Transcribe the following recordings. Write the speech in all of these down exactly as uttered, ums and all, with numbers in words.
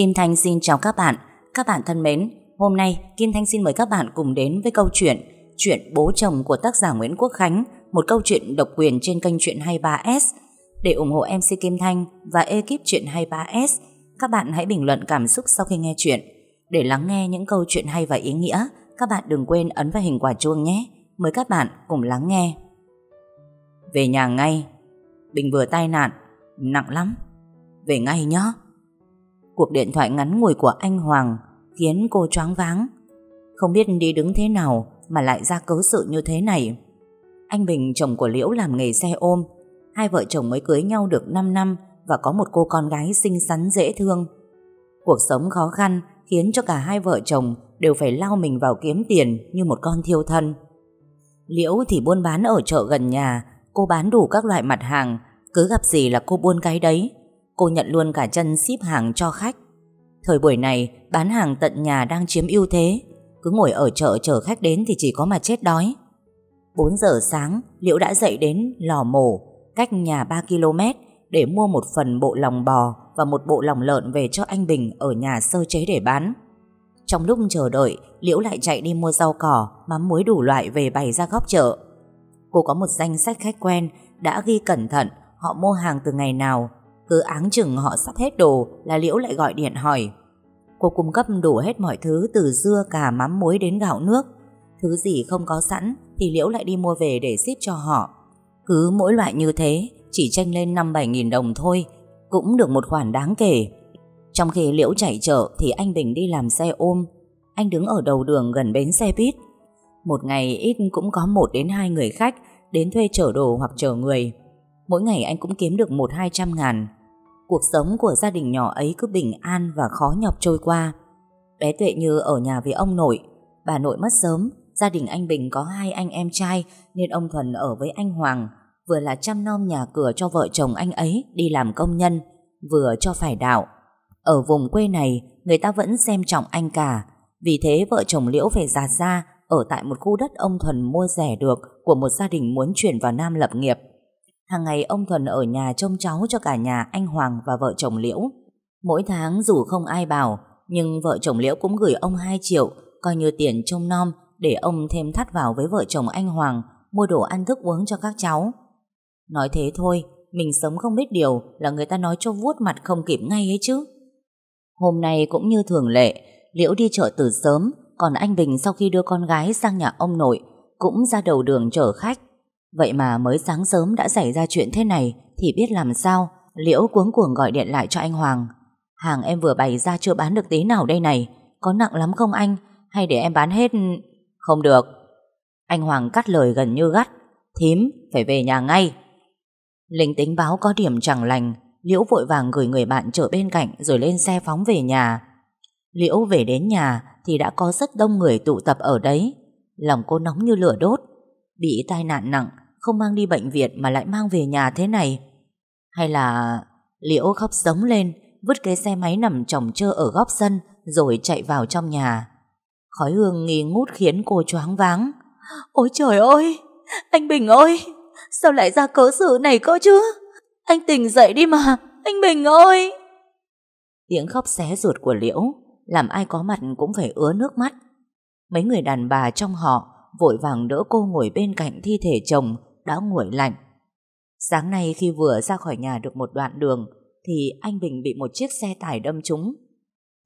Kim Thanh xin chào các bạn. Các bạn thân mến, hôm nay Kim Thanh xin mời các bạn cùng đến với câu chuyện Chuyện Bố Chồng của tác giả Nguyễn Quốc Khánh, một câu chuyện độc quyền trên kênh Truyện Hay ba S. Để ủng hộ em xê Kim Thanh và ekip Truyện Hay ba S, các bạn hãy bình luận cảm xúc sau khi nghe chuyện. Để lắng nghe những câu chuyện hay và ý nghĩa, các bạn đừng quên ấn vào hình quả chuông nhé. Mời các bạn cùng lắng nghe. Về nhà ngay. Bình vừa tai nạn, nặng lắm. Về ngay nhé. Cuộc điện thoại ngắn ngủi của anh Hoàng khiến cô choáng váng. Không biết đi đứng thế nào mà lại ra cớ sự như thế này. Anh Bình, chồng của Liễu, làm nghề xe ôm. Hai vợ chồng mới cưới nhau được năm năm và có một cô con gái xinh xắn dễ thương. Cuộc sống khó khăn khiến cho cả hai vợ chồng đều phải lao mình vào kiếm tiền như một con thiêu thân. Liễu thì buôn bán ở chợ gần nhà. Cô bán đủ các loại mặt hàng, cứ gặp gì là cô buôn cái đấy. Cô nhận luôn cả chân ship hàng cho khách. Thời buổi này bán hàng tận nhà đang chiếm ưu thế. Cứ ngồi ở chợ chờ khách đến thì chỉ có mà chết đói. Bốn giờ sáng Liễu đã dậy đến lò mổ cách nhà ba ki lô mét để mua một phần bộ lòng bò và một bộ lòng lợn về cho anh Bình ở nhà sơ chế để bán. Trong lúc chờ đợi, Liễu lại chạy đi mua rau cỏ, mắm muối đủ loại về bày ra góc chợ. Cô có một danh sách khách quen đã ghi cẩn thận họ mua hàng từ ngày nào. Cứ áng chừng họ sắp hết đồ là Liễu lại gọi điện hỏi. Cô cung cấp đủ hết mọi thứ, từ dưa cà mắm muối đến gạo nước. Thứ gì không có sẵn thì Liễu lại đi mua về để ship cho họ. Cứ mỗi loại như thế chỉ chênh lên năm bảy nghìn đồng thôi, cũng được một khoản đáng kể. Trong khi Liễu chạy chợ thì anh Bình đi làm xe ôm. Anh đứng ở đầu đường gần bến xe buýt. Một ngày ít cũng có một đến hai người khách đến thuê chở đồ hoặc chở người. Mỗi ngày anh cũng kiếm được một hai trăm ngàn. Cuộc sống của gia đình nhỏ ấy cứ bình an và khó nhọc trôi qua. Bé Tuệ Như ở nhà với ông nội. Bà nội mất sớm. Gia đình anh Bình có hai anh em trai nên ông Thuần ở với anh Hoàng, vừa là chăm nom nhà cửa cho vợ chồng anh ấy đi làm công nhân, vừa cho phải đạo. Ở vùng quê này người ta vẫn xem trọng anh cả. Vì thế vợ chồng Liễu phải dạt ra ở tại một khu đất ông Thuần mua rẻ được của một gia đình muốn chuyển vào Nam lập nghiệp. Hàng ngày ông Thuần ở nhà trông cháu cho cả nhà anh Hoàng và vợ chồng Liễu. Mỗi tháng dù không ai bảo, nhưng vợ chồng Liễu cũng gửi ông hai triệu, coi như tiền trông nom để ông thêm thắt vào với vợ chồng anh Hoàng mua đồ ăn thức uống cho các cháu. Nói thế thôi, mình sống không biết điều là người ta nói cho vuốt mặt không kịp ngay ấy chứ. Hôm nay cũng như thường lệ, Liễu đi chợ từ sớm, còn anh Bình sau khi đưa con gái sang nhà ông nội cũng ra đầu đường chở khách. Vậy mà mới sáng sớm đã xảy ra chuyện thế này thì biết làm sao. Liễu cuống cuồng gọi điện lại cho anh Hoàng. Hàng em vừa bày ra chưa bán được tí nào đây này. Có nặng lắm không anh? Hay để em bán hết? Không được. Anh Hoàng cắt lời gần như gắt. Thím, phải về nhà ngay. Linh tính báo có điểm chẳng lành, Liễu vội vàng gửi người bạn chở bên cạnh rồi lên xe phóng về nhà. Liễu về đến nhà thì đã có rất đông người tụ tập ở đấy. Lòng cô nóng như lửa đốt. Bị tai nạn nặng, không mang đi bệnh viện mà lại mang về nhà thế này. Hay là... Liễu khóc giống lên, vứt cái xe máy nằm chồng chơ ở góc sân rồi chạy vào trong nhà. Khói hương nghi ngút khiến cô choáng váng. Ôi trời ơi! Anh Bình ơi! Sao lại ra cớ sự này cơ chứ? Anh tỉnh dậy đi mà! Anh Bình ơi! Tiếng khóc xé ruột của Liễu làm ai có mặt cũng phải ứa nước mắt. Mấy người đàn bà trong họ vội vàng đỡ cô ngồi bên cạnh thi thể chồng đã nguội lạnh. Sáng nay khi vừa ra khỏi nhà được một đoạn đường thì anh Bình bị một chiếc xe tải đâm trúng.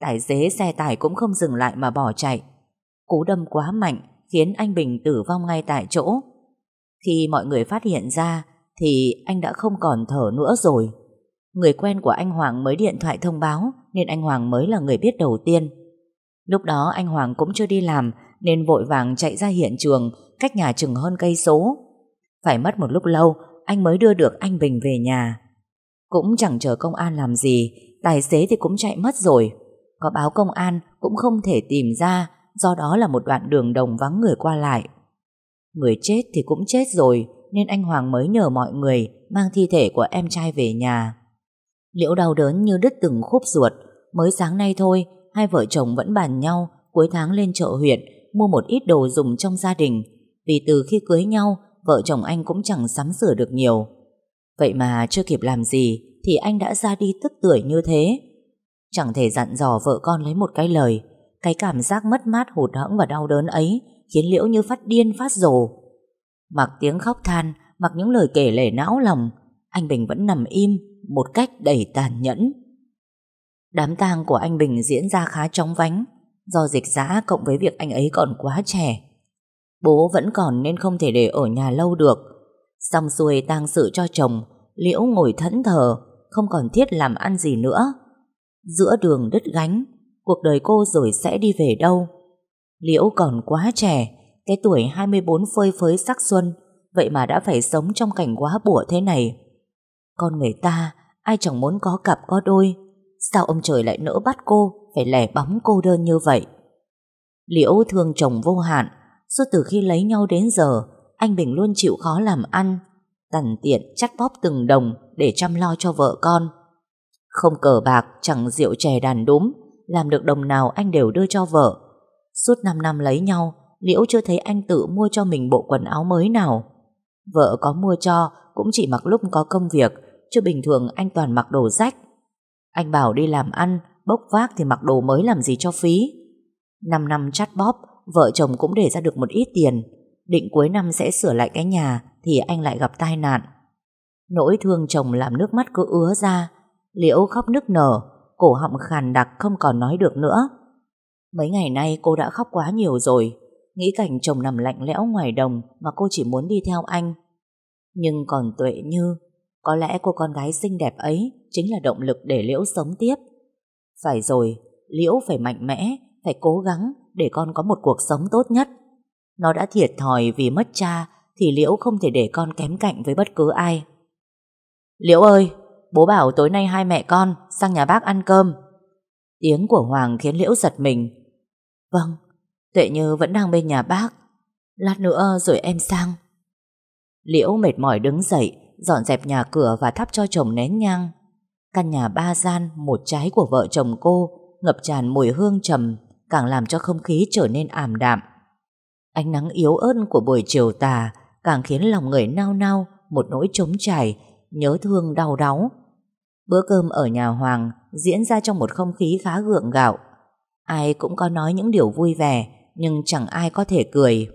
Tài xế xe tải cũng không dừng lại mà bỏ chạy. Cú đâm quá mạnh khiến anh Bình tử vong ngay tại chỗ. Khi mọi người phát hiện ra thì anh đã không còn thở nữa rồi. Người quen của anh Hoàng mới điện thoại thông báo nên anh Hoàng mới là người biết đầu tiên. Lúc đó anh Hoàng cũng chưa đi làm nên vội vàng chạy ra hiện trường, cách nhà chừng hơn cây số. Phải mất một lúc lâu anh mới đưa được anh Bình về nhà. Cũng chẳng chờ công an làm gì, tài xế thì cũng chạy mất rồi. Có báo công an cũng không thể tìm ra, do đó là một đoạn đường đồng vắng người qua lại. Người chết thì cũng chết rồi nên anh Hoàng mới nhờ mọi người mang thi thể của em trai về nhà. Liễu đau đớn như đứt từng khúc ruột. Mới sáng nay thôi, hai vợ chồng vẫn bàn nhau cuối tháng lên chợ huyện mua một ít đồ dùng trong gia đình. Vì từ khi cưới nhau, vợ chồng anh cũng chẳng sắm sửa được nhiều. Vậy mà chưa kịp làm gì thì anh đã ra đi tức tưởi như thế. chẳng thể dặn dò vợ con lấy một cái lời. Cái cảm giác mất mát, hụt hẫng và đau đớn ấy khiến Liễu như phát điên phát rồ. Mặc tiếng khóc than, mặc những lời kể lể não lòng, anh Bình vẫn nằm im một cách đầy tàn nhẫn. Đám tang của anh Bình diễn ra khá chóng vánh do dịch giã cộng với việc anh ấy còn quá trẻ. Bố vẫn còn nên không thể để ở nhà lâu được. Xong xuôi tang sự cho chồng, Liễu ngồi thẫn thờ, không còn thiết làm ăn gì nữa. Giữa đường đứt gánh, cuộc đời cô rồi sẽ đi về đâu? Liễu còn quá trẻ, cái tuổi hai mươi bốn phơi phới sắc xuân, vậy mà đã phải sống trong cảnh quá bủa thế này. Con người ta, ai chẳng muốn có cặp có đôi, sao ông trời lại nỡ bắt cô phải lẻ bóng cô đơn như vậy? Liễu thương chồng vô hạn, suốt từ khi lấy nhau đến giờ, anh Bình luôn chịu khó làm ăn, tằn tiện chắt bóp từng đồng để chăm lo cho vợ con. Không cờ bạc, chẳng rượu chè đàn đúm, làm được đồng nào anh đều đưa cho vợ. Suốt năm năm lấy nhau, Liễu chưa thấy anh tự mua cho mình bộ quần áo mới nào. Vợ có mua cho cũng chỉ mặc lúc có công việc, chứ bình thường anh toàn mặc đồ rách. Anh bảo đi làm ăn, bốc vác thì mặc đồ mới làm gì cho phí. Năm năm chắt bóp, vợ chồng cũng để ra được một ít tiền. Định cuối năm sẽ sửa lại cái nhà thì anh lại gặp tai nạn. Nỗi thương chồng làm nước mắt cứ ứa ra. Liễu khóc nức nở, cổ họng khàn đặc không còn nói được nữa. Mấy ngày nay cô đã khóc quá nhiều rồi. Nghĩ cảnh chồng nằm lạnh lẽo ngoài đồng mà cô chỉ muốn đi theo anh. Nhưng còn Tuệ Như, có lẽ cô con gái xinh đẹp ấy chính là động lực để Liễu sống tiếp. Phải rồi, Liễu phải mạnh mẽ, phải cố gắng để con có một cuộc sống tốt nhất. Nó đã thiệt thòi vì mất cha thì Liễu không thể để con kém cạnh với bất cứ ai. Liễu ơi, bố bảo tối nay hai mẹ con sang nhà bác ăn cơm. Tiếng của Hoàng khiến Liễu giật mình. Vâng, Tuệ Như vẫn đang bên nhà bác. Lát nữa rồi em sang. Liễu mệt mỏi đứng dậy, dọn dẹp nhà cửa và thắp cho chồng nén nhang. Căn nhà ba gian một trái của vợ chồng cô ngập tràn mùi hương trầm, càng làm cho không khí trở nên ảm đạm. Ánh nắng yếu ớt của buổi chiều tà càng khiến lòng người nao nao một nỗi trống trải, nhớ thương đau đáu. Bữa cơm ở nhà Hoàng diễn ra trong một không khí khá gượng gạo. Ai cũng có nói những điều vui vẻ, nhưng chẳng ai có thể cười.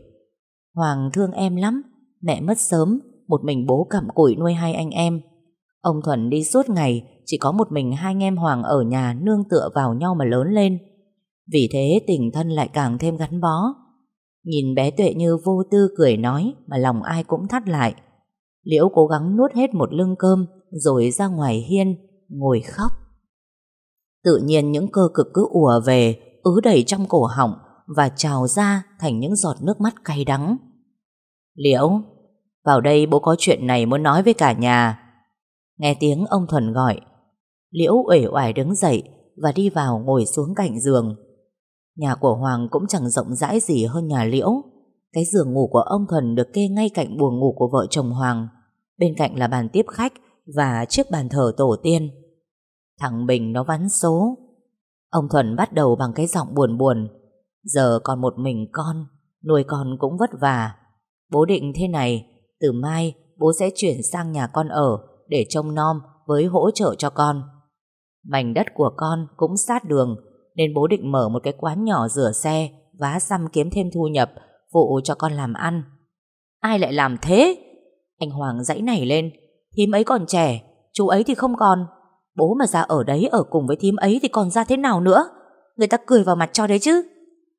Hoàng thương em lắm, mẹ mất sớm, một mình bố cặm cụi nuôi hai anh em. Ông Thuần đi suốt ngày, chỉ có một mình hai anh em Hoàng ở nhà nương tựa vào nhau mà lớn lên. Vì thế tình thân lại càng thêm gắn bó. Nhìn bé Tuệ Như vô tư cười nói mà lòng ai cũng thắt lại. Liễu cố gắng nuốt hết một lưng cơm rồi ra ngoài hiên ngồi khóc. Tự nhiên những cơ cực cứ ùa về, ứ đầy trong cổ họng và trào ra thành những giọt nước mắt cay đắng. Liễu, vào đây bố có chuyện này muốn nói với cả nhà. Nghe tiếng ông Thuần gọi, Liễu uể oải đứng dậy và đi vào ngồi xuống cạnh giường. Nhà của Hoàng cũng chẳng rộng rãi gì hơn nhà Liễu. Cái giường ngủ của ông Thuần được kê ngay cạnh buồng ngủ của vợ chồng Hoàng. Bên cạnh là bàn tiếp khách và chiếc bàn thờ tổ tiên. Thằng Bình nó vắn số. Ông Thuần bắt đầu bằng cái giọng buồn buồn. Giờ còn một mình con, nuôi con cũng vất vả. Bố định thế này, từ mai bố sẽ chuyển sang nhà con ở để trông nom với hỗ trợ cho con. Mảnh đất của con cũng sát đường, nên bố định mở một cái quán nhỏ rửa xe, vá xăm kiếm thêm thu nhập, phụ cho con làm ăn. Ai lại làm thế? Anh Hoàng giãy nảy lên. Thím ấy còn trẻ, chú ấy thì không còn. Bố mà ra ở đấy ở cùng với thím ấy thì còn ra thế nào nữa? Người ta cười vào mặt cho đấy chứ.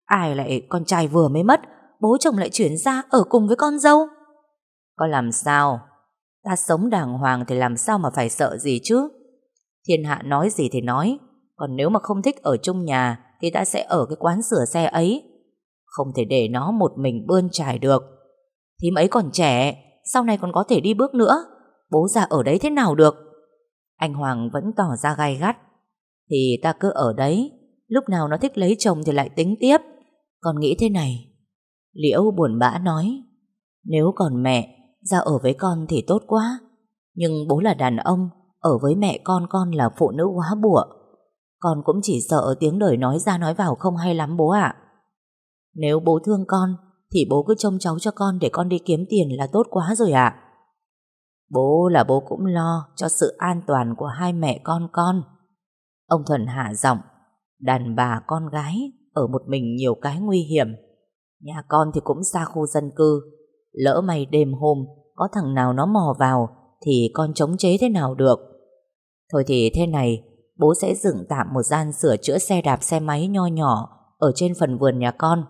Ai lại con trai vừa mới mất, bố chồng lại chuyển ra ở cùng với con dâu. Con làm sao? Ta sống đàng hoàng thì làm sao mà phải sợ gì chứ? Thiên hạ nói gì thì nói. Còn nếu mà không thích ở chung nhà thì ta sẽ ở cái quán sửa xe ấy. Không thể để nó một mình bươn trải được. Thím ấy còn trẻ, sau này còn có thể đi bước nữa. Bố già ở đấy thế nào được? Anh Hoàng vẫn tỏ ra gay gắt. Thì ta cứ ở đấy, lúc nào nó thích lấy chồng thì lại tính tiếp. Con nghĩ thế này, Liễu buồn bã nói. Nếu còn mẹ, ra ở với con thì tốt quá. Nhưng bố là đàn ông, ở với mẹ con con là phụ nữ quá bụa. Con cũng chỉ sợ tiếng đời nói ra nói vào không hay lắm bố ạ. À. Nếu bố thương con thì bố cứ trông cháu cho con để con đi kiếm tiền là tốt quá rồi ạ. À. Bố là bố cũng lo cho sự an toàn của hai mẹ con con. Ông Thuần hạ giọng, đàn bà con gái ở một mình nhiều cái nguy hiểm. Nhà con thì cũng xa khu dân cư, lỡ may đêm hôm có thằng nào nó mò vào thì con chống chế thế nào được. Thôi thì thế này, bố sẽ dựng tạm một gian sửa chữa xe đạp xe máy nho nhỏ ở trên phần vườn nhà con.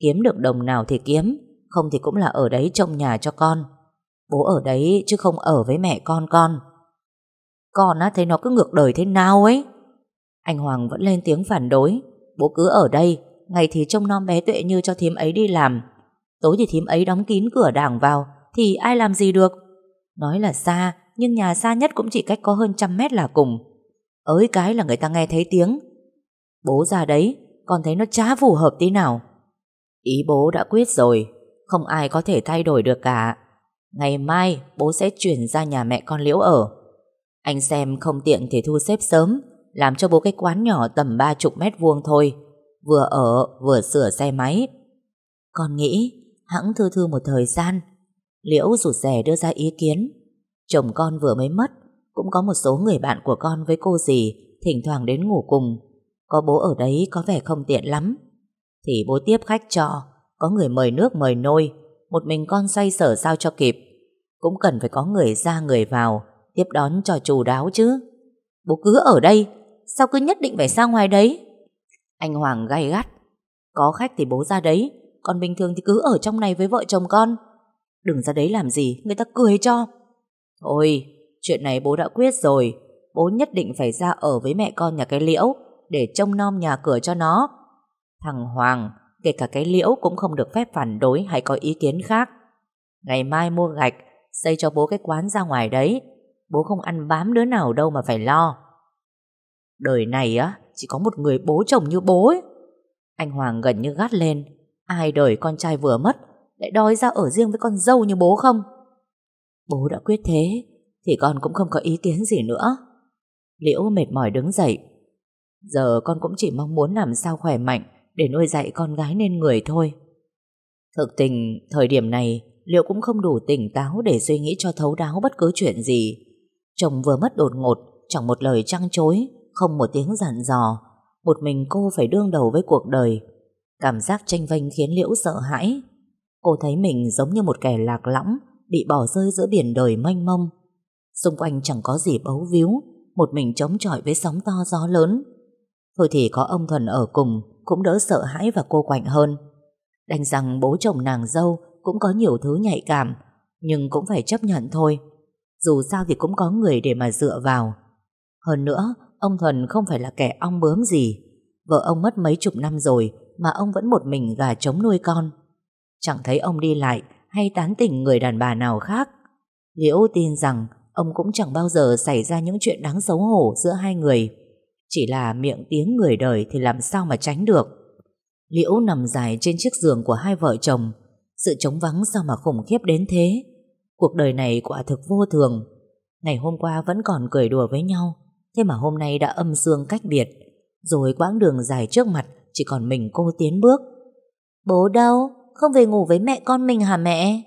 Kiếm được đồng nào thì kiếm, không thì cũng là ở đấy trông nhà cho con. Bố ở đấy chứ không ở với mẹ con con. Con á, thấy nó cứ ngược đời thế nào ấy. Anh Hoàng vẫn lên tiếng phản đối. Bố cứ ở đây, ngày thì trông nom bé Tuệ Như cho thím ấy đi làm, tối thì thím ấy đóng kín cửa đảng vào thì ai làm gì được. Nói là xa, nhưng nhà xa nhất cũng chỉ cách có hơn trăm mét là cùng. Ới cái là người ta nghe thấy tiếng. Bố ra đấy, con thấy nó chả phù hợp tí nào. Ý bố đã quyết rồi, không ai có thể thay đổi được cả. Ngày mai bố sẽ chuyển ra nhà mẹ con Liễu ở. Anh xem không tiện thì thu xếp sớm, làm cho bố cái quán nhỏ tầm ba chục mét vuông thôi, vừa ở vừa sửa xe máy. Con nghĩ hẵng thư thư một thời gian. Liễu rụt rè đưa ra ý kiến. Chồng con vừa mới mất, cũng có một số người bạn của con với cô dì thỉnh thoảng đến ngủ cùng. Có bố ở đấy có vẻ không tiện lắm. Thì bố tiếp khách cho, có người mời nước mời nôi, một mình con xoay sở sao cho kịp. Cũng cần phải có người ra người vào tiếp đón cho chu đáo chứ. Bố cứ ở đây, sao cứ nhất định phải ra ngoài đấy? Anh Hoàng gay gắt. Có khách thì bố ra đấy, còn bình thường thì cứ ở trong này với vợ chồng con. Đừng ra đấy làm gì, người ta cười cho. Thôi, chuyện này bố đã quyết rồi. Bố nhất định phải ra ở với mẹ con nhà cái Liễu để trông nom nhà cửa cho nó. Thằng Hoàng, kể cả cái Liễu cũng không được phép phản đối hay có ý kiến khác. Ngày mai mua gạch, xây cho bố cái quán ra ngoài đấy. Bố không ăn bám đứa nào đâu mà phải lo. Đời này á, chỉ có một người bố chồng như bố ấy. Anh Hoàng gần như gắt lên. Ai đời con trai vừa mất lại đòi ra ở riêng với con dâu như bố không? Bố đã quyết thế thì con cũng không có ý kiến gì nữa. Liễu mệt mỏi đứng dậy. Giờ con cũng chỉ mong muốn làm sao khỏe mạnh để nuôi dạy con gái nên người thôi. Thực tình thời điểm này Liễu cũng không đủ tỉnh táo để suy nghĩ cho thấu đáo bất cứ chuyện gì. Chồng vừa mất đột ngột, chẳng một lời trăng trối, không một tiếng dặn dò. Một mình cô phải đương đầu với cuộc đời. Cảm giác chênh vênh khiến Liễu sợ hãi. Cô thấy mình giống như một kẻ lạc lõng, bị bỏ rơi giữa biển đời mênh mông. Xung quanh chẳng có gì bấu víu, một mình chống chọi với sóng to gió lớn. Thôi thì có ông Thuần ở cùng cũng đỡ sợ hãi và cô quạnh hơn. Đành rằng bố chồng nàng dâu cũng có nhiều thứ nhạy cảm, nhưng cũng phải chấp nhận thôi. Dù sao thì cũng có người để mà dựa vào. Hơn nữa, ông Thuần không phải là kẻ ong bướm gì. Vợ ông mất mấy chục năm rồi mà ông vẫn một mình gà trống nuôi con. Chẳng thấy ông đi lại hay tán tỉnh người đàn bà nào khác. Liễu tin rằng ông cũng chẳng bao giờ xảy ra những chuyện đáng xấu hổ giữa hai người. Chỉ là miệng tiếng người đời thì làm sao mà tránh được. Liễu nằm dài trên chiếc giường của hai vợ chồng. Sự trống vắng sao mà khủng khiếp đến thế. Cuộc đời này quả thực vô thường. Ngày hôm qua vẫn còn cười đùa với nhau, thế mà hôm nay đã âm dương cách biệt. Rồi quãng đường dài trước mặt chỉ còn mình cô tiến bước. Bố đâu? Không về ngủ với mẹ con mình hả mẹ?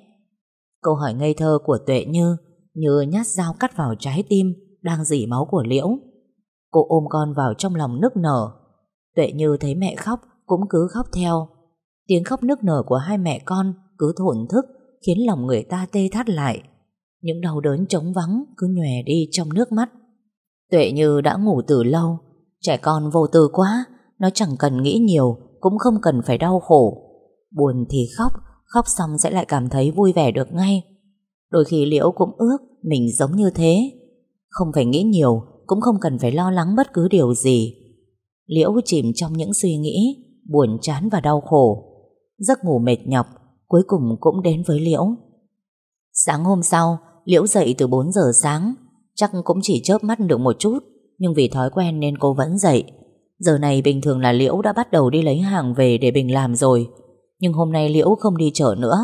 Câu hỏi ngây thơ của Tuệ Như như nhát dao cắt vào trái tim đang rỉ máu của Liễu. Cô ôm con vào trong lòng nức nở. Tuệ Như thấy mẹ khóc cũng cứ khóc theo. Tiếng khóc nức nở của hai mẹ con cứ thổn thức khiến lòng người ta tê thắt lại. Những đau đớn trống vắng cứ nhòe đi trong nước mắt. Tuệ Như đã ngủ từ lâu. Trẻ con vô tư quá, nó chẳng cần nghĩ nhiều, cũng không cần phải đau khổ. Buồn thì khóc, khóc xong sẽ lại cảm thấy vui vẻ được ngay. Đôi khi Liễu cũng ước mình giống như thế. Không phải nghĩ nhiều, cũng không cần phải lo lắng bất cứ điều gì. Liễu chìm trong những suy nghĩ, buồn chán và đau khổ. Giấc ngủ mệt nhọc cuối cùng cũng đến với Liễu. Sáng hôm sau, Liễu dậy từ bốn giờ sáng. Chắc cũng chỉ chớp mắt được một chút, nhưng vì thói quen nên cô vẫn dậy. Giờ này bình thường là Liễu đã bắt đầu đi lấy hàng về để Bình làm rồi. Nhưng hôm nay Liễu không đi chợ nữa.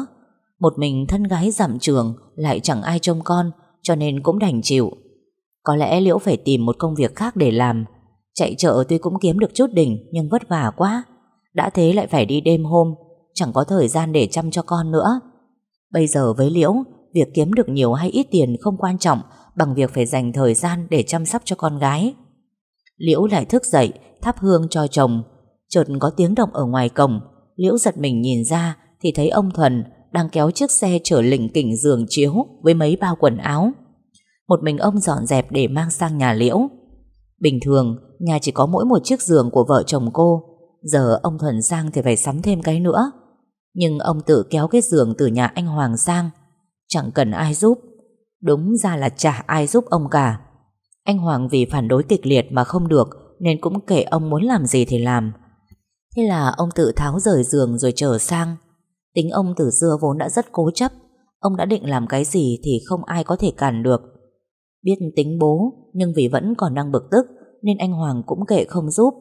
Một mình thân gái dặm trường, lại chẳng ai trông con, cho nên cũng đành chịu. Có lẽ Liễu phải tìm một công việc khác để làm. Chạy chợ tuy cũng kiếm được chút đỉnh, nhưng vất vả quá. Đã thế lại phải đi đêm hôm, chẳng có thời gian để chăm cho con nữa. Bây giờ với Liễu, việc kiếm được nhiều hay ít tiền không quan trọng bằng việc phải dành thời gian để chăm sóc cho con gái. Liễu lại thức dậy thắp hương cho chồng. Chợt có tiếng động ở ngoài cổng. Liễu giật mình nhìn ra thì thấy ông Thuần đang kéo chiếc xe chở lỉnh kỉnh giường chiếu với mấy bao quần áo. Một mình ông dọn dẹp để mang sang nhà Liễu. Bình thường nhà chỉ có mỗi một chiếc giường của vợ chồng cô, giờ ông Thuần sang thì phải sắm thêm cái nữa. Nhưng ông tự kéo cái giường từ nhà anh Hoàng sang, chẳng cần ai giúp. Đúng ra là chả ai giúp ông cả. Anh Hoàng vì phản đối kịch liệt mà không được, nên cũng kệ ông muốn làm gì thì làm. Thế là ông tự tháo rời giường rồi chở sang. Tính ông từ xưa vốn đã rất cố chấp, ông đã định làm cái gì thì không ai có thể cản được. Biết tính bố, nhưng vì vẫn còn đang bực tức nên anh Hoàng cũng kệ không giúp.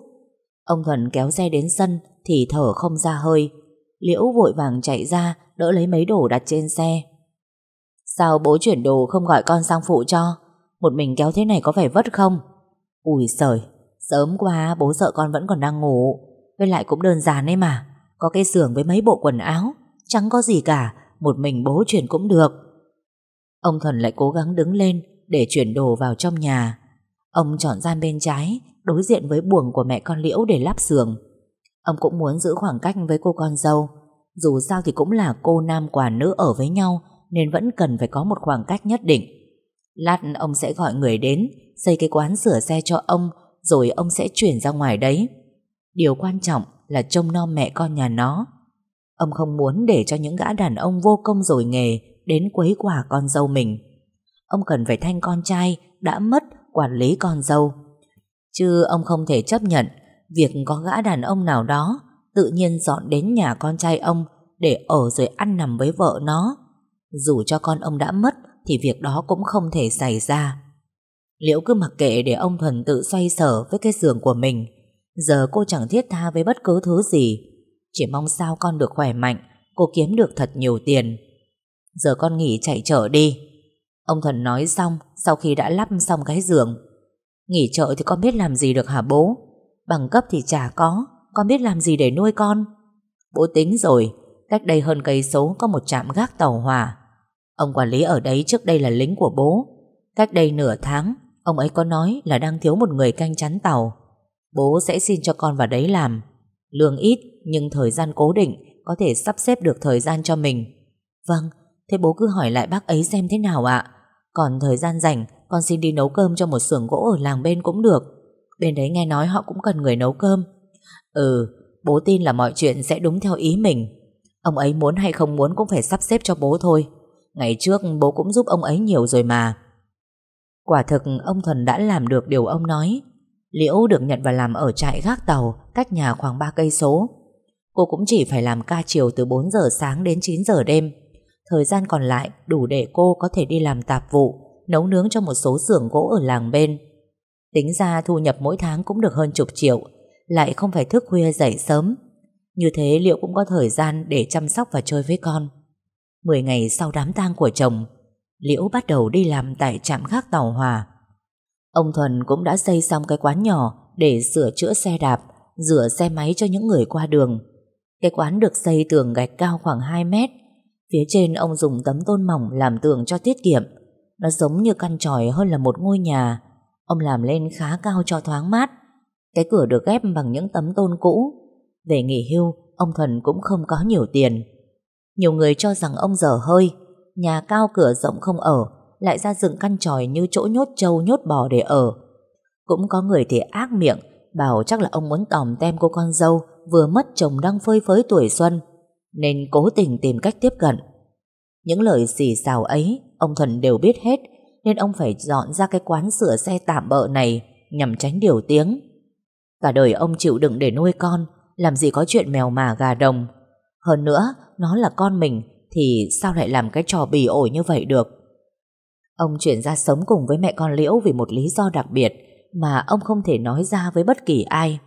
Ông Thuần kéo xe đến sân thì thở không ra hơi. Liễu vội vàng chạy ra đỡ lấy mấy đồ đặt trên xe. Sao bố chuyển đồ không gọi con sang phụ cho? Một mình kéo thế này có phải vất không? Ui sời, sớm quá bố sợ con vẫn còn đang ngủ. Với lại cũng đơn giản ấy mà, có cái giường với mấy bộ quần áo, chẳng có gì cả, một mình bố chuyển cũng được. Ông Thuần lại cố gắng đứng lên để chuyển đồ vào trong nhà. Ông chọn gian bên trái đối diện với buồng của mẹ con Liễu để lắp giường. Ông cũng muốn giữ khoảng cách với cô con dâu. Dù sao thì cũng là cô nam quả nữ ở với nhau, nên vẫn cần phải có một khoảng cách nhất định. Lát ông sẽ gọi người đến xây cái quán sửa xe cho ông, rồi ông sẽ chuyển ra ngoài đấy. Điều quan trọng là trông nom mẹ con nhà nó. Ông không muốn để cho những gã đàn ông vô công rồi nghề đến quấy quả con dâu mình. Ông cần phải thanh con trai đã mất quản lý con dâu. Chứ ông không thể chấp nhận việc có gã đàn ông nào đó tự nhiên dọn đến nhà con trai ông để ở rồi ăn nằm với vợ nó. Dù cho con ông đã mất thì việc đó cũng không thể xảy ra. Liễu cứ mặc kệ để ông Thuần tự xoay sở với cái giường của mình. Giờ cô chẳng thiết tha với bất cứ thứ gì, chỉ mong sao con được khỏe mạnh, cô kiếm được thật nhiều tiền. Giờ con nghỉ chạy chợ đi, ông Thuần nói xong sau khi đã lắp xong cái giường. Nghỉ chợ thì con biết làm gì được hả bố? Bằng cấp thì chả có, con biết làm gì để nuôi con? Bố tính rồi, cách đây hơn cây số có một trạm gác tàu hỏa. Ông quản lý ở đấy trước đây là lính của bố. Cách đây nửa tháng, ông ấy có nói là đang thiếu một người canh chắn tàu. Bố sẽ xin cho con vào đấy làm. Lương ít nhưng thời gian cố định, có thể sắp xếp được thời gian cho mình. Vâng, thế bố cứ hỏi lại bác ấy xem thế nào ạ. Còn thời gian rảnh, con xin đi nấu cơm cho một xưởng gỗ ở làng bên cũng được. Bên đấy nghe nói họ cũng cần người nấu cơm. Ừ, bố tin là mọi chuyện sẽ đúng theo ý mình. Ông ấy muốn hay không muốn cũng phải sắp xếp cho bố thôi. Ngày trước bố cũng giúp ông ấy nhiều rồi mà. Quả thực ông Thuần đã làm được điều ông nói. Liễu được nhận vào làm ở trại gác tàu cách nhà khoảng ba cây số. Cô cũng chỉ phải làm ca chiều từ bốn giờ sáng đến chín giờ đêm. Thời gian còn lại đủ để cô có thể đi làm tạp vụ, nấu nướng cho một số xưởng gỗ ở làng bên. Tính ra thu nhập mỗi tháng cũng được hơn chục triệu, lại không phải thức khuya dậy sớm. Như thế Liễu cũng có thời gian để chăm sóc và chơi với con. Mười ngày sau đám tang của chồng, Liễu bắt đầu đi làm tại trạm gác tàu hỏa. Ông Thuần cũng đã xây xong cái quán nhỏ để sửa chữa xe đạp, rửa xe máy cho những người qua đường. Cái quán được xây tường gạch cao khoảng hai mét. Phía trên ông dùng tấm tôn mỏng làm tường cho tiết kiệm. Nó giống như căn chòi hơn là một ngôi nhà. Ông làm lên khá cao cho thoáng mát. Cái cửa được ghép bằng những tấm tôn cũ. Về nghỉ hưu, ông Thuần cũng không có nhiều tiền. Nhiều người cho rằng ông dở hơi, nhà cao cửa rộng không ở, lại ra dựng căn chòi như chỗ nhốt trâu nhốt bò để ở. Cũng có người thì ác miệng, bảo chắc là ông muốn tòm tem cô con dâu vừa mất chồng đang phơi phới tuổi xuân, nên cố tình tìm cách tiếp cận. Những lời xì xào ấy ông Thuần đều biết hết, nên ông phải dọn ra cái quán sửa xe tạm bợ này nhằm tránh điều tiếng. Cả đời ông chịu đựng để nuôi con, làm gì có chuyện mèo mả gà đồng. Hơn nữa, nó là con mình thì sao lại làm cái trò bỉ ổi như vậy được. Ông chuyển ra sống cùng với mẹ con Liễu vì một lý do đặc biệt mà ông không thể nói ra với bất kỳ ai.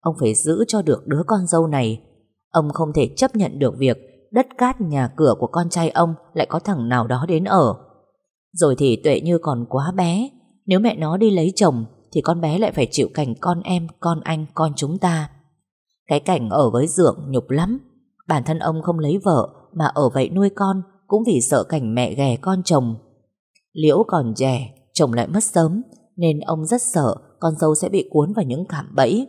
Ông phải giữ cho được đứa con dâu này. Ông không thể chấp nhận được việc đất cát nhà cửa của con trai ông lại có thằng nào đó đến ở. Rồi thì Tuệ Như còn quá bé, nếu mẹ nó đi lấy chồng thì con bé lại phải chịu cảnh con em, con anh, con chúng ta. Cái cảnh ở với dượng nhục lắm. Bản thân ông không lấy vợ mà ở vậy nuôi con cũng vì sợ cảnh mẹ ghẻ con chồng. Liễu còn trẻ, chồng lại mất sớm, nên ông rất sợ con dâu sẽ bị cuốn vào những cạm bẫy.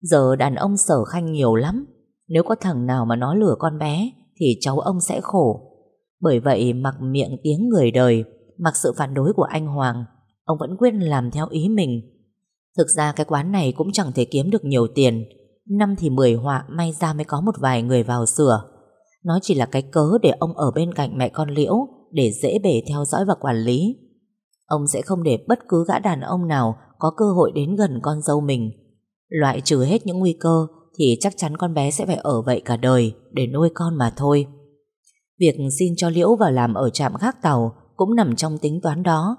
Giờ đàn ông sở khanh nhiều lắm, nếu có thằng nào mà nó lừa con bé thì cháu ông sẽ khổ. Bởi vậy mặc miệng tiếng người đời, mặc sự phản đối của anh Hoàng, ông vẫn quyết làm theo ý mình. Thực ra cái quán này cũng chẳng thể kiếm được nhiều tiền, năm thì mười họa may ra mới có một vài người vào sửa. Nó chỉ là cái cớ để ông ở bên cạnh mẹ con Liễu, để dễ bề theo dõi và quản lý. Ông sẽ không để bất cứ gã đàn ông nào có cơ hội đến gần con dâu mình. Loại trừ hết những nguy cơ thì chắc chắn con bé sẽ phải ở vậy cả đời để nuôi con mà thôi. Việc xin cho Liễu vào làm ở trạm gác tàu cũng nằm trong tính toán đó.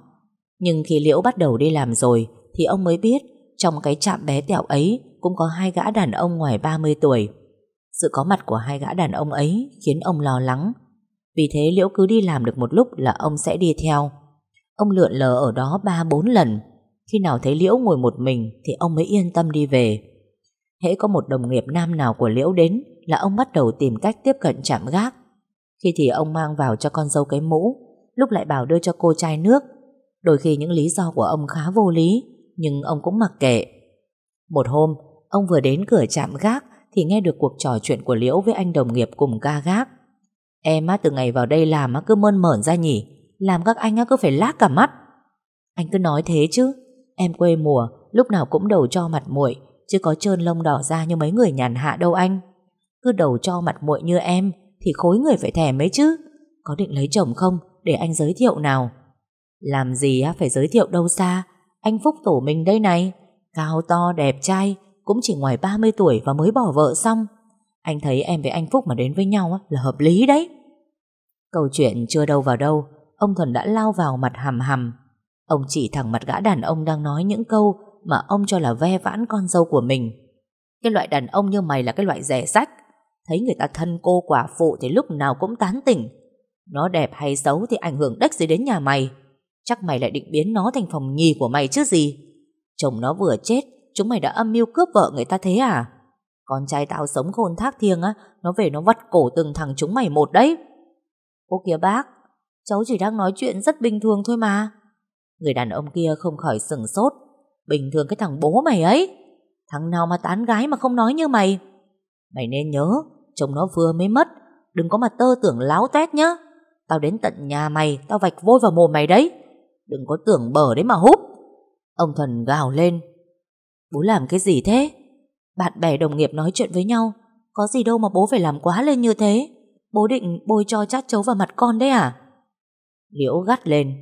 Nhưng khi Liễu bắt đầu đi làm rồi thì ông mới biết trong cái trạm bé tẹo ấy cũng có hai gã đàn ông ngoài ba mươi tuổi. Sự có mặt của hai gã đàn ông ấy khiến ông lo lắng. Vì thế Liễu cứ đi làm được một lúc là ông sẽ đi theo. Ông lượn lờ ở đó ba bốn lần. Khi nào thấy Liễu ngồi một mình thì ông mới yên tâm đi về. Hễ có một đồng nghiệp nam nào của Liễu đến là ông bắt đầu tìm cách tiếp cận trạm gác. Khi thì ông mang vào cho con dâu cái mũ, lúc lại bảo đưa cho cô chai nước. Đôi khi những lý do của ông khá vô lý, nhưng ông cũng mặc kệ. Một hôm, ông vừa đến cửa trạm gác thì nghe được cuộc trò chuyện của Liễu với anh đồng nghiệp cùng ca gác. Em á, từ ngày vào đây làm á, cứ mơn mởn ra nhỉ, làm các anh á, cứ phải lác cả mắt. Anh cứ nói thế chứ, em quê mùa, lúc nào cũng đầu cho mặt muội, chứ có trơn lông đỏ ra như mấy người nhàn hạ đâu anh. Cứ đầu cho mặt muội như em thì khối người phải thèm ấy chứ. Có định lấy chồng không, để anh giới thiệu nào. Làm gì á, phải giới thiệu đâu xa, anh Phúc tổ mình đây này, cao to đẹp trai, cũng chỉ ngoài ba mươi tuổi và mới bỏ vợ xong. Anh thấy em với anh Phúc mà đến với nhau là hợp lý đấy. Câu chuyện chưa đâu vào đâu, ông Thuần đã lao vào mặt hầm hầm. Ông chỉ thẳng mặt gã đàn ông đang nói những câu mà ông cho là ve vãn con dâu của mình. Cái loại đàn ông như mày là cái loại rẻ rách, thấy người ta thân cô quả phụ thì lúc nào cũng tán tỉnh. Nó đẹp hay xấu thì ảnh hưởng đếch gì đến nhà mày. Chắc mày lại định biến nó thành phòng nhì của mày chứ gì. Chồng nó vừa chết, chúng mày đã âm mưu cướp vợ người ta thế à? Con trai tao sống khôn thác thiêng á, nó về nó vắt cổ từng thằng chúng mày một đấy. Ô kìa bác, cháu chỉ đang nói chuyện rất bình thường thôi mà. Người đàn ông kia không khỏi sửng sốt. Bình thường cái thằng bố mày ấy, thằng nào mà tán gái mà không nói như mày. Mày nên nhớ, chồng nó vừa mới mất, đừng có mà tơ tưởng láo tét nhá. Tao đến tận nhà mày, tao vạch vôi vào mồm mày đấy. Đừng có tưởng bở đấy mà húp. Ông Thuần gào lên. Bố làm cái gì thế? Bạn bè đồng nghiệp nói chuyện với nhau, có gì đâu mà bố phải làm quá lên như thế. Bố định bôi cho chát chấu vào mặt con đấy à? Liễu gắt lên.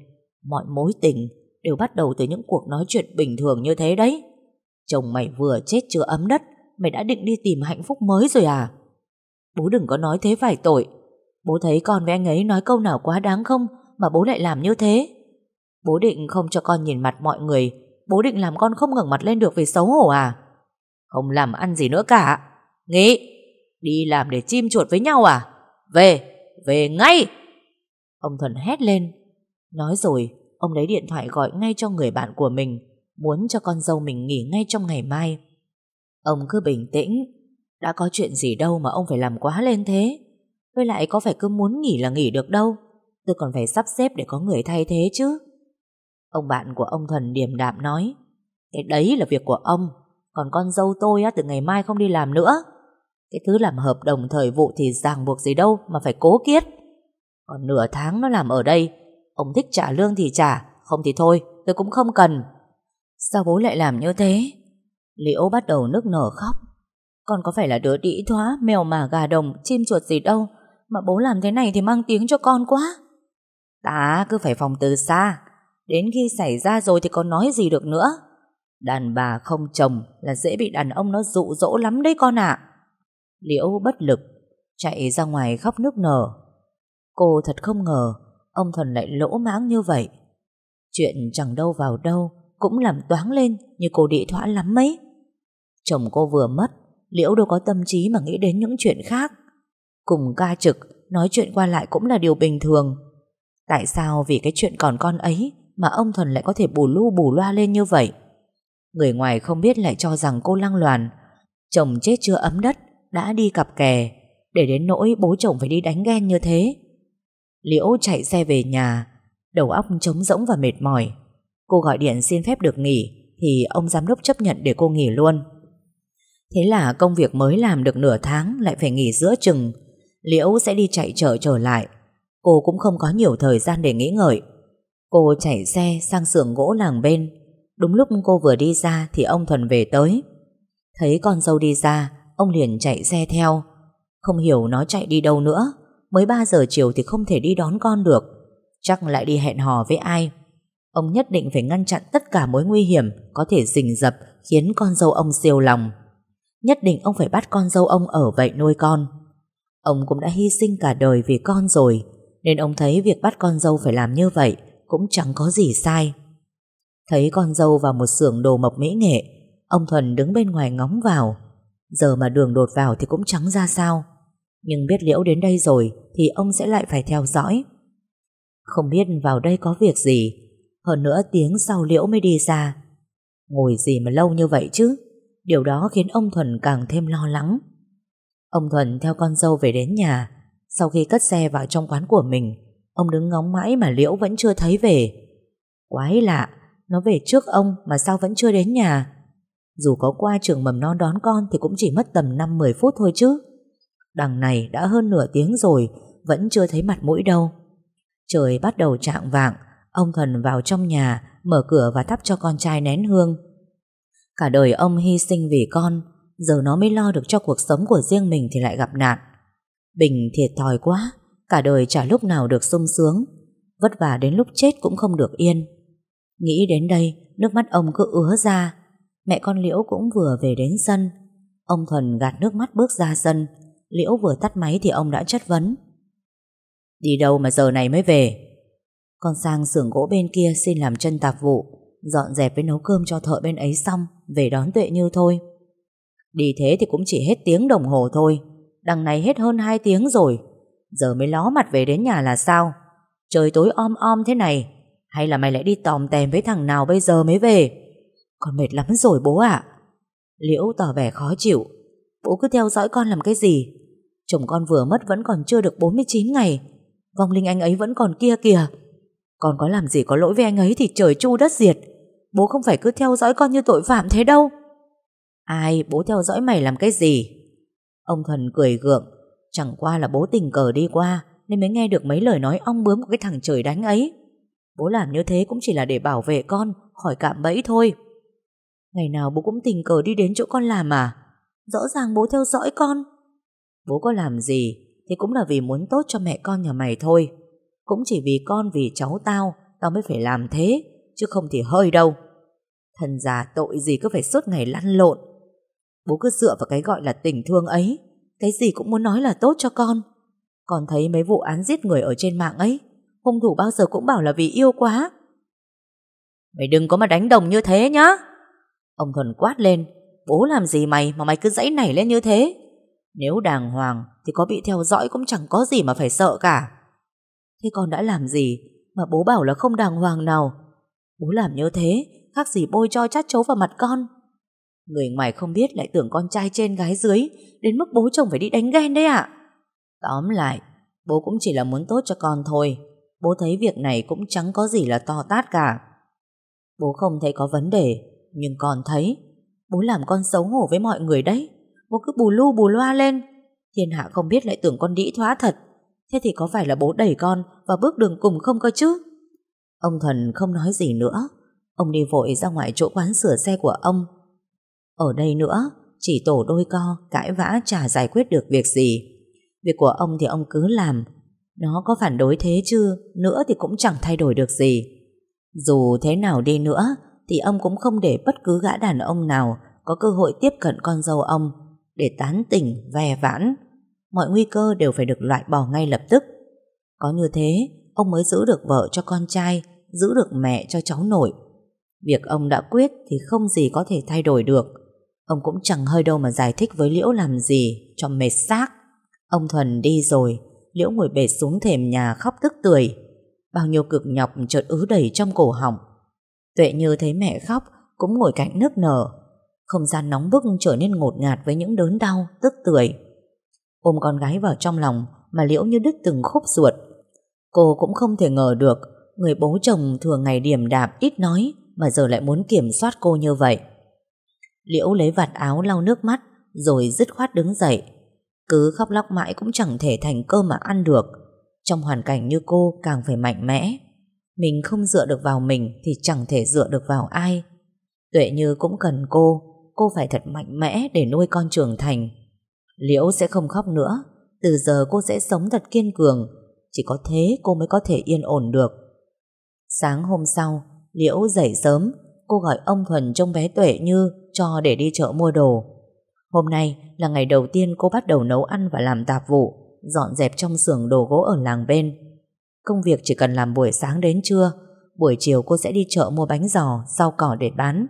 Mọi mối tình đều bắt đầu từ những cuộc nói chuyện bình thường như thế đấy. Chồng mày vừa chết chưa ấm đất, mày đã định đi tìm hạnh phúc mới rồi à? Bố đừng có nói thế phải tội. Bố thấy con với anh ấy nói câu nào quá đáng không mà bố lại làm như thế? Bố định không cho con nhìn mặt mọi người, bố định làm con không ngẩng mặt lên được vì xấu hổ à? Không làm ăn gì nữa cả. Nghĩ, đi làm để chim chuột với nhau à? Về, về ngay! Ông Thuần hét lên. Nói rồi, ông lấy điện thoại gọi ngay cho người bạn của mình, muốn cho con dâu mình nghỉ ngay trong ngày mai. Ông cứ bình tĩnh, đã có chuyện gì đâu mà ông phải làm quá lên thế. Với lại có phải cứ muốn nghỉ là nghỉ được đâu, tôi còn phải sắp xếp để có người thay thế chứ. Ông bạn của ông Thuần điềm đạm nói. Cái đấy là việc của ông, còn con dâu tôi á, từ ngày mai không đi làm nữa. Cái thứ làm hợp đồng thời vụ thì ràng buộc gì đâu mà phải cố kiết. Còn nửa tháng nó làm ở đây, ông thích trả lương thì trả, không thì thôi, tôi cũng không cần. Sao bố lại làm như thế? Liễu bắt đầu nức nở khóc. Con có phải là đứa đĩ thoá, mèo mà gà đồng, chim chuột gì đâu, mà bố làm thế này thì mang tiếng cho con quá. Ta cứ phải phòng từ xa, đến khi xảy ra rồi thì còn nói gì được nữa. Đàn bà không chồng là dễ bị đàn ông nó dụ dỗ lắm đấy con ạ. À. Liễu bất lực, chạy ra ngoài khóc nức nở. Cô thật không ngờ, ông Thuần lại lỗ mãng như vậy. Chuyện chẳng đâu vào đâu, cũng làm toáng lên như cô đĩ thoã lắm mấy. Chồng cô vừa mất, Liễu đâu có tâm trí mà nghĩ đến những chuyện khác. Cùng ca trực, nói chuyện qua lại cũng là điều bình thường. Tại sao vì cái chuyện còn con ấy mà ông Thuần lại có thể bù lu bù loa lên như vậy? Người ngoài không biết lại cho rằng cô lăng loàn. Chồng chết chưa ấm đất, đã đi cặp kè, để đến nỗi bố chồng phải đi đánh ghen như thế. Liễu chạy xe về nhà, đầu óc trống rỗng và mệt mỏi. Cô gọi điện xin phép được nghỉ thì ông giám đốc chấp nhận để cô nghỉ luôn. Thế là công việc mới làm được nửa tháng lại phải nghỉ giữa chừng. Liễu sẽ đi chạy chợ trở lại. Cô cũng không có nhiều thời gian để nghĩ ngợi. Cô chạy xe sang xưởng gỗ làng bên. Đúng lúc cô vừa đi ra thì ông Thuần về tới. Thấy con dâu đi ra, ông liền chạy xe theo. Không hiểu nó chạy đi đâu nữa. Mới ba giờ chiều thì không thể đi đón con được. Chắc lại đi hẹn hò với ai. Ông nhất định phải ngăn chặn tất cả mối nguy hiểm có thể rình rập khiến con dâu ông siêu lòng. Nhất định ông phải bắt con dâu ông ở vậy nuôi con. Ông cũng đã hy sinh cả đời vì con rồi, nên ông thấy việc bắt con dâu phải làm như vậy cũng chẳng có gì sai. Thấy con dâu vào một xưởng đồ mộc mỹ nghệ, ông Thuần đứng bên ngoài ngóng vào. Giờ mà Đường đột vào thì cũng chẳng ra sao. Nhưng biết Liễu đến đây rồi thì ông sẽ lại phải theo dõi. Không biết vào đây có việc gì. Hơn nữa tiếng sau Liễu mới đi ra. Ngồi gì mà lâu như vậy chứ. Điều đó khiến ông Thuần càng thêm lo lắng. Ông Thuần theo con dâu về đến nhà. Sau khi cất xe vào trong quán của mình, ông đứng ngóng mãi mà Liễu vẫn chưa thấy về. Quái lạ, nó về trước ông mà sao vẫn chưa đến nhà. Dù có qua trường mầm non đón con thì cũng chỉ mất tầm năm mười phút thôi chứ. Đằng này đã hơn nửa tiếng rồi, vẫn chưa thấy mặt mũi đâu. Trời bắt đầu chạng vạng. Ông Thuần vào trong nhà, mở cửa và thắp cho con trai nén hương. Cả đời ông hy sinh vì con, giờ nó mới lo được cho cuộc sống của riêng mình thì lại gặp nạn. Bình thiệt thòi quá, cả đời chả lúc nào được sung sướng, vất vả đến lúc chết cũng không được yên. Nghĩ đến đây, nước mắt ông cứ ứa ra. Mẹ con Liễu cũng vừa về đến sân. Ông Thuần gạt nước mắt bước ra sân. Liễu vừa tắt máy thì ông đã chất vấn. Đi đâu mà giờ này mới về? Con sang xưởng gỗ bên kia xin làm chân tạp vụ, dọn dẹp với nấu cơm cho thợ bên ấy xong, về đón Tuệ Như thôi. Đi thế thì cũng chỉ hết tiếng đồng hồ thôi, đằng này hết hơn hai tiếng rồi, giờ mới ló mặt về đến nhà là sao? Trời tối om om thế này, hay là mày lại đi tòm tèm với thằng nào bây giờ mới về? Con mệt lắm rồi bố ạ. À. Liễu tỏ vẻ khó chịu, bố cứ theo dõi con làm cái gì? Chồng con vừa mất vẫn còn chưa được bốn mươi chín ngày, vong linh anh ấy vẫn còn kia kìa. Con có làm gì có lỗi với anh ấy thì trời tru đất diệt. Bố không phải cứ theo dõi con như tội phạm thế đâu. Ai, bố theo dõi mày làm cái gì? Ông Thuần cười gượng. Chẳng qua là bố tình cờ đi qua nên mới nghe được mấy lời nói ong bướm của cái thằng trời đánh ấy. Bố làm như thế cũng chỉ là để bảo vệ con khỏi cạm bẫy thôi. Ngày nào bố cũng tình cờ đi đến chỗ con làm à? Rõ ràng bố theo dõi con. Bố có làm gì thì cũng là vì muốn tốt cho mẹ con nhà mày thôi. Cũng chỉ vì con vì cháu tao, tao mới phải làm thế, chứ không thì hơi đâu. Thần già tội gì cứ phải suốt ngày lăn lộn. Bố cứ dựa vào cái gọi là tình thương ấy, cái gì cũng muốn nói là tốt cho con. Con thấy mấy vụ án giết người ở trên mạng ấy, hung thủ bao giờ cũng bảo là vì yêu quá. Mày đừng có mà đánh đồng như thế nhá. Ông Thuần quát lên. Bố làm gì mày mà mày cứ giãy nảy lên như thế? Nếu đàng hoàng thì có bị theo dõi cũng chẳng có gì mà phải sợ cả. Thế con đã làm gì mà bố bảo là không đàng hoàng nào? Bố làm như thế khác gì bôi cho chát chấu vào mặt con. Người ngoài không biết lại tưởng con trai trên gái dưới đến mức bố chồng phải đi đánh ghen đấy ạ. À. Tóm lại, bố cũng chỉ là muốn tốt cho con thôi. Bố thấy việc này cũng chẳng có gì là to tát cả. Bố không thấy có vấn đề, nhưng con thấy. Bố làm con xấu hổ với mọi người đấy. Bố cứ bù lu bù loa lên. Thiên hạ không biết lại tưởng con đĩ thoá thật. Thế thì có phải là bố đẩy con vào bước đường cùng không cơ chứ? Ông Thuần không nói gì nữa. Ông đi vội ra ngoài chỗ quán sửa xe của ông. Ở đây nữa, chỉ tổ đôi co, cãi vã chả giải quyết được việc gì. Việc của ông thì ông cứ làm. Nó có phản đối thế chứ, nữa thì cũng chẳng thay đổi được gì. Dù thế nào đi nữa, thì ông cũng không để bất cứ gã đàn ông nào có cơ hội tiếp cận con dâu ông để tán tỉnh, ve vãn. Mọi nguy cơ đều phải được loại bỏ ngay lập tức. Có như thế, ông mới giữ được vợ cho con trai, giữ được mẹ cho cháu nội. Việc ông đã quyết thì không gì có thể thay đổi được. Ông cũng chẳng hơi đâu mà giải thích với Liễu làm gì cho mệt xác. Ông Thuần đi rồi, Liễu ngồi bệt xuống thềm nhà khóc tức tưởi. Bao nhiêu cực nhọc chợt ứ đầy trong cổ họng. Tuệ Như thấy mẹ khóc cũng ngồi cạnh nức nở. Không gian nóng bức trở nên ngột ngạt với những đớn đau tức tưởi. Ôm con gái vào trong lòng mà Liễu như đứt từng khúc ruột. Cô cũng không thể ngờ được người bố chồng thường ngày điềm đạm ít nói mà giờ lại muốn kiểm soát cô như vậy. Liễu lấy vạt áo lau nước mắt rồi dứt khoát đứng dậy. Cứ khóc lóc mãi cũng chẳng thể thành cơm mà ăn được. Trong hoàn cảnh như cô càng phải mạnh mẽ. Mình không dựa được vào mình thì chẳng thể dựa được vào ai. Tuệ Như cũng cần cô. Cô phải thật mạnh mẽ để nuôi con trưởng thành. Liễu sẽ không khóc nữa. Từ giờ cô sẽ sống thật kiên cường. Chỉ có thế cô mới có thể yên ổn được. Sáng hôm sau, Liễu dậy sớm. Cô gọi ông Thuần trông bé Tuệ Như cho để đi chợ mua đồ. Hôm nay là ngày đầu tiên cô bắt đầu nấu ăn và làm tạp vụ, dọn dẹp trong xưởng đồ gỗ ở làng bên. Công việc chỉ cần làm buổi sáng đến trưa, buổi chiều cô sẽ đi chợ mua bánh giò, rau cỏ để bán.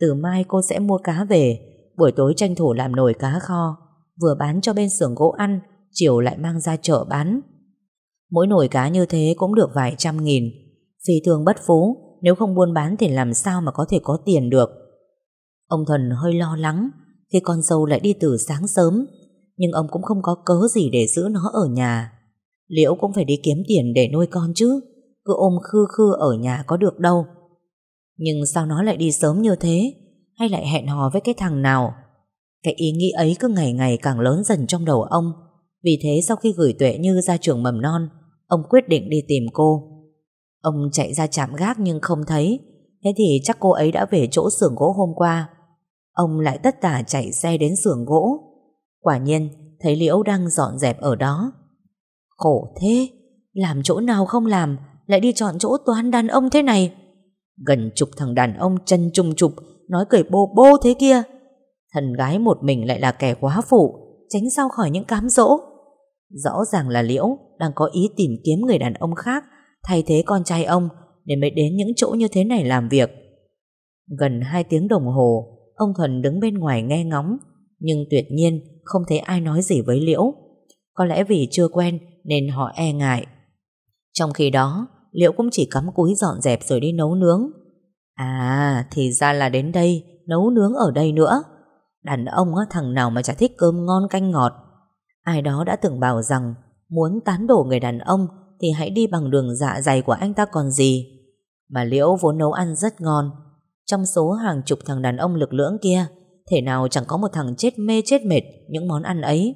Từ mai cô sẽ mua cá về, buổi tối tranh thủ làm nồi cá kho, vừa bán cho bên xưởng gỗ ăn, chiều lại mang ra chợ bán. Mỗi nồi cá như thế cũng được vài trăm nghìn. Phi thường bất phú, nếu không buôn bán thì làm sao mà có thể có tiền được. Ông Thần hơi lo lắng khi con dâu lại đi từ sáng sớm, nhưng ông cũng không có cớ gì để giữ nó ở nhà. Liễu cũng phải đi kiếm tiền để nuôi con chứ, cứ ôm khư khư ở nhà có được đâu. Nhưng sao nó lại đi sớm như thế, hay lại hẹn hò với cái thằng nào? Cái ý nghĩ ấy cứ ngày ngày càng lớn dần trong đầu ông. Vì thế sau khi gửi Tuệ Như ra trường mầm non, ông quyết định đi tìm cô. Ông chạy ra trạm gác nhưng không thấy, thế thì chắc cô ấy đã về chỗ xưởng gỗ hôm qua. Ông lại tất tả chạy xe đến xưởng gỗ. Quả nhiên thấy Liễu đang dọn dẹp ở đó. Khổ thế, làm chỗ nào không làm, lại đi chọn chỗ toàn đàn ông thế này. Gần chục thằng đàn ông chân trùng trục, nói cười bô bô thế kia. Thần gái một mình lại là kẻ quá phụ, tránh sao khỏi những cám dỗ. Rõ ràng là Liễu đang có ý tìm kiếm người đàn ông khác thay thế con trai ông, để mới đến những chỗ như thế này làm việc. Gần hai tiếng đồng hồ, ông Thuần đứng bên ngoài nghe ngóng, nhưng tuyệt nhiên không thấy ai nói gì với Liễu. Có lẽ vì chưa quen nên họ e ngại. Trong khi đó, Liễu cũng chỉ cắm cúi dọn dẹp rồi đi nấu nướng. À, thì ra là đến đây, nấu nướng ở đây nữa. Đàn ông thằng nào mà chả thích cơm ngon canh ngọt. Ai đó đã từng bảo rằng muốn tán đổ người đàn ông thì hãy đi bằng đường dạ dày của anh ta còn gì. Mà Liễu vốn nấu ăn rất ngon. Trong số hàng chục thằng đàn ông lực lưỡng kia, thể nào chẳng có một thằng chết mê chết mệt những món ăn ấy.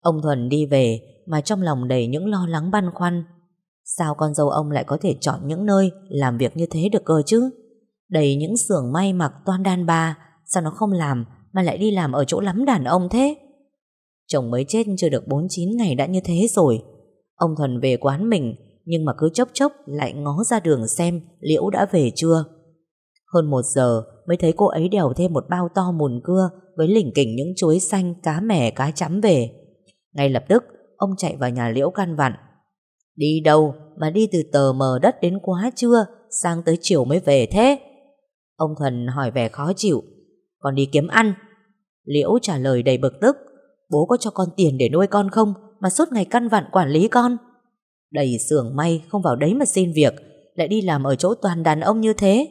Ông Thuần đi về mà trong lòng đầy những lo lắng băn khoăn. Sao con dâu ông lại có thể chọn những nơi làm việc như thế được cơ chứ? Đầy những xưởng may mặc toàn đàn bà, sao nó không làm mà lại đi làm ở chỗ lắm đàn ông thế? Chồng mới chết chưa được bốn mươi chín ngày đã như thế rồi. Ông Thuần về quán mình, nhưng mà cứ chốc chốc lại ngó ra đường xem Liễu đã về chưa. Hơn một giờ mới thấy cô ấy đèo thêm một bao to mùn cưa với lỉnh kỉnh những chuối xanh, cá mẻ, cá chấm về. Ngay lập tức, ông chạy vào nhà Liễu căn vặn. Đi đâu mà đi từ tờ mờ đất đến quá trưa, sang tới chiều mới về thế? Ông Thuần hỏi vẻ khó chịu. Còn đi kiếm ăn. Liễu trả lời đầy bực tức. Bố có cho con tiền để nuôi con không mà suốt ngày căn vặn quản lý con? Đầy xưởng may không vào đấy mà xin việc, lại đi làm ở chỗ toàn đàn ông như thế.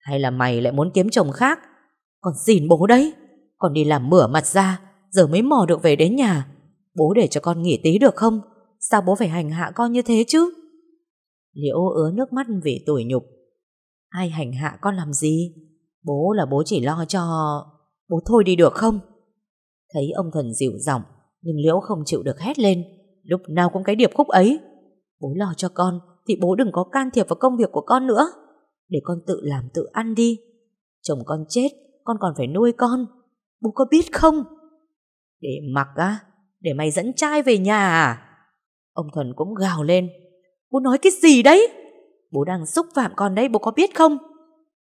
Hay là mày lại muốn kiếm chồng khác? Còn dìn bố đấy. Còn đi làm mửa mặt ra, giờ mới mò được về đến nhà. Bố để cho con nghỉ tí được không? Sao bố phải hành hạ con như thế chứ? Liễu ứa nước mắt vì tủi nhục. Ai hành hạ con làm gì? Bố là bố chỉ lo cho... Bố thôi đi được không? Thấy ông Thần dịu giọng, nhưng Liễu không chịu được hét lên. Lúc nào cũng cái điệp khúc ấy. Bố lo cho con thì bố đừng có can thiệp vào công việc của con nữa. Để con tự làm tự ăn đi. Chồng con chết, con còn phải nuôi con. Bố có biết không? Để mặc á? Để mày dẫn trai về nhà à? Ông Thuần cũng gào lên. Bố nói cái gì đấy? Bố đang xúc phạm con đấy, bố có biết không?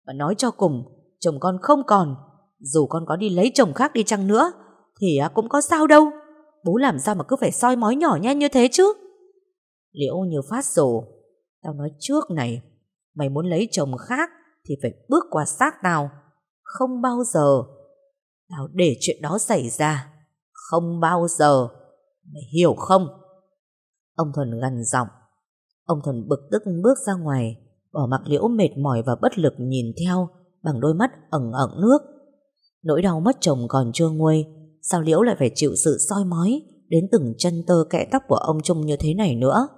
Và nói cho cùng, chồng con không còn. Dù con có đi lấy chồng khác đi chăng nữa thì cũng có sao đâu. Bố làm sao mà cứ phải soi mói nhỏ nhen như thế chứ? Liễu như phát rồ. Tao nói trước này, mày muốn lấy chồng khác thì phải bước qua xác tao. Không bao giờ tao để chuyện đó xảy ra. Không bao giờ. Mày hiểu không? Ông Thuần gằn giọng. Ông Thuần bực tức bước ra ngoài, bỏ mặc Liễu mệt mỏi và bất lực nhìn theo bằng đôi mắt ẩn ẩn nước. Nỗi đau mất chồng còn chưa nguôi, sao Liễu lại phải chịu sự soi mói đến từng chân tơ kẽ tóc của ông Trung như thế này nữa?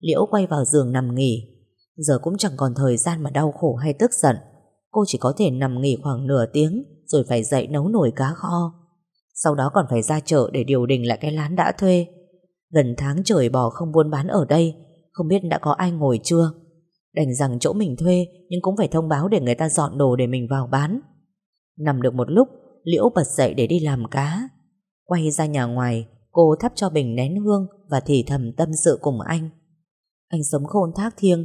Liễu quay vào giường nằm nghỉ. Giờ cũng chẳng còn thời gian mà đau khổ hay tức giận. Cô chỉ có thể nằm nghỉ khoảng nửa tiếng rồi phải dậy nấu nồi cá kho. Sau đó còn phải ra chợ để điều đình lại cái lán đã thuê. Gần tháng trời bò không buôn bán ở đây, không biết đã có ai ngồi chưa. Đành rằng chỗ mình thuê nhưng cũng phải thông báo để người ta dọn đồ để mình vào bán. Nằm được một lúc, Liễu bật dậy để đi làm cá. Quay ra nhà ngoài, cô thắp cho Bình nén hương và thì thầm tâm sự cùng anh. Anh sống khôn thác thiêng,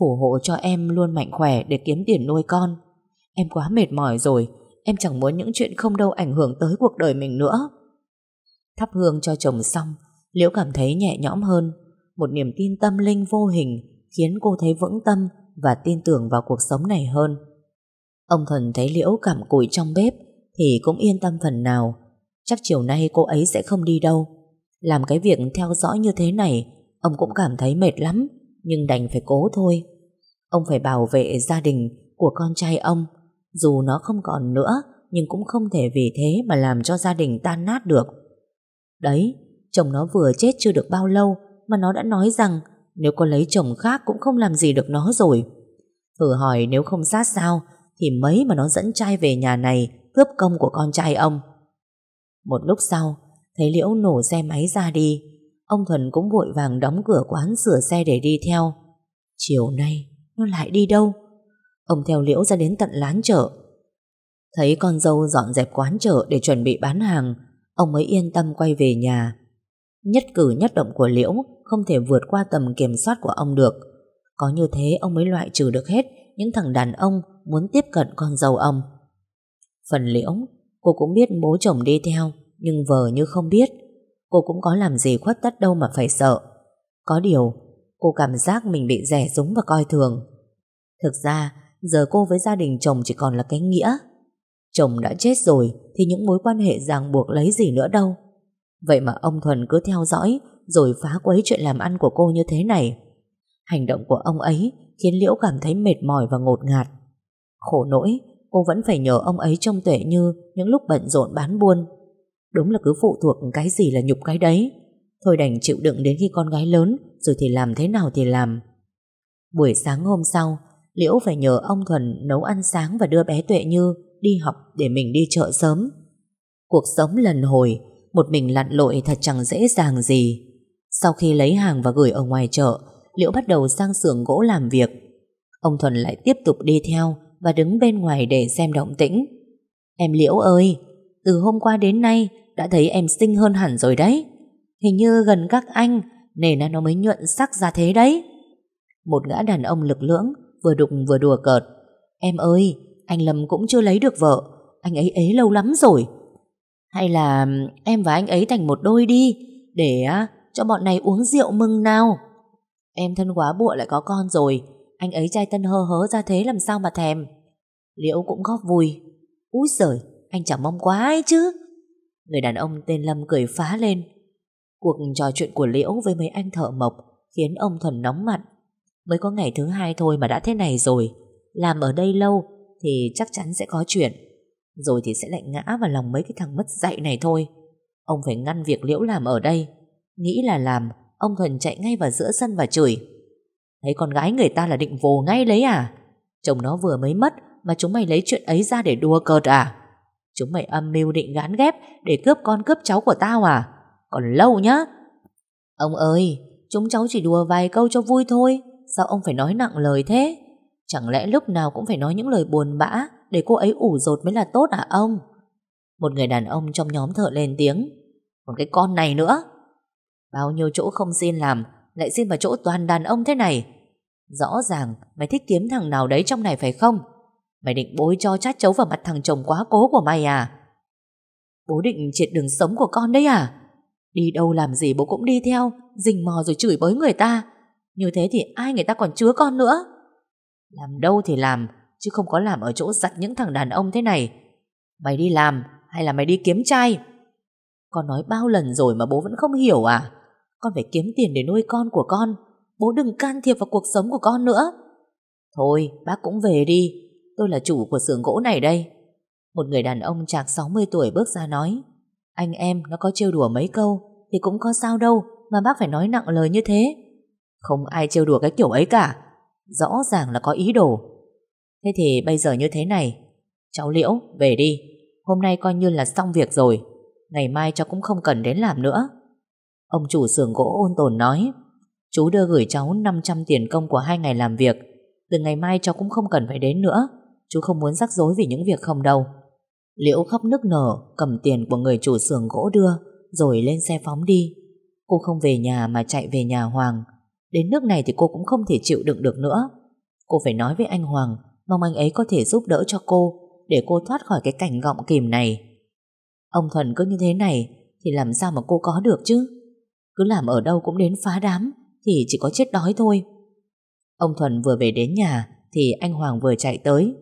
phù hộ cho em luôn mạnh khỏe để kiếm tiền nuôi con. Em quá mệt mỏi rồi, em chẳng muốn những chuyện không đâu ảnh hưởng tới cuộc đời mình nữa. Thắp hương cho chồng xong, Liễu cảm thấy nhẹ nhõm hơn. Một niềm tin tâm linh vô hình khiến cô thấy vững tâm và tin tưởng vào cuộc sống này hơn. Ông Thần thấy Liễu cặm cụi trong bếp thì cũng yên tâm phần nào. Chắc chiều nay cô ấy sẽ không đi đâu. Làm cái việc theo dõi như thế này, ông cũng cảm thấy mệt lắm, nhưng đành phải cố thôi. Ông phải bảo vệ gia đình của con trai ông. Dù nó không còn nữa, nhưng cũng không thể vì thế mà làm cho gia đình tan nát được. Đấy, chồng nó vừa chết chưa được bao lâu mà nó đã nói rằng nếu có lấy chồng khác cũng không làm gì được nó rồi. Thử hỏi nếu không sát sao thì mấy mà nó dẫn trai về nhà này cướp công của con trai ông. Một lúc sau, thấy Liễu nổ xe máy ra đi, ông Thuần cũng vội vàng đóng cửa quán sửa xe để đi theo. Chiều nay, nó lại đi đâu? Ông theo Liễu ra đến tận lán chợ. Thấy con dâu dọn dẹp quán chợ để chuẩn bị bán hàng, ông mới yên tâm quay về nhà. Nhất cử nhất động của Liễu không thể vượt qua tầm kiểm soát của ông được. Có như thế ông mới loại trừ được hết những thằng đàn ông muốn tiếp cận con dâu ông. Phần Liễu, cô cũng biết bố chồng đi theo, nhưng vờ như không biết. Cô cũng có làm gì khuất tất đâu mà phải sợ. Có điều, cô cảm giác mình bị dè dúng và coi thường. Thực ra, giờ cô với gia đình chồng chỉ còn là cái nghĩa. Chồng đã chết rồi thì những mối quan hệ ràng buộc lấy gì nữa đâu. Vậy mà ông Thuần cứ theo dõi rồi phá quấy chuyện làm ăn của cô như thế này. Hành động của ông ấy khiến Liễu cảm thấy mệt mỏi và ngột ngạt. Khổ nỗi, cô vẫn phải nhờ ông ấy trông tuệ Như những lúc bận rộn bán buôn. Đúng là cứ phụ thuộc cái gì là nhục cái đấy. Thôi đành chịu đựng đến khi con gái lớn rồi thì làm thế nào thì làm. Buổi sáng hôm sau, Liễu phải nhờ ông Thuần nấu ăn sáng và đưa bé Tuệ Như đi học để mình đi chợ sớm. Cuộc sống lần hồi, một mình lặn lội thật chẳng dễ dàng gì. Sau khi lấy hàng và gửi ở ngoài chợ, Liễu bắt đầu sang xưởng gỗ làm việc. Ông Thuần lại tiếp tục đi theo và đứng bên ngoài để xem động tĩnh. Em Liễu ơi, từ hôm qua đến nay đã thấy em xinh hơn hẳn rồi đấy. Hình như gần các anh nên nó mới nhuận sắc ra thế đấy. Một gã đàn ông lực lưỡng vừa đục vừa đùa cợt. Em ơi, anh Lâm cũng chưa lấy được vợ, anh ấy ế lâu lắm rồi. Hay là em và anh ấy thành một đôi đi, để cho bọn này uống rượu mừng nào. Em thân quá bụa lại có con rồi, anh ấy trai tân hơ hớ ra thế làm sao mà thèm. Liễu cũng góp vui. Úi giời, anh chẳng mong quá ấy chứ. Người đàn ông tên Lâm cười phá lên. Cuộc trò chuyện của Liễu với mấy anh thợ mộc khiến ông Thuần nóng mặt. Mới có ngày thứ hai thôi mà đã thế này rồi. Làm ở đây lâu thì chắc chắn sẽ có chuyện. Rồi thì sẽ lại ngã vào lòng mấy cái thằng mất dạy này thôi. Ông phải ngăn việc Liễu làm ở đây. Nghĩ là làm, ông Thuần chạy ngay vào giữa sân và chửi. Thấy con gái người ta là định vồ ngay lấy à? Chồng nó vừa mới mất mà chúng mày lấy chuyện ấy ra để đùa cợt à? Chúng mày âm mưu định gán ghép để cướp con cướp cháu của tao à? Còn lâu nhá. Ông ơi, chúng cháu chỉ đùa vài câu cho vui thôi. Sao ông phải nói nặng lời thế? Chẳng lẽ lúc nào cũng phải nói những lời buồn bã để cô ấy ủ dột mới là tốt à ông? Một người đàn ông trong nhóm thợ lên tiếng. Còn cái con này nữa, bao nhiêu chỗ không xin làm lại xin vào chỗ toàn đàn ông thế này. Rõ ràng mày thích kiếm thằng nào đấy trong này phải không? Mày định bôi cho chát chấu vào mặt thằng chồng quá cố của mày à? Bố định triệt đường sống của con đấy à? Đi đâu làm gì bố cũng đi theo, rình mò rồi chửi bới người ta. Như thế thì ai người ta còn chứa con nữa. Làm đâu thì làm, chứ không có làm ở chỗ giặt những thằng đàn ông thế này. Mày đi làm hay là mày đi kiếm trai? Con nói bao lần rồi mà bố vẫn không hiểu à? Con phải kiếm tiền để nuôi con của con. Bố đừng can thiệp vào cuộc sống của con nữa. Thôi bác cũng về đi, tôi là chủ của xưởng gỗ này đây. Một người đàn ông trạc sáu mươi tuổi bước ra nói. Anh em nó có trêu đùa mấy câu thì cũng có sao đâu mà bác phải nói nặng lời như thế. Không ai trêu đùa cái kiểu ấy cả. rõ ràng là có ý đồ. Thế thì bây giờ như thế này, cháu Liễu về đi, hôm nay coi như là xong việc rồi, ngày mai cháu cũng không cần đến làm nữa. Ông chủ xưởng gỗ ôn tồn nói, chú đưa gửi cháu năm trăm tiền công của hai ngày làm việc, từ ngày mai cháu cũng không cần phải đến nữa, chú không muốn rắc rối vì những việc không đâu. Liễu khóc nức nở cầm tiền của người chủ xưởng gỗ đưa rồi lên xe phóng đi. Cô không về nhà mà chạy về nhà Hoàng. Đến nước này thì cô cũng không thể chịu đựng được nữa. Cô phải nói với anh Hoàng, mong anh ấy có thể giúp đỡ cho cô, để cô thoát khỏi cái cảnh gọng kìm này. Ông Thuần cứ như thế này thì làm sao mà cô có được chứ. Cứ làm ở đâu cũng đến phá đám thì chỉ có chết đói thôi. Ông Thuần vừa về đến nhà thì anh Hoàng vừa chạy tới.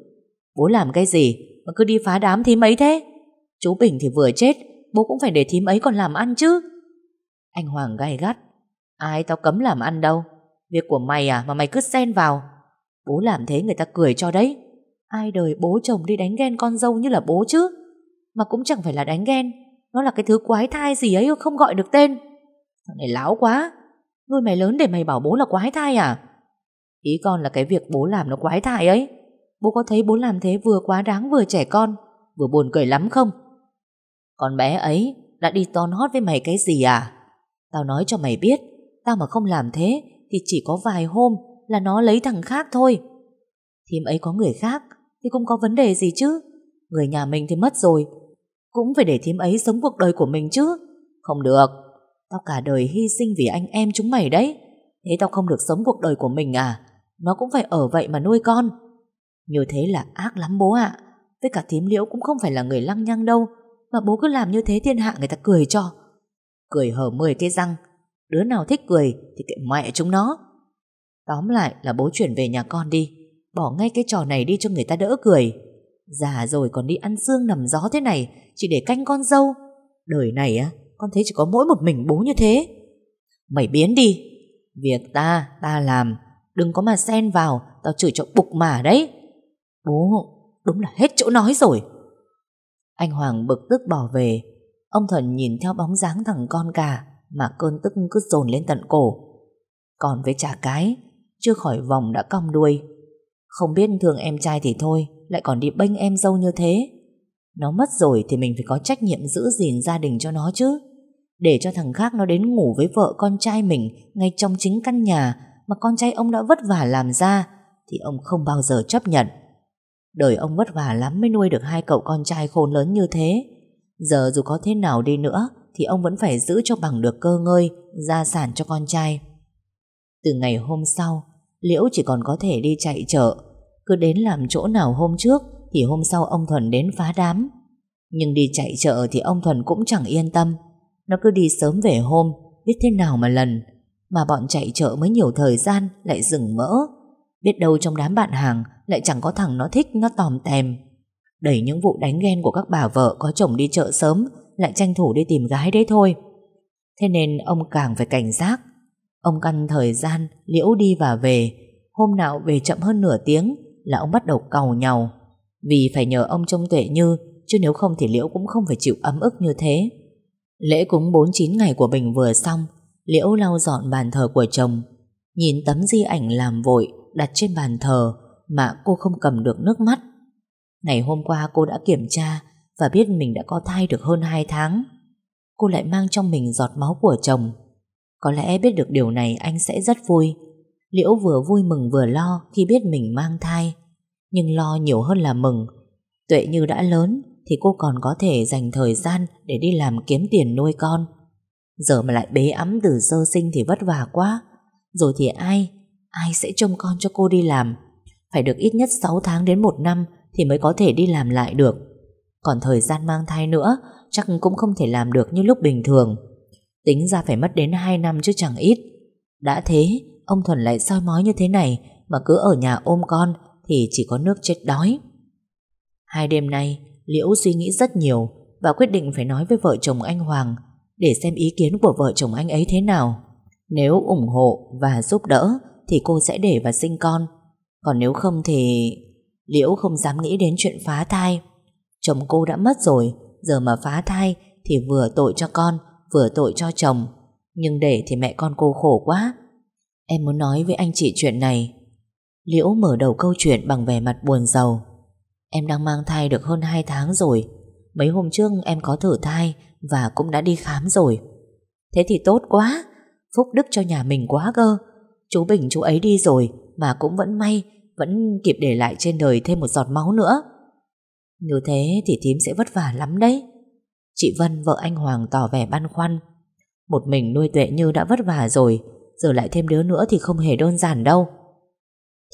Bố làm cái gì mà cứ đi phá đám thím ấy thế? Chú Bình thì vừa chết, bố cũng phải để thím ấy còn làm ăn chứ. Anh Hoàng gay gắt, ai tao cấm làm ăn đâu, việc của mày à mà mày cứ xen vào. Bố làm thế người ta cười cho đấy. Ai đời bố chồng đi đánh ghen con dâu như là bố chứ. Mà cũng chẳng phải là đánh ghen, nó là cái thứ quái thai gì ấy không gọi được tên. Thằng này láo quá, nuôi mày lớn để mày bảo bố là quái thai à? Ý con là cái việc bố làm nó quái thai ấy. Bố có thấy bố làm thế vừa quá đáng vừa trẻ con, vừa buồn cười lắm không? Con bé ấy đã đi ton hót với mày cái gì à? Tao nói cho mày biết, tao mà không làm thế thì chỉ có vài hôm là nó lấy thằng khác thôi. Thím ấy có người khác thì cũng có vấn đề gì chứ. Người nhà mình thì mất rồi, cũng phải để thím ấy sống cuộc đời của mình chứ. Không được, tao cả đời hy sinh vì anh em chúng mày đấy. Thế tao không được sống cuộc đời của mình à? Nó cũng phải ở vậy mà nuôi con. Như thế là ác lắm bố ạ. à. Với cả thím Liễu cũng không phải là người lăng nhăng đâu, mà bố cứ làm như thế thiên hạ người ta cười cho. Cười hở mười cái răng, đứa nào thích cười thì kệ mẹ chúng nó. Tóm lại là bố chuyển về nhà con đi, bỏ ngay cái trò này đi cho người ta đỡ cười. Già rồi còn đi ăn xương nằm gió thế này chỉ để canh con dâu. Đời này á, con thấy chỉ có mỗi một mình bố như thế. Mày biến đi, việc ta, ta làm, đừng có mà xen vào, tao chửi cho bục mà đấy. Bố, đúng là hết chỗ nói rồi. Anh Hoàng bực tức bỏ về. Ông Thuần nhìn theo bóng dáng thằng con cả mà cơn tức cứ dồn lên tận cổ. Còn với chả cái, chưa khỏi vòng đã cong đuôi. Không biết thương em trai thì thôi, lại còn đi bênh em dâu như thế. Nó mất rồi thì mình phải có trách nhiệm giữ gìn gia đình cho nó chứ. Để cho thằng khác nó đến ngủ với vợ con trai mình ngay trong chính căn nhà mà con trai ông đã vất vả làm ra thì ông không bao giờ chấp nhận. Đời ông vất vả lắm mới nuôi được hai cậu con trai khôn lớn như thế. Giờ dù có thế nào đi nữa thì ông vẫn phải giữ cho bằng được cơ ngơi, gia sản cho con trai. Từ ngày hôm sau, Liễu chỉ còn có thể đi chạy chợ. Cứ đến làm chỗ nào hôm trước thì hôm sau ông Thuần đến phá đám. Nhưng đi chạy chợ thì ông Thuần cũng chẳng yên tâm. Nó cứ đi sớm về hôm, biết thế nào mà lần. Mà bọn chạy chợ mới nhiều thời gian lại rừng mỡ. Biết đâu trong đám bạn hàng lại chẳng có thằng nó thích, nó tòm tèm. Đẩy những vụ đánh ghen của các bà vợ có chồng đi chợ sớm lại tranh thủ đi tìm gái đấy thôi. Thế nên ông càng phải cảnh giác. Ông căn thời gian Liễu đi và về. Hôm nào về chậm hơn nửa tiếng là ông bắt đầu càu nhàu. Vì phải nhờ ông trông Tuệ Như, chứ nếu không thì Liễu cũng không phải chịu ấm ức như thế. Lễ cúng bốn mươi chín ngày của Bình vừa xong, Liễu lau dọn bàn thờ của chồng. Nhìn tấm di ảnh làm vội đặt trên bàn thờ mà cô không cầm được nước mắt. Ngày hôm qua cô đã kiểm tra và biết mình đã có thai được hơn hai tháng. Cô lại mang trong mình giọt máu của chồng. Có lẽ biết được điều này anh sẽ rất vui. Liễu vừa vui mừng vừa lo khi biết mình mang thai. Nhưng lo nhiều hơn là mừng. Tuệ Như đã lớn thì cô còn có thể dành thời gian để đi làm kiếm tiền nuôi con. Giờ mà lại bế ẵm từ sơ sinh thì vất vả quá. Rồi thì ai, ai sẽ trông con cho cô đi làm? Phải được ít nhất sáu tháng đến một năm thì mới có thể đi làm lại được. Còn thời gian mang thai nữa chắc cũng không thể làm được như lúc bình thường. Tính ra phải mất đến hai năm chứ chẳng ít. Đã thế, ông Thuần lại soi mói như thế này mà cứ ở nhà ôm con thì chỉ có nước chết đói. Hai đêm nay, Liễu suy nghĩ rất nhiều và quyết định phải nói với vợ chồng anh Hoàng để xem ý kiến của vợ chồng anh ấy thế nào. Nếu ủng hộ và giúp đỡ thì cô sẽ để và sinh con. Còn nếu không thì... Liễu không dám nghĩ đến chuyện phá thai. Chồng cô đã mất rồi, giờ mà phá thai thì vừa tội cho con, vừa tội cho chồng. Nhưng để thì mẹ con cô khổ quá. Em muốn nói với anh chị chuyện này. Liễu mở đầu câu chuyện bằng vẻ mặt buồn rầu. Em đang mang thai được hơn hai tháng rồi. Mấy hôm trước em có thử thai và cũng đã đi khám rồi. Thế thì tốt quá, phúc đức cho nhà mình quá cơ. Chú Bình chú ấy đi rồi mà cũng vẫn may, vẫn kịp để lại trên đời thêm một giọt máu nữa. Như thế thì thím sẽ vất vả lắm đấy. Chị Vân vợ anh Hoàng tỏ vẻ băn khoăn. Một mình nuôi Tuệ Như đã vất vả rồi, giờ lại thêm đứa nữa thì không hề đơn giản đâu.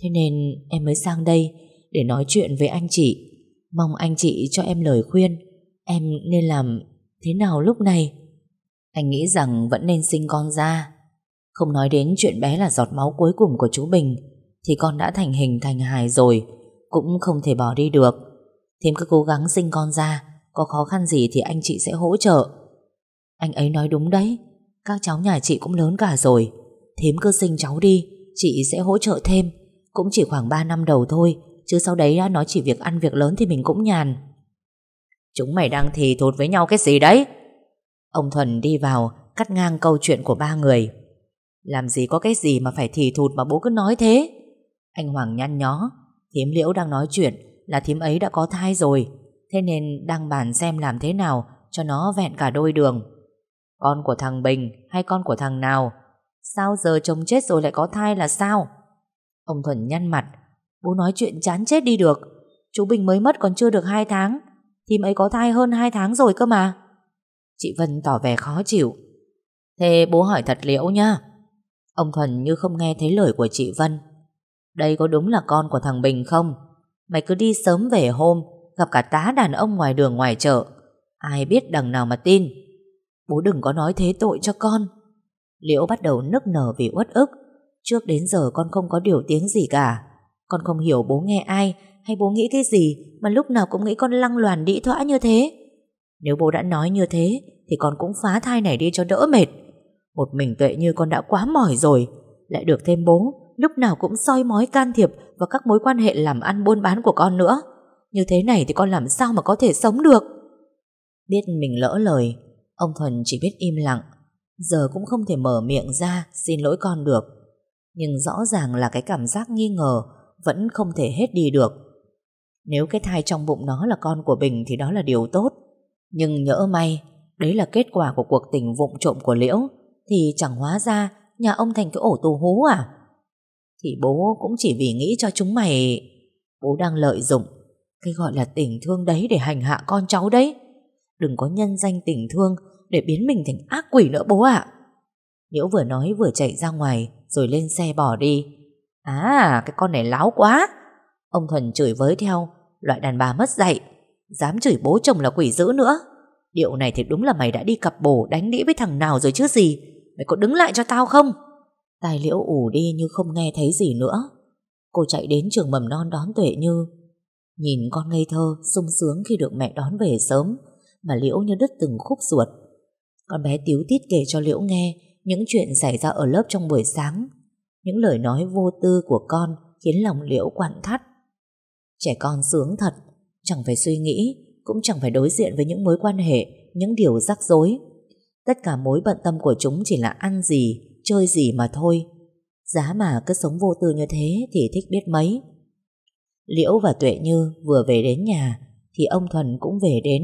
Thế nên em mới sang đây để nói chuyện với anh chị. Mong anh chị cho em lời khuyên. Em nên làm thế nào lúc này? Anh nghĩ rằng vẫn nên sinh con ra. Không nói đến chuyện bé là giọt máu cuối cùng của chú Bình, thì con đã thành hình thành hài rồi, cũng không thể bỏ đi được. Thím cứ cố gắng sinh con ra, có khó khăn gì thì anh chị sẽ hỗ trợ. Anh ấy nói đúng đấy, các cháu nhà chị cũng lớn cả rồi. Thím cứ sinh cháu đi, chị sẽ hỗ trợ thêm. Cũng chỉ khoảng ba năm đầu thôi, chứ sau đấy nó chỉ việc ăn việc lớn thì mình cũng nhàn. Chúng mày đang thì thột với nhau cái gì đấy? Ông Thuần đi vào, cắt ngang câu chuyện của ba người. Làm gì có cái gì mà phải thì thụt mà bố cứ nói thế? Anh Hoàng nhăn nhó. Thím Liễu đang nói chuyện là thím ấy đã có thai rồi, thế nên đang bàn xem làm thế nào cho nó vẹn cả đôi đường. Con của thằng Bình hay con của thằng nào? Sao giờ chồng chết rồi lại có thai là sao? Ông Thuần nhăn mặt. Bố nói chuyện chán chết đi được. Chú Bình mới mất còn chưa được hai tháng, thím ấy có thai hơn hai tháng rồi cơ mà. Chị Vân tỏ vẻ khó chịu. Thế bố hỏi thật Liễu nhá. Ông Thuần như không nghe thấy lời của chị Vân. Đây có đúng là con của thằng Bình không? Mày cứ đi sớm về hôm, gặp cả tá đàn ông ngoài đường ngoài chợ, ai biết đằng nào mà tin. Bố đừng có nói thế tội cho con. Liễu bắt đầu nức nở vì uất ức. Trước đến giờ con không có điều tiếng gì cả. Con không hiểu bố nghe ai hay bố nghĩ cái gì mà lúc nào cũng nghĩ con lăng loàn đĩ thoã như thế. Nếu bố đã nói như thế thì con cũng phá thai này đi cho đỡ mệt. Một mình Tuệ Như con đã quá mỏi rồi, lại được thêm bố lúc nào cũng soi mói can thiệp vào các mối quan hệ làm ăn buôn bán của con nữa. Như thế này thì con làm sao mà có thể sống được? Biết mình lỡ lời, ông Thuần chỉ biết im lặng. Giờ cũng không thể mở miệng ra xin lỗi con được. Nhưng rõ ràng là cái cảm giác nghi ngờ vẫn không thể hết đi được. Nếu cái thai trong bụng nó là con của Bình thì đó là điều tốt. Nhưng nhỡ may đấy là kết quả của cuộc tình vụng trộm của Liễu, thì chẳng hóa ra nhà ông thành cái ổ tù hú à? Thì bố cũng chỉ vì nghĩ cho chúng mày. Bố đang lợi dụng cái gọi là tình thương đấy để hành hạ con cháu đấy. Đừng có nhân danh tình thương để biến mình thành ác quỷ nữa bố ạ. À. Liễu vừa nói vừa chạy ra ngoài rồi lên xe bỏ đi. À, cái con này láo quá. Ông Thuần chửi với theo. Loại đàn bà mất dạy, dám chửi bố chồng là quỷ dữ nữa. Điệu này thì đúng là mày đã đi cặp bồ đánh đĩ với thằng nào rồi chứ gì. Mày có đứng lại cho tao không? Tài Liễu ủ đi như không nghe thấy gì nữa. Cô chạy đến trường mầm non đón Tuệ Như. Nhìn con ngây thơ sung sướng khi được mẹ đón về sớm mà Liễu như đứt từng khúc ruột. Con bé tíu tít kể cho Liễu nghe những chuyện xảy ra ở lớp trong buổi sáng. Những lời nói vô tư của con khiến lòng Liễu quặn thắt. Trẻ con sướng thật, chẳng phải suy nghĩ, cũng chẳng phải đối diện với những mối quan hệ, những điều rắc rối. Tất cả mối bận tâm của chúng chỉ là ăn gì, chơi gì mà thôi. Giá mà cứ sống vô tư như thế thì thích biết mấy. Liễu và Tuệ Như vừa về đến nhà thì ông Thuần cũng về đến.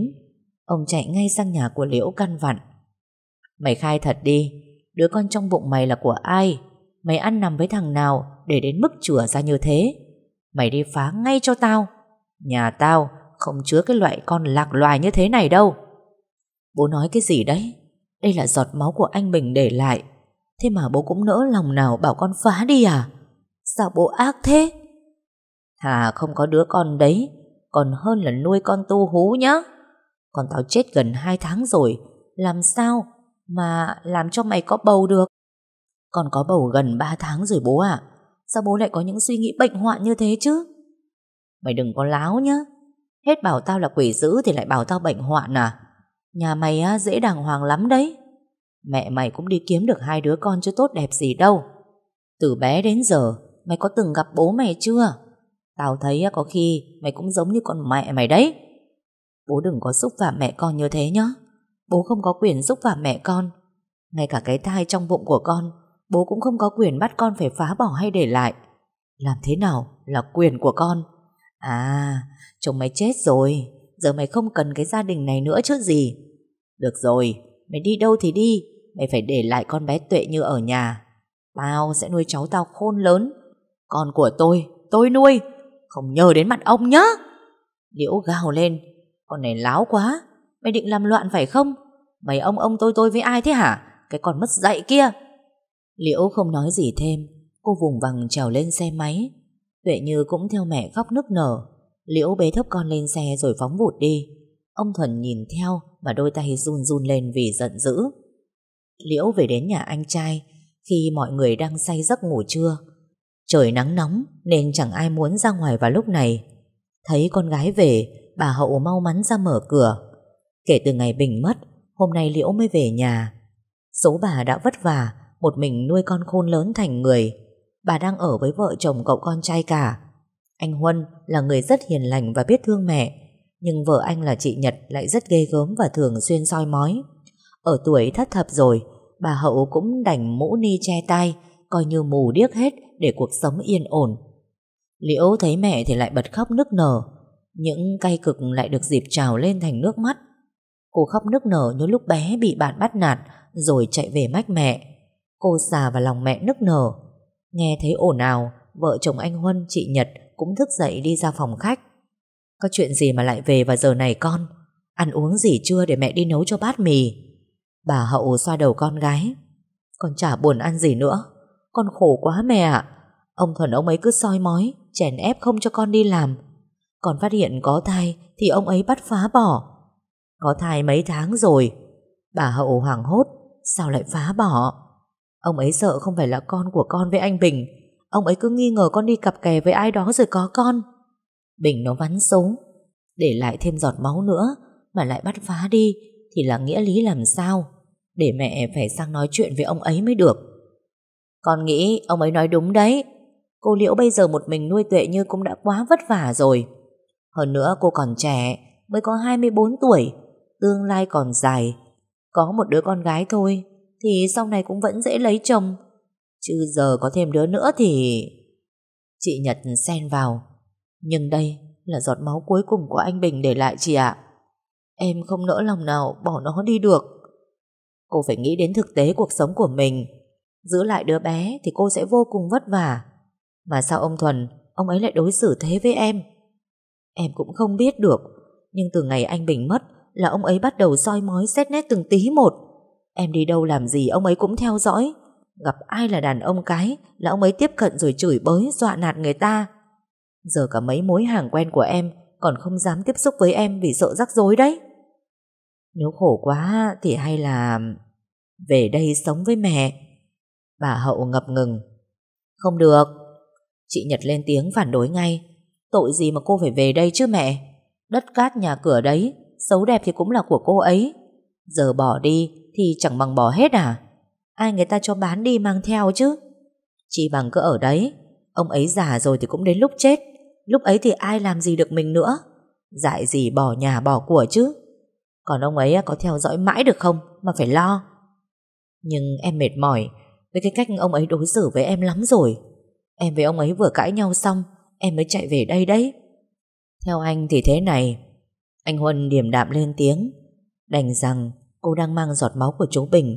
Ông chạy ngay sang nhà của Liễu căn vặn. Mày khai thật đi, đứa con trong bụng mày là của ai? Mày ăn nằm với thằng nào để đến mức chửa ra như thế? Mày đi phá ngay cho tao. Nhà tao không chứa cái loại con lạc loài như thế này đâu. Bố nói cái gì đấy? Đây là giọt máu của anh Bình để lại, thế mà bố cũng nỡ lòng nào bảo con phá đi à? Sao bố ác thế? Thà không có đứa con đấy còn hơn là nuôi con tu hú nhá. Con tao chết gần hai tháng rồi, làm sao mà làm cho mày có bầu được? Con có bầu gần ba tháng rồi bố ạ. À, sao bố lại có những suy nghĩ bệnh hoạn như thế chứ? Mày đừng có láo nhá. Hết bảo tao là quỷ dữ thì lại bảo tao bệnh hoạn à? Nhà mày á, dễ đàng hoàng lắm đấy. Mẹ mày cũng đi kiếm được hai đứa con chứ tốt đẹp gì đâu. Từ bé đến giờ mày có từng gặp bố mày chưa? Tao thấy có khi mày cũng giống như con mẹ mày đấy. Bố đừng có xúc phạm mẹ con như thế nhá. Bố không có quyền xúc phạm mẹ con. Ngay cả cái thai trong bụng của con, bố cũng không có quyền bắt con phải phá bỏ hay để lại. Làm thế nào là quyền của con. À, chồng mày chết rồi, giờ mày không cần cái gia đình này nữa chứ gì. Được rồi, mày đi đâu thì đi, mày phải để lại con bé Tuệ Như ở nhà. Tao sẽ nuôi cháu tao khôn lớn. Con của tôi, tôi nuôi, không nhờ đến mặt ông nhá. Liễu gào lên. Con này láo quá, mày định làm loạn phải không? Mày ông ông tôi tôi với ai thế hả? Cái con mất dạy kia. Liễu không nói gì thêm, cô vùng vằng trèo lên xe máy. Tuệ Như cũng theo mẹ khóc nức nở. Liễu bế thấp con lên xe rồi phóng vụt đi. Ông Thuần nhìn theo mà đôi tay run run lên vì giận dữ. Liễu về đến nhà anh trai khi mọi người đang say giấc ngủ trưa. Trời nắng nóng nên chẳng ai muốn ra ngoài vào lúc này. Thấy con gái về, bà Hậu mau mắn ra mở cửa. Kể từ ngày Bình mất, hôm nay Liễu mới về nhà. Số bà đã vất vả một mình nuôi con khôn lớn thành người. Bà đang ở với vợ chồng cậu con trai cả. Anh Huân là người rất hiền lành và biết thương mẹ, nhưng vợ anh là chị Nhật lại rất ghê gớm và thường xuyên soi mói. Ở tuổi thất thập rồi, bà Hậu cũng đành mũ ni che tai, coi như mù điếc hết để cuộc sống yên ổn. Liễu thấy mẹ thì lại bật khóc nức nở. Những cay cực lại được dịp trào lên thành nước mắt. Cô khóc nức nở như lúc bé bị bạn bắt nạt rồi chạy về mách mẹ. Cô xà vào lòng mẹ nức nở. Nghe thấy ồn ào, vợ chồng anh Huân, chị Nhật cũng thức dậy đi ra phòng khách. Có chuyện gì mà lại về vào giờ này con? Ăn uống gì chưa để mẹ đi nấu cho bát mì? Bà Hậu xoa đầu con gái. Con chả buồn ăn gì nữa. Con khổ quá mẹ ạ. Ông Thuần ông ấy cứ soi mói, chèn ép không cho con đi làm. Còn phát hiện có thai thì ông ấy bắt phá bỏ. Có thai mấy tháng rồi? Bà Hậu hoảng hốt. Sao lại phá bỏ? Ông ấy sợ không phải là con của con với anh Bình. Ông ấy cứ nghi ngờ con đi cặp kè với ai đó rồi có con. Bình nó vắn số, để lại thêm giọt máu nữa mà lại bắt phá đi thì là nghĩa lý làm sao? Để mẹ phải sang nói chuyện với ông ấy mới được. Con nghĩ ông ấy nói đúng đấy. Cô Liễu bây giờ một mình nuôi Tuệ Như cũng đã quá vất vả rồi. Hơn nữa cô còn trẻ, mới có hai mươi bốn tuổi, tương lai còn dài. Có một đứa con gái thôi thì sau này cũng vẫn dễ lấy chồng. Chứ giờ có thêm đứa nữa thì... Chị Nhật xen vào. Nhưng đây là giọt máu cuối cùng của anh Bình để lại chị ạ. Em không nỡ lòng nào bỏ nó đi được. Cô phải nghĩ đến thực tế cuộc sống của mình. Giữ lại đứa bé thì cô sẽ vô cùng vất vả. Mà sao ông Thuần, ông ấy lại đối xử thế với em? Em cũng không biết được. Nhưng từ ngày anh Bình mất là ông ấy bắt đầu soi mói xét nét từng tí một. Em đi đâu làm gì ông ấy cũng theo dõi. Gặp ai là đàn ông cái là ông ấy tiếp cận rồi chửi bới, dọa nạt người ta. Giờ cả mấy mối hàng quen của em còn không dám tiếp xúc với em vì sợ rắc rối đấy. Nếu khổ quá thì hay là về đây sống với mẹ. Bà Hậu ngập ngừng. Không được. Chị Nhật lên tiếng phản đối ngay. Tội gì mà cô phải về đây chứ mẹ. Đất cát nhà cửa đấy, xấu đẹp thì cũng là của cô ấy. Giờ bỏ đi thì chẳng bằng bỏ hết à? Ai người ta cho bán đi mang theo chứ. Chỉ bằng cứ ở đấy. Ông ấy già rồi thì cũng đến lúc chết. Lúc ấy thì ai làm gì được mình nữa. Dại gì bỏ nhà bỏ của chứ. Còn ông ấy có theo dõi mãi được không mà phải lo. Nhưng em mệt mỏi với cái cách ông ấy đối xử với em lắm rồi. Em với ông ấy vừa cãi nhau xong em mới chạy về đây đấy. Theo anh thì thế này. Anh Huân điềm đạm lên tiếng. Đành rằng cô đang mang giọt máu của chú Bình.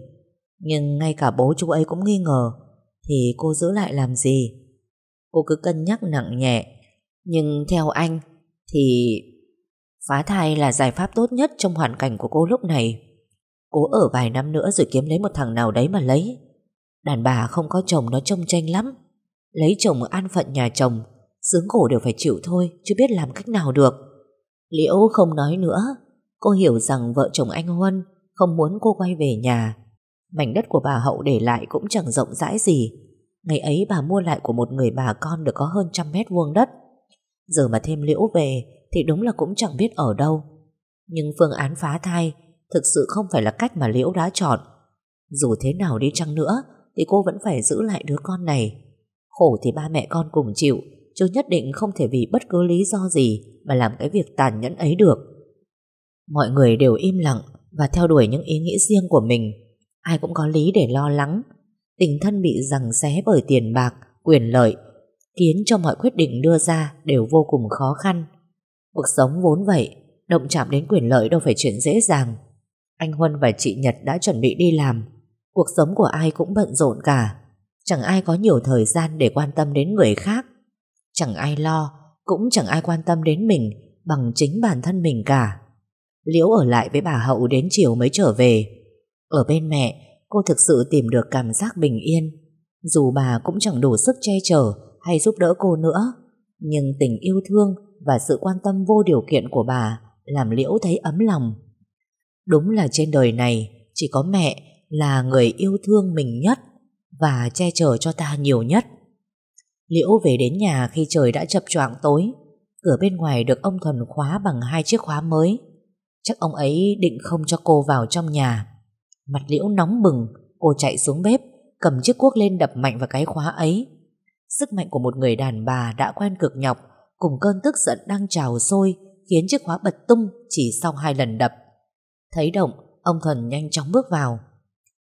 Nhưng ngay cả bố chú ấy cũng nghi ngờ thì cô giữ lại làm gì. Cô cứ cân nhắc nặng nhẹ. Nhưng theo anh thì phá thai là giải pháp tốt nhất trong hoàn cảnh của cô lúc này. Cô ở vài năm nữa rồi kiếm lấy một thằng nào đấy mà lấy. Đàn bà không có chồng nó trông tranh lắm. Lấy chồng an phận nhà chồng, sướng khổ đều phải chịu thôi, chứ biết làm cách nào được. Liễu không nói nữa. Cô hiểu rằng vợ chồng anh Huân không muốn cô quay về nhà. Mảnh đất của bà Hậu để lại cũng chẳng rộng rãi gì. Ngày ấy bà mua lại của một người bà con được có hơn trăm mét vuông đất. Giờ mà thêm Liễu về thì đúng là cũng chẳng biết ở đâu. Nhưng phương án phá thai thực sự không phải là cách mà Liễu đã chọn. Dù thế nào đi chăng nữa thì cô vẫn phải giữ lại đứa con này. Khổ thì ba mẹ con cùng chịu, chứ nhất định không thể vì bất cứ lý do gì mà làm cái việc tàn nhẫn ấy được. Mọi người đều im lặng và theo đuổi những ý nghĩ riêng của mình. Ai cũng có lý để lo lắng. Tình thân bị giằng xé bởi tiền bạc, quyền lợi. khiến cho mọi quyết định đưa ra đều vô cùng khó khăn. Cuộc sống vốn vậy, động chạm đến quyền lợi đâu phải chuyện dễ dàng. Anh Huân và chị Nhật đã chuẩn bị đi làm. Cuộc sống của ai cũng bận rộn cả. Chẳng ai có nhiều thời gian để quan tâm đến người khác. Chẳng ai lo, cũng chẳng ai quan tâm đến mình bằng chính bản thân mình cả. Liễu ở lại với bà Hậu đến chiều mới trở về. Ở bên mẹ, cô thực sự tìm được cảm giác bình yên. Dù bà cũng chẳng đủ sức che chở hay giúp đỡ cô nữa, nhưng tình yêu thương và sự quan tâm vô điều kiện của bà làm Liễu thấy ấm lòng. Đúng là trên đời này chỉ có mẹ là người yêu thương mình nhất và che chở cho ta nhiều nhất. Liễu về đến nhà khi trời đã chập choạng tối. Cửa bên ngoài được ông Thuần khóa bằng hai chiếc khóa mới. Chắc ông ấy định không cho cô vào trong nhà. Mặt Liễu nóng bừng, cô chạy xuống bếp, cầm chiếc cuốc lên đập mạnh vào cái khóa ấy. Sức mạnh của một người đàn bà đã quen cực nhọc, cùng cơn tức giận đang trào sôi, khiến chiếc khóa bật tung chỉ sau hai lần đập. Thấy động, ông Thuần nhanh chóng bước vào.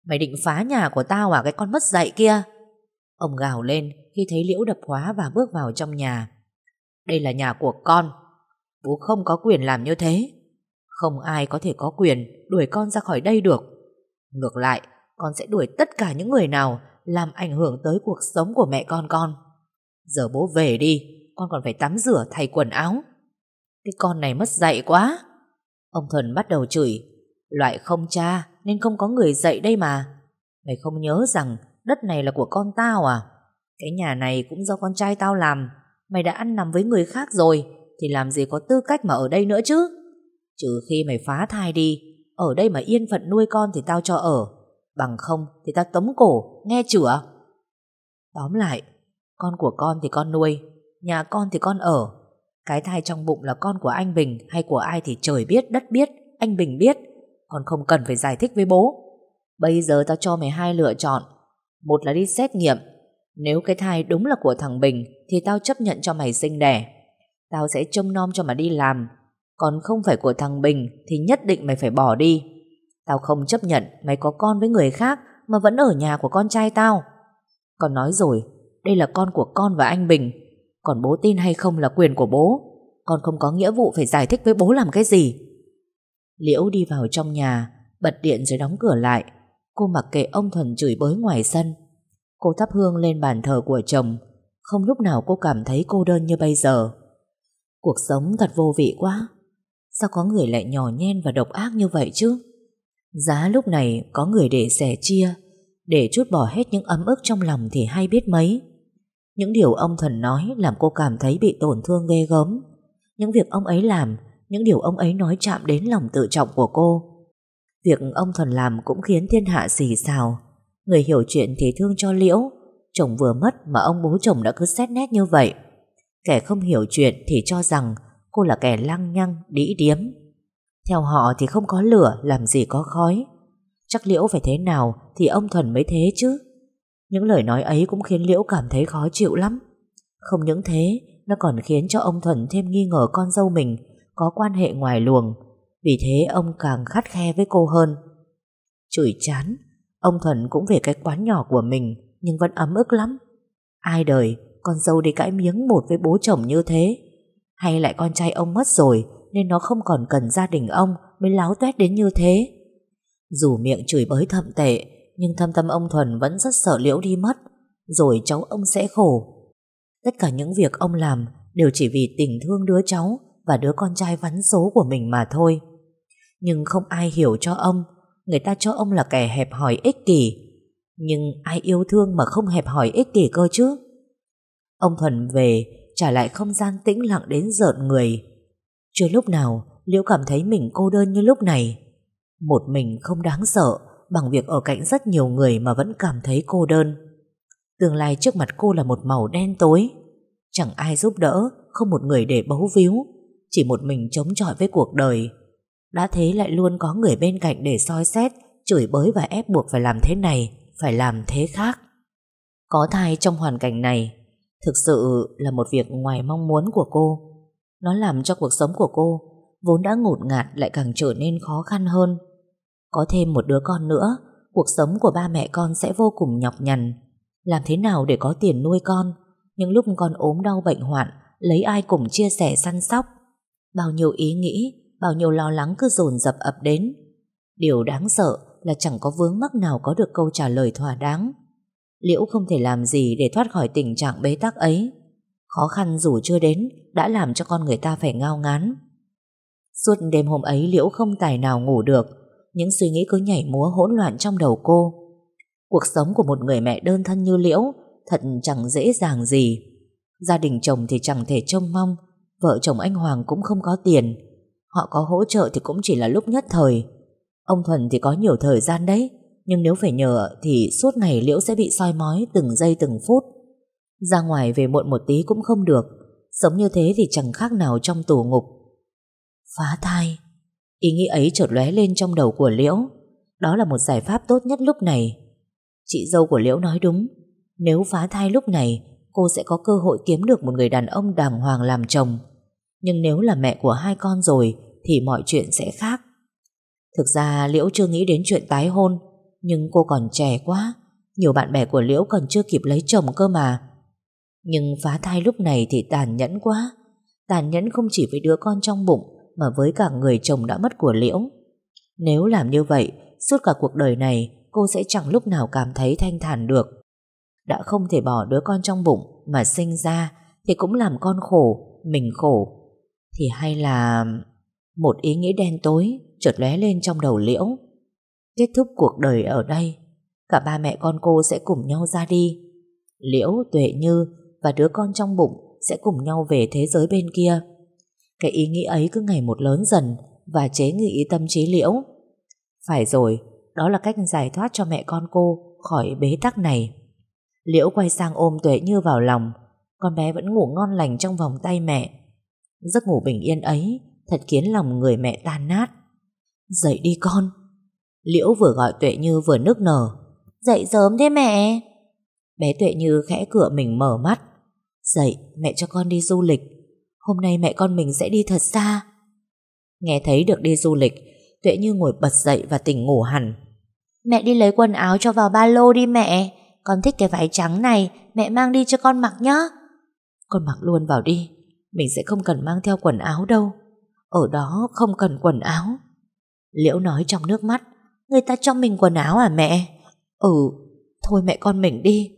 Mày định phá nhà của tao à, cái con mất dạy kia? Ông gào lên khi thấy Liễu đập khóa và bước vào trong nhà. Đây là nhà của con, bố không có quyền làm như thế. Không ai có thể có quyền đuổi con ra khỏi đây được. Ngược lại, con sẽ đuổi tất cả những người nào làm ảnh hưởng tới cuộc sống của mẹ con con. Giờ bố về đi, con còn phải tắm rửa thay quần áo. Cái con này mất dạy quá. Ông Thuần bắt đầu chửi. Loại không cha nên không có người dạy đây mà. Mày không nhớ rằng đất này là của con tao à? Cái nhà này cũng do con trai tao làm. Mày đã ăn nằm với người khác rồi thì làm gì có tư cách mà ở đây nữa chứ. Trừ khi mày phá thai đi, ở đây mà yên phận nuôi con thì tao cho ở, bằng không thì tao tống cổ, nghe chửa. Tóm lại, con của con thì con nuôi, nhà con thì con ở. Cái thai trong bụng là con của anh Bình hay của ai thì trời biết, đất biết, anh Bình biết. Con không cần phải giải thích với bố. Bây giờ tao cho mày hai lựa chọn. Một là đi xét nghiệm. Nếu cái thai đúng là của thằng Bình thì tao chấp nhận cho mày sinh đẻ. Tao sẽ trông nom cho mà đi làm. Còn không phải của thằng Bình thì nhất định mày phải bỏ đi. Tao không chấp nhận mày có con với người khác mà vẫn ở nhà của con trai tao. Con nói rồi, đây là con của con và anh Bình. Còn bố tin hay không là quyền của bố. Con không có nghĩa vụ phải giải thích với bố làm cái gì. Liễu đi vào trong nhà, bật điện rồi đóng cửa lại. Cô mặc kệ ông Thuần chửi bới ngoài sân. Cô thắp hương lên bàn thờ của chồng. Không lúc nào cô cảm thấy cô đơn như bây giờ. Cuộc sống thật vô vị quá. Sao có người lại nhỏ nhen và độc ác như vậy chứ? Giá lúc này có người để sẻ chia, để trút bỏ hết những ấm ức trong lòng thì hay biết mấy. Những điều ông Thuần nói làm cô cảm thấy bị tổn thương ghê gớm. Những việc ông ấy làm, những điều ông ấy nói chạm đến lòng tự trọng của cô. Việc ông Thuần làm cũng khiến thiên hạ xì xào. Người hiểu chuyện thì thương cho Liễu. Chồng vừa mất mà ông bố chồng đã cứ xét nét như vậy. Kẻ không hiểu chuyện thì cho rằng cô là kẻ lăng nhăng, đĩ điếm. Theo họ thì không có lửa, làm gì có khói. Chắc Liễu phải thế nào thì ông Thuần mới thế chứ. Những lời nói ấy cũng khiến Liễu cảm thấy khó chịu lắm. Không những thế, nó còn khiến cho ông Thuần thêm nghi ngờ con dâu mình có quan hệ ngoài luồng. Vì thế ông càng khắt khe với cô hơn. Chửi chán, ông Thuần cũng về cái quán nhỏ của mình, nhưng vẫn ấm ức lắm. Ai đời, con dâu đi cãi miếng một với bố chồng như thế. Hay lại con trai ông mất rồi nên nó không còn cần gia đình ông mới láo toét đến như thế. Dù miệng chửi bới thậm tệ, nhưng thâm tâm ông Thuần vẫn rất sợ Liễu đi mất, rồi cháu ông sẽ khổ. Tất cả những việc ông làm đều chỉ vì tình thương đứa cháu và đứa con trai vắn số của mình mà thôi. Nhưng không ai hiểu cho ông. Người ta cho ông là kẻ hẹp hòi ích kỷ. Nhưng ai yêu thương mà không hẹp hòi ích kỷ cơ chứ. Ông Thuần về trả lại không gian tĩnh lặng đến rợn người. Chưa lúc nào Liễu cảm thấy mình cô đơn như lúc này. Một mình không đáng sợ bằng việc ở cạnh rất nhiều người mà vẫn cảm thấy cô đơn. Tương lai trước mặt cô là một màu đen tối. Chẳng ai giúp đỡ, không một người để bấu víu. Chỉ một mình chống chọi với cuộc đời. Đã thế lại luôn có người bên cạnh để soi xét, chửi bới và ép buộc phải làm thế này, phải làm thế khác. Có thai trong hoàn cảnh này thực sự là một việc ngoài mong muốn của cô. Nó làm cho cuộc sống của cô vốn đã ngột ngạt lại càng trở nên khó khăn hơn. Có thêm một đứa con nữa, cuộc sống của ba mẹ con sẽ vô cùng nhọc nhằn. Làm thế nào để có tiền nuôi con? Những lúc con ốm đau bệnh hoạn, lấy ai cùng chia sẻ săn sóc. Bao nhiêu ý nghĩ, bao nhiêu lo lắng cứ dồn dập ập đến. Điều đáng sợ là chẳng có vướng mắc nào có được câu trả lời thỏa đáng. Liễu không thể làm gì để thoát khỏi tình trạng bế tắc ấy. Khó khăn dù chưa đến đã làm cho con người ta phải ngao ngán. Suốt đêm hôm ấy Liễu không tài nào ngủ được. Những suy nghĩ cứ nhảy múa hỗn loạn trong đầu cô. Cuộc sống của một người mẹ đơn thân như Liễu thật chẳng dễ dàng gì. Gia đình chồng thì chẳng thể trông mong, vợ chồng anh Hoàng cũng không có tiền. Họ có hỗ trợ thì cũng chỉ là lúc nhất thời. Ông Thuần thì có nhiều thời gian đấy, nhưng nếu phải nhờ thì suốt ngày Liễu sẽ bị soi mói từng giây từng phút. Ra ngoài về muộn một tí cũng không được. Sống như thế thì chẳng khác nào trong tù ngục. Phá thai, ý nghĩ ấy chợt lóe lên trong đầu của Liễu. Đó là một giải pháp tốt nhất lúc này. Chị dâu của Liễu nói đúng. Nếu phá thai lúc này, cô sẽ có cơ hội kiếm được một người đàn ông đàng hoàng làm chồng. Nhưng nếu là mẹ của hai con rồi thì mọi chuyện sẽ khác. Thực ra Liễu chưa nghĩ đến chuyện tái hôn, nhưng cô còn trẻ quá. Nhiều bạn bè của Liễu còn chưa kịp lấy chồng cơ mà. Nhưng phá thai lúc này thì tàn nhẫn quá. Tàn nhẫn không chỉ với đứa con trong bụng mà với cả người chồng đã mất của Liễu. Nếu làm như vậy, suốt cả cuộc đời này cô sẽ chẳng lúc nào cảm thấy thanh thản được. Đã không thể bỏ đứa con trong bụng mà sinh ra thì cũng làm con khổ, mình khổ. Thì hay là... Một ý nghĩ đen tối chợt lóe lên trong đầu Liễu. Kết thúc cuộc đời ở đây, cả ba mẹ con cô sẽ cùng nhau ra đi. Liễu, Tuệ Như và đứa con trong bụng sẽ cùng nhau về thế giới bên kia. Cái ý nghĩ ấy cứ ngày một lớn dần và chế ngụy tâm trí Liễu. Phải rồi, đó là cách giải thoát cho mẹ con cô khỏi bế tắc này. Liễu quay sang ôm Tuệ Như vào lòng. Con bé vẫn ngủ ngon lành trong vòng tay mẹ. Giấc ngủ bình yên ấy thật khiến lòng người mẹ tan nát. Dậy đi con. Liễu vừa gọi Tuệ Như vừa nức nở. Dậy sớm thế mẹ. Bé Tuệ Như khẽ cựa mình mở mắt. Dậy, mẹ cho con đi du lịch. Hôm nay mẹ con mình sẽ đi thật xa. Nghe thấy được đi du lịch, Tuệ Như ngồi bật dậy và tỉnh ngủ hẳn. Mẹ đi lấy quần áo cho vào ba lô đi mẹ. Con thích cái váy trắng này, mẹ mang đi cho con mặc nhá. Con mặc luôn vào đi. Mình sẽ không cần mang theo quần áo đâu. Ở đó không cần quần áo. Liễu nói trong nước mắt. Người ta cho mình quần áo à mẹ? Ừ, thôi mẹ con mình đi.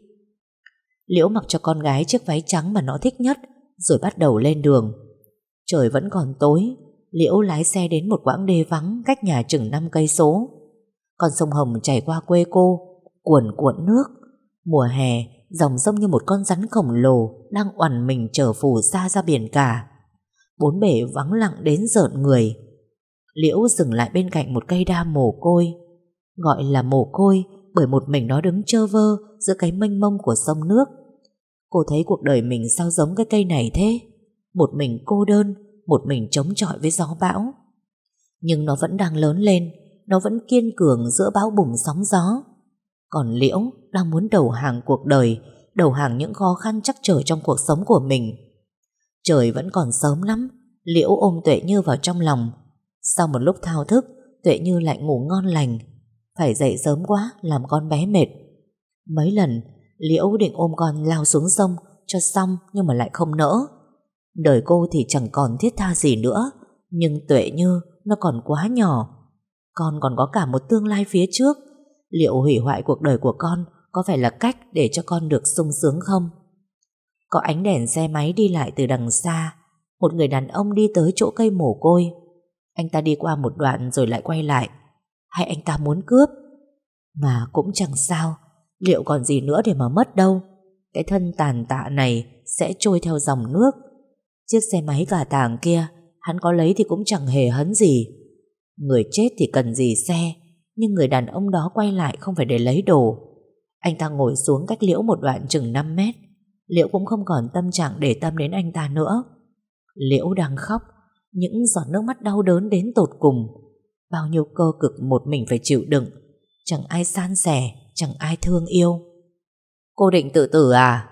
Liễu mặc cho con gái chiếc váy trắng mà nó thích nhất, rồi bắt đầu lên đường. Trời vẫn còn tối. Liễu lái xe đến một quãng đê vắng cách nhà chừng năm cây số. Con sông Hồng chảy qua quê cô, cuồn cuộn nước. Mùa hè, dòng sông như một con rắn khổng lồ đang oằn mình chở phù sa ra biển cả. Bốn bể vắng lặng đến rợn người. Liễu dừng lại bên cạnh một cây đa mồ côi. Gọi là mồ côi bởi một mình nó đứng trơ vơ giữa cái mênh mông của sông nước. Cô thấy cuộc đời mình sao giống cái cây này thế. Một mình cô đơn, một mình chống chọi với gió bão. Nhưng nó vẫn đang lớn lên, nó vẫn kiên cường giữa bão bùng sóng gió. Còn Liễu đang muốn đầu hàng cuộc đời, đầu hàng những khó khăn trắc trở trong cuộc sống của mình. Trời vẫn còn sớm lắm. Liễu ôm Tuệ Như vào trong lòng. Sau một lúc thao thức, Tuệ Như lại ngủ ngon lành. Phải dậy sớm quá làm con bé mệt. Mấy lần Liễu định ôm con lao xuống sông cho xong nhưng mà lại không nỡ. Đời cô thì chẳng còn thiết tha gì nữa. Nhưng Tuệ Như nó còn quá nhỏ. Con còn có cả một tương lai phía trước. Liệu hủy hoại cuộc đời của con có phải là cách để cho con được sung sướng không? Có ánh đèn xe máy đi lại từ đằng xa. Một người đàn ông đi tới chỗ cây mồ côi. Anh ta đi qua một đoạn rồi lại quay lại. Hay anh ta muốn cướp? Mà cũng chẳng sao. Liệu còn gì nữa để mà mất đâu. Cái thân tàn tạ này sẽ trôi theo dòng nước. Chiếc xe máy cả tàng kia, hắn có lấy thì cũng chẳng hề hấn gì. Người chết thì cần gì xe. Nhưng người đàn ông đó quay lại không phải để lấy đồ. Anh ta ngồi xuống cách Liễu một đoạn chừng năm mét. Liễu cũng không còn tâm trạng để tâm đến anh ta nữa. Liễu đang khóc. Những giọt nước mắt đau đớn đến tột cùng. Bao nhiêu cơ cực một mình phải chịu đựng. Chẳng ai san sẻ, chẳng ai thương yêu. Cô định tự tử à?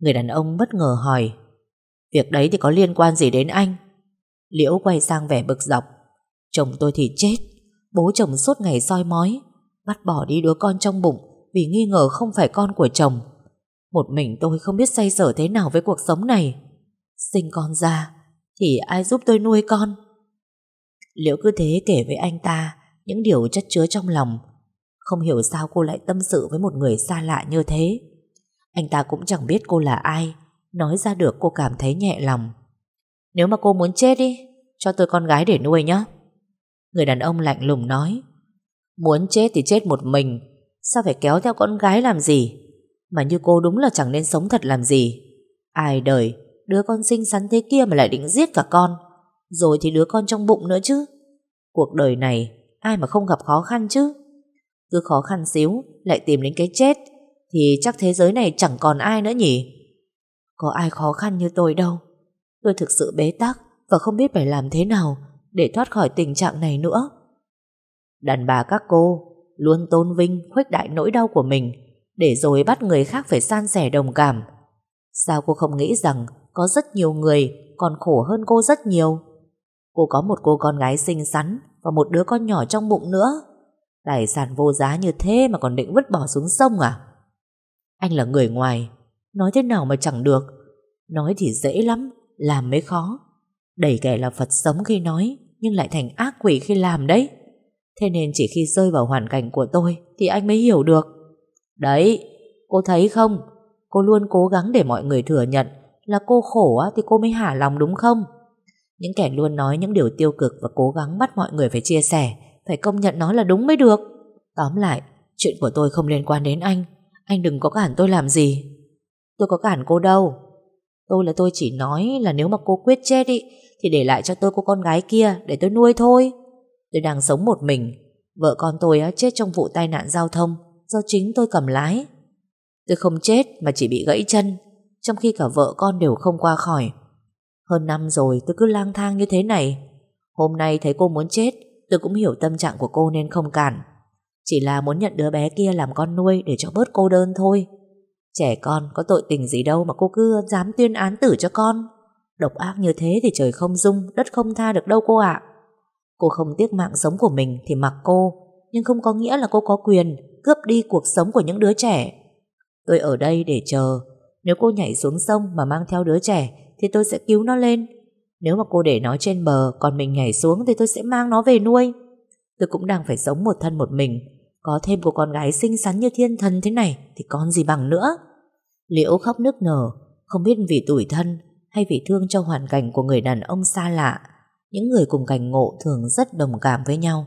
Người đàn ông bất ngờ hỏi. Việc đấy thì có liên quan gì đến anh? Liễu quay sang vẻ bực dọc. Chồng tôi thì chết. Bố chồng suốt ngày soi mói, bắt bỏ đi đứa con trong bụng vì nghi ngờ không phải con của chồng. Một mình tôi không biết xoay sở thế nào với cuộc sống này. Sinh con ra thì ai giúp tôi nuôi con? Liễu cứ thế kể với anh ta những điều chất chứa trong lòng. Không hiểu sao cô lại tâm sự với một người xa lạ như thế. Anh ta cũng chẳng biết cô là ai. Nói ra được cô cảm thấy nhẹ lòng. Nếu mà cô muốn chết đi, cho tôi con gái để nuôi nhé. Người đàn ông lạnh lùng nói. Muốn chết thì chết một mình, sao phải kéo theo con gái làm gì? Mà như cô đúng là chẳng nên sống thật làm gì. Ai đời, đứa con xinh xắn thế kia mà lại định giết cả con, rồi thì đứa con trong bụng nữa chứ. Cuộc đời này ai mà không gặp khó khăn chứ. Cứ khó khăn xíu lại tìm đến cái chết thì chắc thế giới này chẳng còn ai nữa nhỉ. Có ai khó khăn như tôi đâu. Tôi thực sự bế tắc và không biết phải làm thế nào để thoát khỏi tình trạng này nữa. Đàn bà các cô luôn tôn vinh, khuếch đại nỗi đau của mình để rồi bắt người khác phải san sẻ đồng cảm. Sao cô không nghĩ rằng có rất nhiều người còn khổ hơn cô rất nhiều? Cô có một cô con gái xinh xắn và một đứa con nhỏ trong bụng nữa. Tài sản vô giá như thế mà còn định vứt bỏ xuống sông à? Anh là người ngoài, nói thế nào mà chẳng được. Nói thì dễ lắm, làm mới khó. Đẩy kẻ là Phật sống khi nói, nhưng lại thành ác quỷ khi làm đấy. Thế nên chỉ khi rơi vào hoàn cảnh của tôi thì anh mới hiểu được. Đấy, cô thấy không? Cô luôn cố gắng để mọi người thừa nhận là cô khổ á, thì cô mới hả lòng đúng không? Những kẻ luôn nói những điều tiêu cực và cố gắng bắt mọi người phải chia sẻ, phải công nhận nó là đúng mới được. Tóm lại, chuyện của tôi không liên quan đến anh. Anh đừng có cản tôi làm gì. Tôi có cản cô đâu. Tôi là tôi chỉ nói là nếu mà cô quyết chết ý, thì để lại cho tôi cô con gái kia để tôi nuôi thôi. Tôi đang sống một mình. Vợ con tôi á, chết trong vụ tai nạn giao thông do chính tôi cầm lái. Tôi không chết mà chỉ bị gãy chân, trong khi cả vợ con đều không qua khỏi. Hơn năm rồi tôi cứ lang thang như thế này. Hôm nay thấy cô muốn chết, tôi cũng hiểu tâm trạng của cô nên không cản. Chỉ là muốn nhận đứa bé kia làm con nuôi để cho bớt cô đơn thôi. Trẻ con có tội tình gì đâu mà cô cứ dám tuyên án tử cho con. Độc ác như thế thì trời không dung, đất không tha được đâu cô ạ. À. Cô không tiếc mạng sống của mình thì mặc cô, nhưng không có nghĩa là cô có quyền cướp đi cuộc sống của những đứa trẻ. Tôi ở đây để chờ. Nếu cô nhảy xuống sông mà mang theo đứa trẻ thì tôi sẽ cứu nó lên. Nếu mà cô để nó trên bờ còn mình nhảy xuống thì tôi sẽ mang nó về nuôi. Tôi cũng đang phải sống một thân một mình. Có thêm cô con gái xinh xắn như thiên thần thế này thì còn gì bằng nữa. Liễu khóc nức nở, không biết vì tủi thân hay vì thương cho hoàn cảnh của người đàn ông xa lạ. Những người cùng cảnh ngộ thường rất đồng cảm với nhau.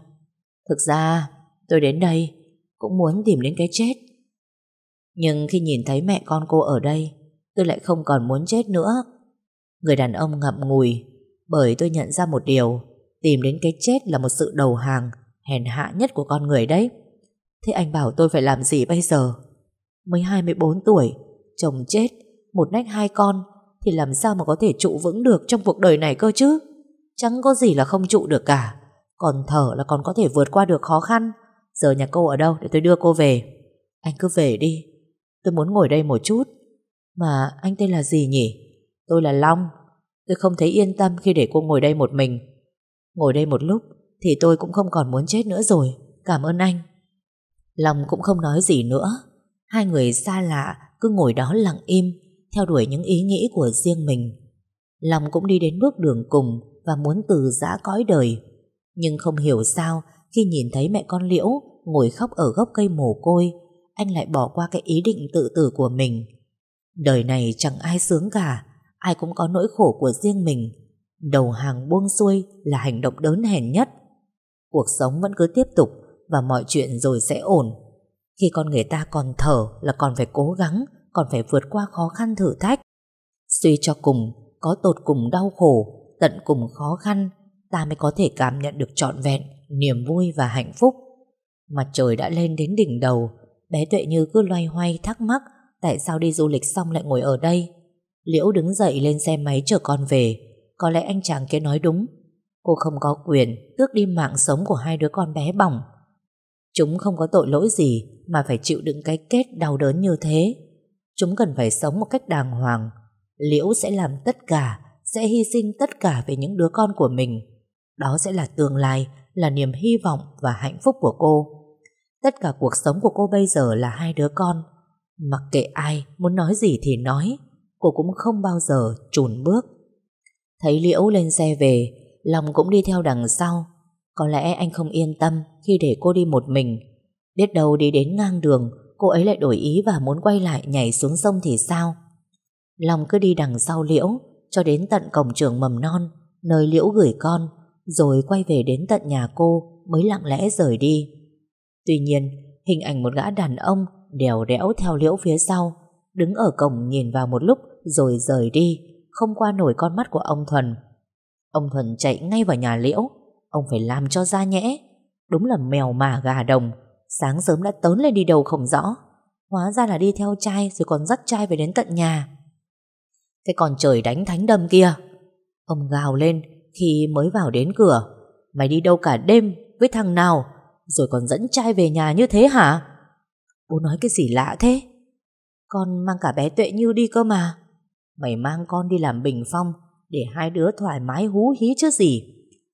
Thực ra tôi đến đây cũng muốn tìm đến cái chết, nhưng khi nhìn thấy mẹ con cô ở đây, tôi lại không còn muốn chết nữa. Người đàn ông ngậm ngùi, bởi tôi nhận ra một điều. Tìm đến cái chết là một sự đầu hàng, hèn hạ nhất của con người đấy. Thế anh bảo tôi phải làm gì bây giờ? Mới hai mươi bốn tuổi, chồng chết, một nách hai con, thì làm sao mà có thể trụ vững được trong cuộc đời này cơ chứ? Chẳng có gì là không trụ được cả. Còn thở là còn có thể vượt qua được khó khăn. Giờ nhà cô ở đâu để tôi đưa cô về? Anh cứ về đi, tôi muốn ngồi đây một chút. Mà anh tên là gì nhỉ? Tôi là Long. Tôi không thấy yên tâm khi để cô ngồi đây một mình. Ngồi đây một lúc thì tôi cũng không còn muốn chết nữa rồi. Cảm ơn anh. Long cũng không nói gì nữa. Hai người xa lạ cứ ngồi đó lặng im, theo đuổi những ý nghĩ của riêng mình. Long cũng đi đến bước đường cùng và muốn từ giã cõi đời. Nhưng không hiểu sao khi nhìn thấy mẹ con Liễu ngồi khóc ở gốc cây mồ côi, anh lại bỏ qua cái ý định tự tử của mình. Đời này chẳng ai sướng cả, ai cũng có nỗi khổ của riêng mình. Đầu hàng buông xuôi là hành động đớn hèn nhất. Cuộc sống vẫn cứ tiếp tục và mọi chuyện rồi sẽ ổn. Khi con người ta còn thở là còn phải cố gắng, còn phải vượt qua khó khăn thử thách. Suy cho cùng, có tột cùng đau khổ, tận cùng khó khăn, ta mới có thể cảm nhận được trọn vẹn niềm vui và hạnh phúc. Mặt trời đã lên đến đỉnh đầu. Bé Tuệ Như cứ loay hoay thắc mắc tại sao đi du lịch xong lại ngồi ở đây. Liễu đứng dậy lên xe máy chở con về. Có lẽ anh chàng kia nói đúng. Cô không có quyền tước đi mạng sống của hai đứa con bé bỏng. Chúng không có tội lỗi gì mà phải chịu đựng cái kết đau đớn như thế. Chúng cần phải sống một cách đàng hoàng. Liễu sẽ làm tất cả, sẽ hy sinh tất cả về những đứa con của mình. Đó sẽ là tương lai, là niềm hy vọng và hạnh phúc của cô. Tất cả cuộc sống của cô bây giờ là hai đứa con. Mặc kệ ai muốn nói gì thì nói, cô cũng không bao giờ chùn bước. Thấy Liễu lên xe về, Long cũng đi theo đằng sau. Có lẽ anh không yên tâm khi để cô đi một mình. Biết đâu đi đến ngang đường, cô ấy lại đổi ý và muốn quay lại nhảy xuống sông thì sao? Long cứ đi đằng sau Liễu cho đến tận cổng trường mầm non, nơi Liễu gửi con, rồi quay về đến tận nhà cô mới lặng lẽ rời đi. Tuy nhiên, hình ảnh một gã đàn ông đèo đẽo theo Liễu phía sau, đứng ở cổng nhìn vào một lúc rồi rời đi, không qua nổi con mắt của ông Thuần. Ông Thuần chạy ngay vào nhà Liễu. Ông phải làm cho ra nhẽ. Đúng là mèo mả gà đồng, sáng sớm đã tớn lên đi đâu không rõ. Hóa ra là đi theo trai rồi còn dắt trai về đến tận nhà. Cái con trời đánh thánh đâm kia, ông gào lên khi mới vào đến cửa. Mày đi đâu cả đêm với thằng nào, rồi còn dẫn trai về nhà như thế hả? Bố nói cái gì lạ thế? Con mang cả bé Tuệ Như đi cơ mà. Mày mang con đi làm bình phong để hai đứa thoải mái hú hí chứ gì.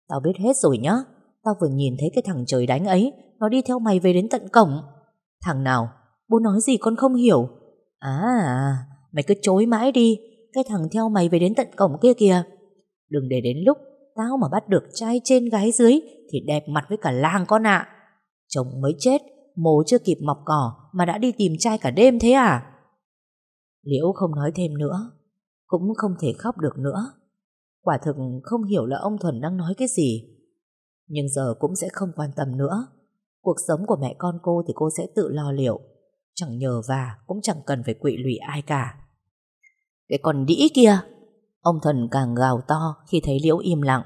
Tao biết hết rồi nhá. Tao vừa nhìn thấy cái thằng trời đánh ấy, nó đi theo mày về đến tận cổng. Thằng nào? Bố nói gì con không hiểu. À, mày cứ chối mãi đi. Cái thằng theo mày về đến tận cổng kia kìa. Đừng để đến lúc tao mà bắt được trai trên gái dưới thì đẹp mặt với cả làng con ạ. À, chồng mới chết, mồ chưa kịp mọc cỏ mà đã đi tìm trai cả đêm thế à? Liễu không nói thêm nữa, cũng không thể khóc được nữa. Quả thực không hiểu là ông Thuần đang nói cái gì. Nhưng giờ cũng sẽ không quan tâm nữa. Cuộc sống của mẹ con cô thì cô sẽ tự lo liệu, chẳng nhờ vả cũng chẳng cần phải quỵ lụy ai cả. Cái con đĩ kia, ông Thuần càng gào to khi thấy Liễu im lặng.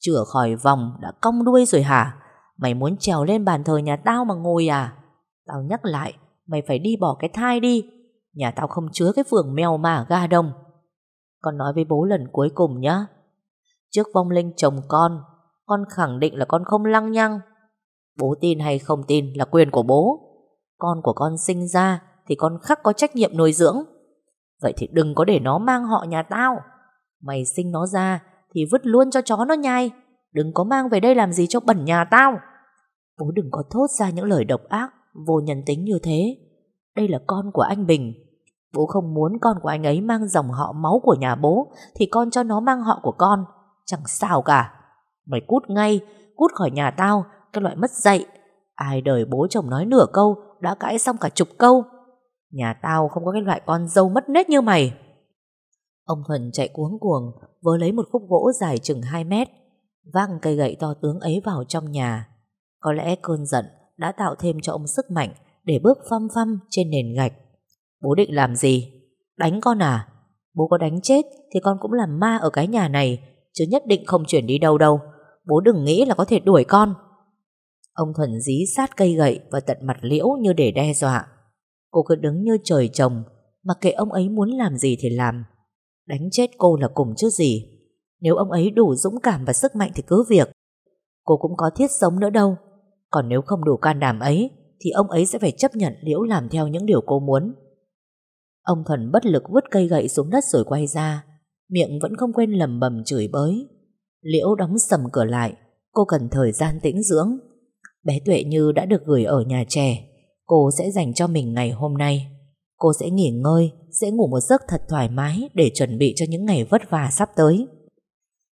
Chửa khỏi vòng đã cong đuôi rồi hả? Mày muốn trèo lên bàn thờ nhà tao mà ngồi à? Tao nhắc lại, mày phải đi bỏ cái thai đi. Nhà tao không chứa cái phường mèo mả gà đồng. Con nói với bố lần cuối cùng nhá. Trước vong linh chồng con, con khẳng định là con không lăng nhăng. Bố tin hay không tin là quyền của bố. Con của con sinh ra thì con khắc có trách nhiệm nuôi dưỡng. Vậy thì đừng có để nó mang họ nhà tao. Mày sinh nó ra thì vứt luôn cho chó nó nhai. Đừng có mang về đây làm gì cho bẩn nhà tao. Bố đừng có thốt ra những lời độc ác, vô nhân tính như thế. Đây là con của anh Bình. Bố không muốn con của anh ấy mang dòng họ máu của nhà bố, thì con cho nó mang họ của con. Chẳng sao cả. Mày cút ngay, cút khỏi nhà tao, cái loại mất dạy. Ai đời bố chồng nói nửa câu đã cãi xong cả chục câu. Nhà tao không có cái loại con dâu mất nết như mày. Ông Thuần chạy cuống cuồng vớ lấy một khúc gỗ dài chừng hai mét, vác cây gậy to tướng ấy vào trong nhà. Có lẽ cơn giận đã tạo thêm cho ông sức mạnh để bước phăm phăm trên nền gạch. Bố định làm gì? Đánh con à? Bố có đánh chết thì con cũng làm ma ở cái nhà này, chứ nhất định không chuyển đi đâu đâu. Bố đừng nghĩ là có thể đuổi con. Ông Thuần dí sát cây gậy và tận mặt Liễu như để đe dọa. Cô cứ đứng như trời trồng, mặc kệ ông ấy muốn làm gì thì làm. Đánh chết cô là cùng chứ gì. Nếu ông ấy đủ dũng cảm và sức mạnh thì cứ việc. Cô cũng có thiết sống nữa đâu. Còn nếu không đủ can đảm ấy thì ông ấy sẽ phải chấp nhận Liễu làm theo những điều cô muốn. Ông Thuần bất lực vứt cây gậy xuống đất rồi quay ra, miệng vẫn không quên lầm bầm chửi bới. Liễu đóng sầm cửa lại. Cô cần thời gian tĩnh dưỡng. Bé Tuệ Như đã được gửi ở nhà trẻ. Cô sẽ dành cho mình ngày hôm nay. Cô sẽ nghỉ ngơi, sẽ ngủ một giấc thật thoải mái để chuẩn bị cho những ngày vất vả sắp tới.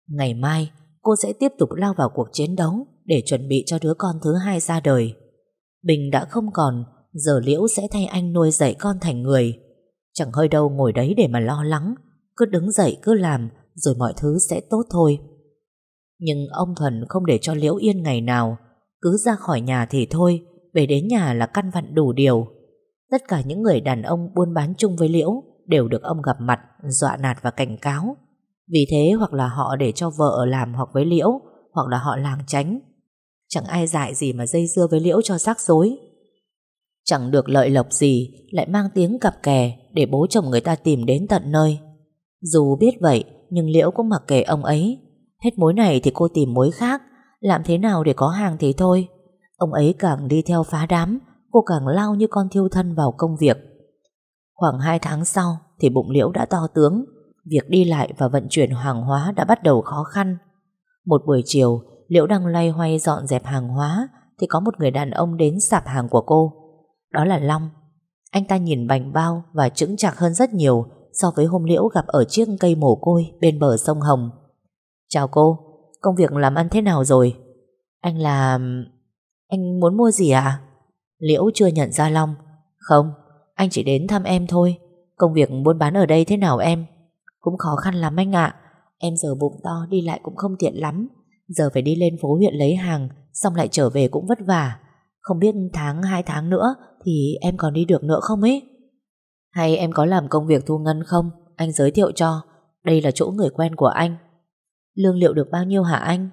Ngày mai, cô sẽ tiếp tục lao vào cuộc chiến đấu để chuẩn bị cho đứa con thứ hai ra đời. Bình đã không còn, giờ Liễu sẽ thay anh nuôi dạy con thành người. Chẳng hơi đâu ngồi đấy để mà lo lắng. Cứ đứng dậy cứ làm, rồi mọi thứ sẽ tốt thôi. Nhưng ông Thuần không để cho Liễu yên ngày nào. Cứ ra khỏi nhà thì thôi, về đến nhà là căn vặn đủ điều. Tất cả những người đàn ông buôn bán chung với Liễu đều được ông gặp mặt, dọa nạt và cảnh cáo. Vì thế hoặc là họ để cho vợ làm hoặc với Liễu, hoặc là họ lảng tránh. Chẳng ai dại gì mà dây dưa với Liễu cho rắc rối. Chẳng được lợi lộc gì, lại mang tiếng cặp kè để bố chồng người ta tìm đến tận nơi. Dù biết vậy, nhưng Liễu cũng mặc kệ ông ấy. Hết mối này thì cô tìm mối khác. Làm thế nào để có hàng thì thôi. Ông ấy càng đi theo phá đám, cô càng lao như con thiêu thân vào công việc. Khoảng hai tháng sau thì bụng Liễu đã to tướng. Việc đi lại và vận chuyển hàng hóa đã bắt đầu khó khăn. Một buổi chiều, Liễu đang loay hoay dọn dẹp hàng hóa thì có một người đàn ông đến sạp hàng của cô. Đó là Long. Anh ta nhìn bảnh bao và chững chạc hơn rất nhiều so với hôm Liễu gặp ở chiếc cây mồ côi bên bờ sông Hồng. Chào cô, công việc làm ăn thế nào rồi? Anh là... Anh muốn mua gì à? Liễu chưa nhận ra Long. Không, anh chỉ đến thăm em thôi. Công việc buôn bán ở đây thế nào em? Cũng khó khăn lắm anh ạ. Em giờ bụng to đi lại cũng không tiện lắm. Giờ phải đi lên phố huyện lấy hàng, xong lại trở về cũng vất vả. Không biết tháng hai tháng nữa thì em còn đi được nữa không ấy? Hay em có làm công việc thu ngân không? Anh giới thiệu cho. Đây là chỗ người quen của anh. Lương liệu được bao nhiêu hả anh?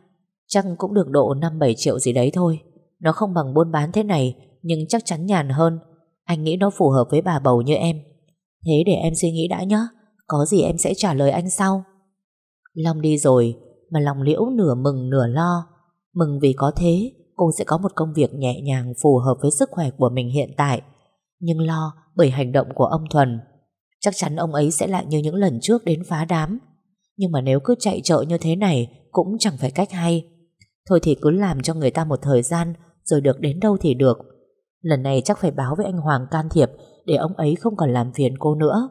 Chắc cũng được độ năm bảy triệu gì đấy thôi. Nó không bằng buôn bán thế này, nhưng chắc chắn nhàn hơn. Anh nghĩ nó phù hợp với bà bầu như em. Thế để em suy nghĩ đã nhé. Có gì em sẽ trả lời anh sau. Long đi rồi, mà lòng Liễu nửa mừng nửa lo. Mừng vì có thế cô sẽ có một công việc nhẹ nhàng phù hợp với sức khỏe của mình hiện tại, nhưng lo bởi hành động của ông Thuần. Chắc chắn ông ấy sẽ lại như những lần trước đến phá đám. Nhưng mà nếu cứ chạy chợ như thế này cũng chẳng phải cách hay. Thôi thì cứ làm cho người ta một thời gian, rồi được đến đâu thì được. Lần này chắc phải báo với anh Hoàng can thiệp để ông ấy không còn làm phiền cô nữa.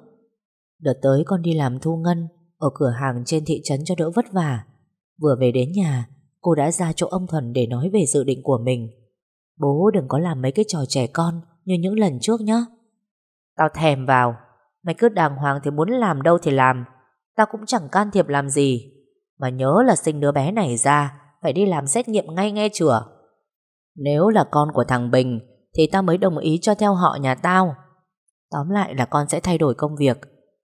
Đợt tới con đi làm thu ngân ở cửa hàng trên thị trấn cho đỡ vất vả. Vừa về đến nhà, cô đã ra chỗ ông Thuần để nói về dự định của mình. Bố đừng có làm mấy cái trò trẻ con như những lần trước nhé. Tao thèm vào. Mày cứ đàng hoàng thì muốn làm đâu thì làm. Tao cũng chẳng can thiệp làm gì. Mà nhớ là sinh đứa bé này ra phải đi làm xét nghiệm ngay nghe chửa. Nếu là con của thằng Bình thì tao mới đồng ý cho theo họ nhà tao. Tóm lại là con sẽ thay đổi công việc.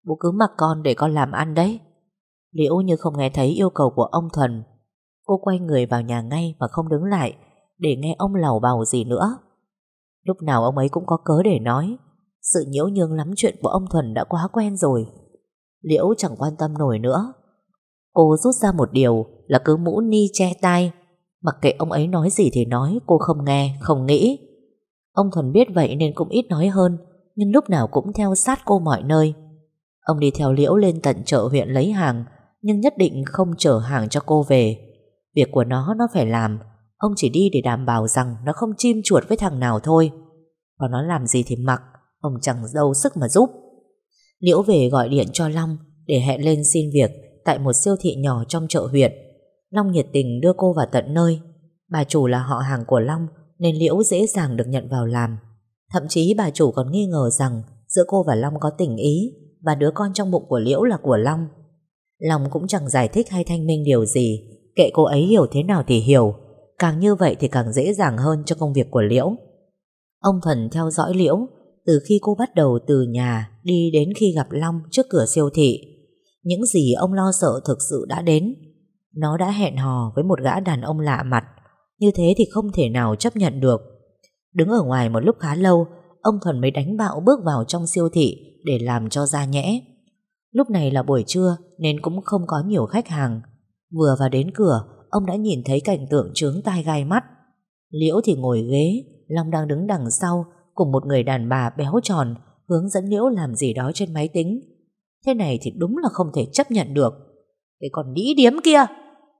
Bố cứ mặc con để con làm ăn đấy. Liễu như không nghe thấy yêu cầu của ông Thuần. Cô quay người vào nhà ngay mà không đứng lại để nghe ông lẩu bẩu gì nữa. Lúc nào ông ấy cũng có cớ để nói. Sự nhiễu nhương lắm chuyện của ông Thuần đã quá quen rồi. Liễu chẳng quan tâm nổi nữa. Cô rút ra một điều là cứ mũ ni che tai. Mặc kệ ông ấy nói gì thì nói, cô không nghe, không nghĩ. Ông Thuần biết vậy nên cũng ít nói hơn, nhưng lúc nào cũng theo sát cô mọi nơi. Ông đi theo Liễu lên tận chợ huyện lấy hàng, nhưng nhất định không chở hàng cho cô về. Việc của nó nó phải làm. Ông chỉ đi để đảm bảo rằng nó không chim chuột với thằng nào thôi. Còn nó làm gì thì mặc, ông chẳng đâu sức mà giúp. Liễu về gọi điện cho Long để hẹn lên xin việc tại một siêu thị nhỏ trong chợ huyện. Long nhiệt tình đưa cô vào tận nơi. Bà chủ là họ hàng của Long nên Liễu dễ dàng được nhận vào làm. Thậm chí bà chủ còn nghi ngờ rằng giữa cô và Long có tình ý và đứa con trong bụng của Liễu là của Long. Long cũng chẳng giải thích hay thanh minh điều gì. Kệ cô ấy hiểu thế nào thì hiểu. Càng như vậy thì càng dễ dàng hơn cho công việc của Liễu. Ông Thuần theo dõi Liễu từ khi cô bắt đầu từ nhà đi đến khi gặp Long trước cửa siêu thị. Những gì ông lo sợ thực sự đã đến. Nó đã hẹn hò với một gã đàn ông lạ mặt. Như thế thì không thể nào chấp nhận được. Đứng ở ngoài một lúc khá lâu, ông Thuần mới đánh bạo bước vào trong siêu thị để làm cho ra nhẽ. Lúc này là buổi trưa nên cũng không có nhiều khách hàng. Vừa vào đến cửa, ông đã nhìn thấy cảnh tượng chướng tai gai mắt. Liễu thì ngồi ghế, Long đang đứng đằng sau cùng một người đàn bà béo tròn hướng dẫn Liễu làm gì đó trên máy tính. Thế này thì đúng là không thể chấp nhận được. Cái con đĩ điếm kia,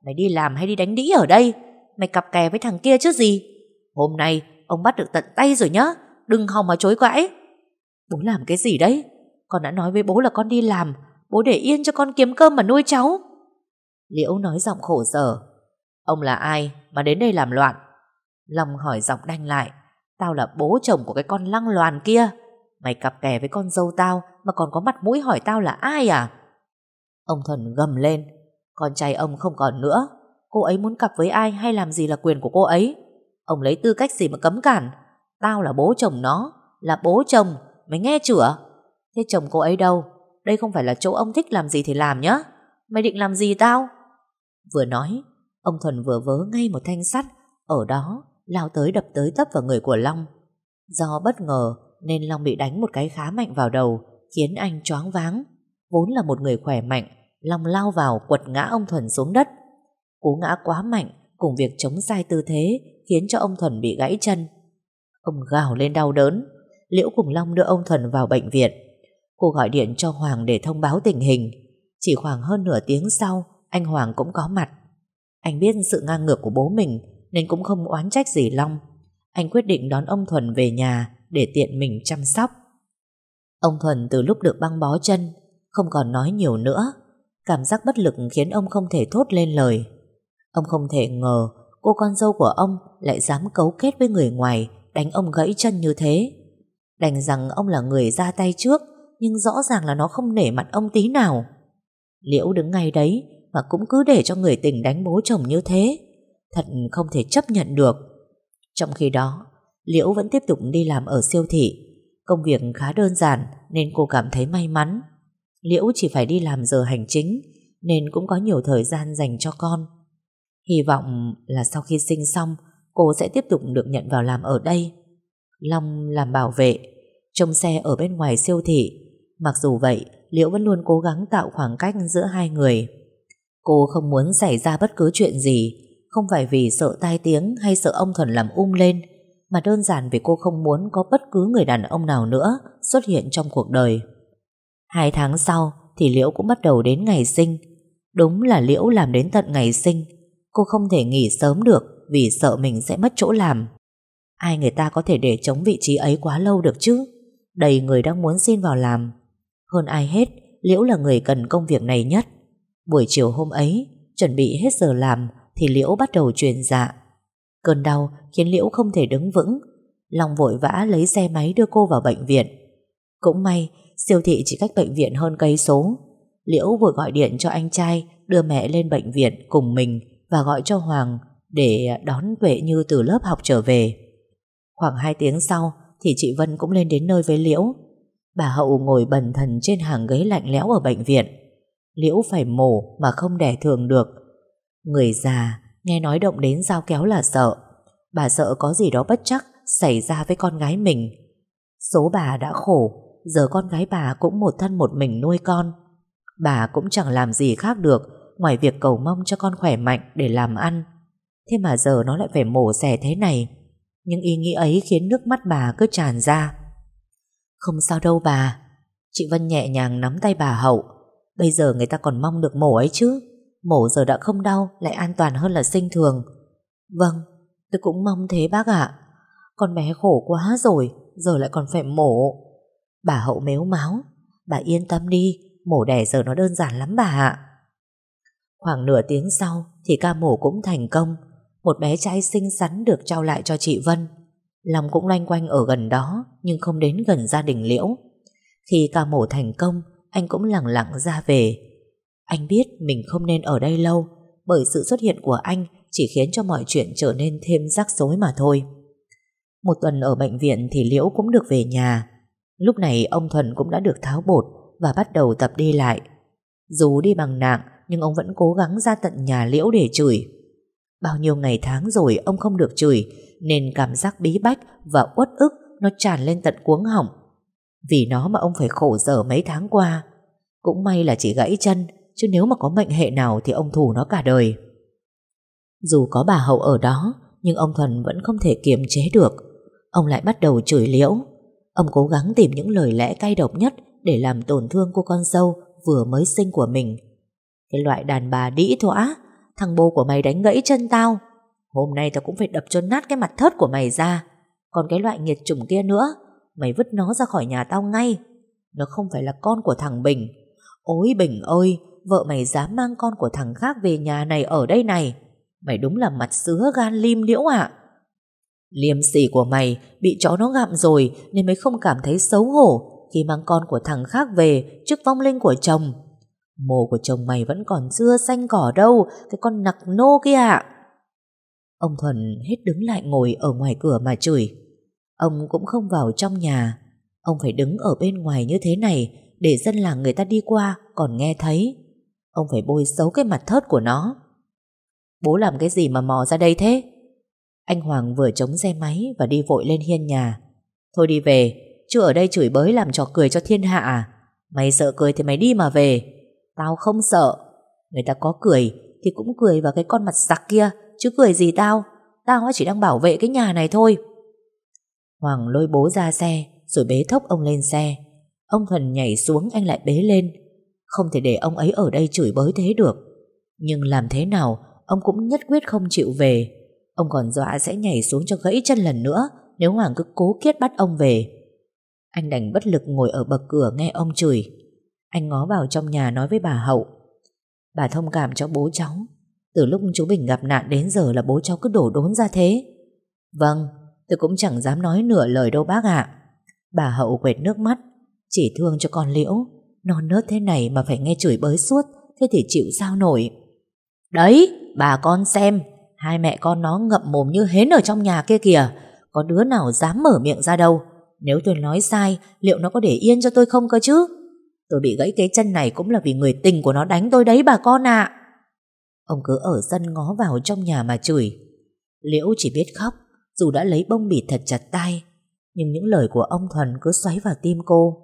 mày đi làm hay đi đánh đĩ ở đây? Mày cặp kè với thằng kia chứ gì? Hôm nay ông bắt được tận tay rồi nhá, đừng hòng mà chối cãi. Bố làm cái gì đấy? Con đã nói với bố là con đi làm, bố để yên cho con kiếm cơm mà nuôi cháu. Liễu nói giọng khổ sở. Ông là ai mà đến đây làm loạn? Long hỏi giọng đanh lại. Tao là bố chồng của cái con lăng loàn kia. Mày cặp kè với con dâu tao mà còn có mặt mũi hỏi tao là ai à? Ông Thuần gầm lên. Con trai ông không còn nữa. Cô ấy muốn cặp với ai hay làm gì là quyền của cô ấy. Ông lấy tư cách gì mà cấm cản? Tao là bố chồng nó, là bố chồng, mày nghe chửa? Thế chồng cô ấy đâu? Đây không phải là chỗ ông thích làm gì thì làm nhá. Mày định làm gì tao? Vừa nói, ông Thuần vừa vớ ngay một thanh sắt, ở đó lao tới đập tới tấp vào người của Long. Do bất ngờ nên Long bị đánh một cái khá mạnh vào đầu, khiến anh choáng váng. Vốn là một người khỏe mạnh, Long lao vào quật ngã ông Thuần xuống đất. Cú ngã quá mạnh cùng việc chống sai tư thế khiến cho ông Thuần bị gãy chân. Ông gào lên đau đớn. Liễu cùng Long đưa ông Thuần vào bệnh viện. Cô gọi điện cho Hoàng để thông báo tình hình. Chỉ khoảng hơn nửa tiếng sau, anh Hoàng cũng có mặt. Anh biết sự ngang ngược của bố mình nên cũng không oán trách gì Long. Anh quyết định đón ông Thuần về nhà để tiện mình chăm sóc. Ông Thuần từ lúc được băng bó chân không còn nói nhiều nữa. Cảm giác bất lực khiến ông không thể thốt lên lời. Ông không thể ngờ cô con dâu của ông lại dám cấu kết với người ngoài, đánh ông gãy chân như thế. Đành rằng ông là người ra tay trước, nhưng rõ ràng là nó không nể mặt ông tí nào. Liễu đứng ngay đấy mà cũng cứ để cho người tình đánh bố chồng như thế, thật không thể chấp nhận được. Trong khi đó, Liễu vẫn tiếp tục đi làm ở siêu thị. Công việc khá đơn giản nên cô cảm thấy may mắn. Liễu chỉ phải đi làm giờ hành chính nên cũng có nhiều thời gian dành cho con. Hy vọng là sau khi sinh xong, cô sẽ tiếp tục được nhận vào làm ở đây. Long làm bảo vệ, trông xe ở bên ngoài siêu thị. Mặc dù vậy, Liễu vẫn luôn cố gắng tạo khoảng cách giữa hai người. Cô không muốn xảy ra bất cứ chuyện gì, không phải vì sợ tai tiếng hay sợ ông Thuần làm um lên, mà đơn giản vì cô không muốn có bất cứ người đàn ông nào nữa xuất hiện trong cuộc đời. Hai tháng sau thì Liễu cũng bắt đầu đến ngày sinh. Đúng là Liễu làm đến tận ngày sinh. Cô không thể nghỉ sớm được vì sợ mình sẽ mất chỗ làm. Ai người ta có thể để trống vị trí ấy quá lâu được chứ? Đầy người đang muốn xin vào làm. Hơn ai hết, Liễu là người cần công việc này nhất. Buổi chiều hôm ấy, chuẩn bị hết giờ làm thì Liễu bắt đầu truyền dạ. Cơn đau khiến Liễu không thể đứng vững. Long vội vã lấy xe máy đưa cô vào bệnh viện. Cũng may, siêu thị chỉ cách bệnh viện hơn cây số. Liễu vội gọi điện cho anh trai đưa mẹ lên bệnh viện cùng mình và gọi cho Hoàng để đón Tuệ Như từ lớp học trở về. Khoảng hai tiếng sau thì chị Vân cũng lên đến nơi với Liễu. Bà Hậu ngồi bần thần trên hàng ghế lạnh lẽo ở bệnh viện. Liễu phải mổ mà không đẻ thường được. Người già nghe nói động đến dao kéo là sợ. Bà sợ có gì đó bất trắc xảy ra với con gái mình. Số bà đã khổ, giờ con gái bà cũng một thân một mình nuôi con. Bà cũng chẳng làm gì khác được ngoài việc cầu mong cho con khỏe mạnh để làm ăn. Thế mà giờ nó lại phải mổ xẻ thế này. Nhưng ý nghĩ ấy khiến nước mắt bà cứ tràn ra. Không sao đâu bà. Chị Vân nhẹ nhàng nắm tay bà Hậu. Bây giờ người ta còn mong được mổ ấy chứ. Mổ giờ đã không đau, lại an toàn hơn là sinh thường. Vâng, tôi cũng mong thế bác ạ. Con bé khổ quá rồi, giờ lại còn phải mổ. Bà Hậu mếu máo. Bà yên tâm đi, mổ đẻ giờ nó đơn giản lắm bà ạ. Khoảng nửa tiếng sau thì ca mổ cũng thành công. Một bé trai xinh xắn được trao lại cho chị Vân. Long cũng loanh quanh ở gần đó, nhưng không đến gần gia đình Liễu. Khi ca mổ thành công, anh cũng lẳng lặng ra về. Anh biết mình không nên ở đây lâu, bởi sự xuất hiện của anh chỉ khiến cho mọi chuyện trở nên thêm rắc rối mà thôi. Một tuần ở bệnh viện thì Liễu cũng được về nhà. Lúc này ông Thuần cũng đã được tháo bột và bắt đầu tập đi lại. Dù đi bằng nạng, nhưng ông vẫn cố gắng ra tận nhà Liễu để chửi. Bao nhiêu ngày tháng rồi ông không được chửi, nên cảm giác bí bách và uất ức nó tràn lên tận cuống họng. Vì nó mà ông phải khổ sở mấy tháng qua. Cũng may là chỉ gãy chân, chứ nếu mà có mệnh hệ nào thì ông thù nó cả đời. Dù có bà Hậu ở đó, nhưng ông Thuần vẫn không thể kiềm chế được. Ông lại bắt đầu chửi Liễu. Ông cố gắng tìm những lời lẽ cay độc nhất để làm tổn thương cô con dâu vừa mới sinh của mình. Cái loại đàn bà đĩ thóa. Thằng bố của mày đánh gãy chân tao, hôm nay tao cũng phải đập cho nát cái mặt thớt của mày ra. Còn cái loại nghiệt chủng kia nữa, mày vứt nó ra khỏi nhà tao ngay. Nó không phải là con của thằng Bình. Ôi Bình ơi, vợ mày dám mang con của thằng khác về nhà này ở đây này. Mày đúng là mặt sứa gan lim Liễu ạ. À? Liêm sỉ của mày bị chó nó gặm rồi nên mới không cảm thấy xấu hổ khi mang con của thằng khác về trước vong linh của chồng. Mồ của chồng mày vẫn còn chưa xanh cỏ đâu, cái con nặc nô kia ạ. Ông Thuần hết đứng lại ngồi ở ngoài cửa mà chửi. Ông cũng không vào trong nhà. Ông phải đứng ở bên ngoài như thế này để dân làng người ta đi qua còn nghe thấy. Ông phải bôi xấu cái mặt thớt của nó. Bố làm cái gì mà mò ra đây thế? Anh Hoàng vừa chống xe máy và đi vội lên hiên nhà. Thôi đi về, chứ ở đây chửi bới làm trò cười cho thiên hạ à? Mày sợ cười thì mày đi mà về. Tao không sợ. Người ta có cười thì cũng cười vào cái con mặt sặc kia, chứ cười gì tao. Tao chỉ đang bảo vệ cái nhà này thôi. Hoàng lôi bố ra xe rồi bế thốc ông lên xe. Ông Thuần nhảy xuống, anh lại bế lên. Không thể để ông ấy ở đây chửi bới thế được. Nhưng làm thế nào ông cũng nhất quyết không chịu về. Ông còn dọa sẽ nhảy xuống cho gãy chân lần nữa nếu Hoàng cứ cố kiết bắt ông về. Anh đành bất lực ngồi ở bậc cửa nghe ông chửi. Anh ngó vào trong nhà nói với bà Hậu: "Bà thông cảm cho bố cháu. Từ lúc chú Bình gặp nạn đến giờ là bố cháu cứ đổ đốn ra thế." "Vâng, tôi cũng chẳng dám nói nửa lời đâu bác ạ." À. Bà Hậu quệt nước mắt. Chỉ thương cho con Liễu, non nớt thế này mà phải nghe chửi bới suốt, thế thì chịu sao nổi. "Đấy, bà con xem, hai mẹ con nó ngậm mồm như hến ở trong nhà kia kìa. Có đứa nào dám mở miệng ra đâu. Nếu tôi nói sai, liệu nó có để yên cho tôi không cơ chứ? Tôi bị gãy cái chân này cũng là vì người tình của nó đánh tôi đấy bà con ạ." À. Ông cứ ở sân ngó vào trong nhà mà chửi. Liễu chỉ biết khóc, dù đã lấy bông bịt thật chặt tay, nhưng những lời của ông Thuần cứ xoáy vào tim cô.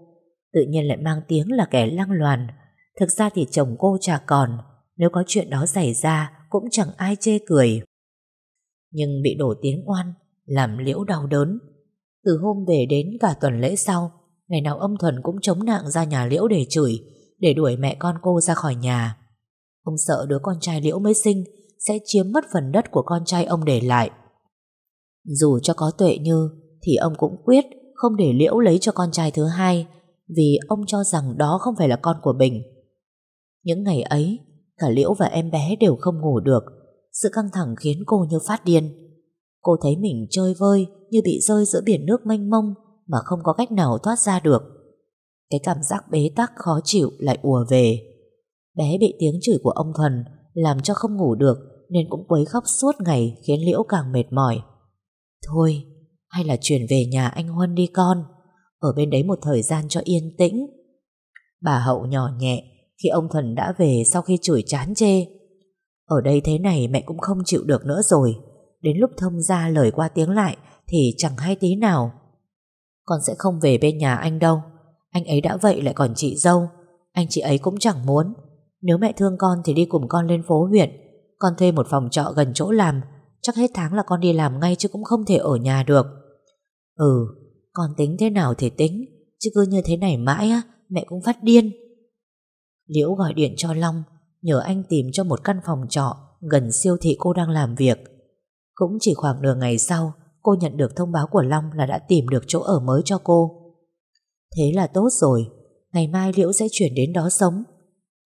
Tự nhiên lại mang tiếng là kẻ lăng loàn. Thực ra thì chồng cô chả còn, nếu có chuyện đó xảy ra cũng chẳng ai chê cười. Nhưng bị đổ tiếng oan làm Liễu đau đớn. Từ hôm về đến cả tuần lễ sau, ngày nào ông Thuần cũng chống nạng ra nhà Liễu để chửi, để đuổi mẹ con cô ra khỏi nhà. Ông sợ đứa con trai Liễu mới sinh sẽ chiếm mất phần đất của con trai ông để lại. Dù cho có Tuệ Như thì ông cũng quyết không để Liễu lấy cho con trai thứ hai, vì ông cho rằng đó không phải là con của Bình. Những ngày ấy, cả Liễu và em bé đều không ngủ được. Sự căng thẳng khiến cô như phát điên. Cô thấy mình chơi vơi như bị rơi giữa biển nước mênh mông mà không có cách nào thoát ra được. Cái cảm giác bế tắc khó chịu lại ùa về. Bé bị tiếng chửi của ông Thuần làm cho không ngủ được, nên cũng quấy khóc suốt ngày khiến Liễu càng mệt mỏi. "Thôi, hay là chuyển về nhà anh Huân đi con, ở bên đấy một thời gian cho yên tĩnh." Bà Hậu nhỏ nhẹ khi ông Thuần đã về sau khi chửi chán chê: "Ở đây thế này mẹ cũng không chịu được nữa rồi. Đến lúc thông ra lời qua tiếng lại thì chẳng hay tí nào. Con sẽ không về bên nhà anh đâu. Anh ấy đã vậy lại còn chị dâu, anh chị ấy cũng chẳng muốn. Nếu mẹ thương con thì đi cùng con lên phố huyện. Con thuê một phòng trọ gần chỗ làm, chắc hết tháng là con đi làm ngay chứ cũng không thể ở nhà được." "Ừ, con tính thế nào thì tính, chứ cứ như thế này mãi á, mẹ cũng phát điên." Liễu gọi điện cho Long, nhờ anh tìm cho một căn phòng trọ gần siêu thị cô đang làm việc. Cũng chỉ khoảng nửa ngày sau, cô nhận được thông báo của Long là đã tìm được chỗ ở mới cho cô. Thế là tốt rồi, ngày mai Liễu sẽ chuyển đến đó sống.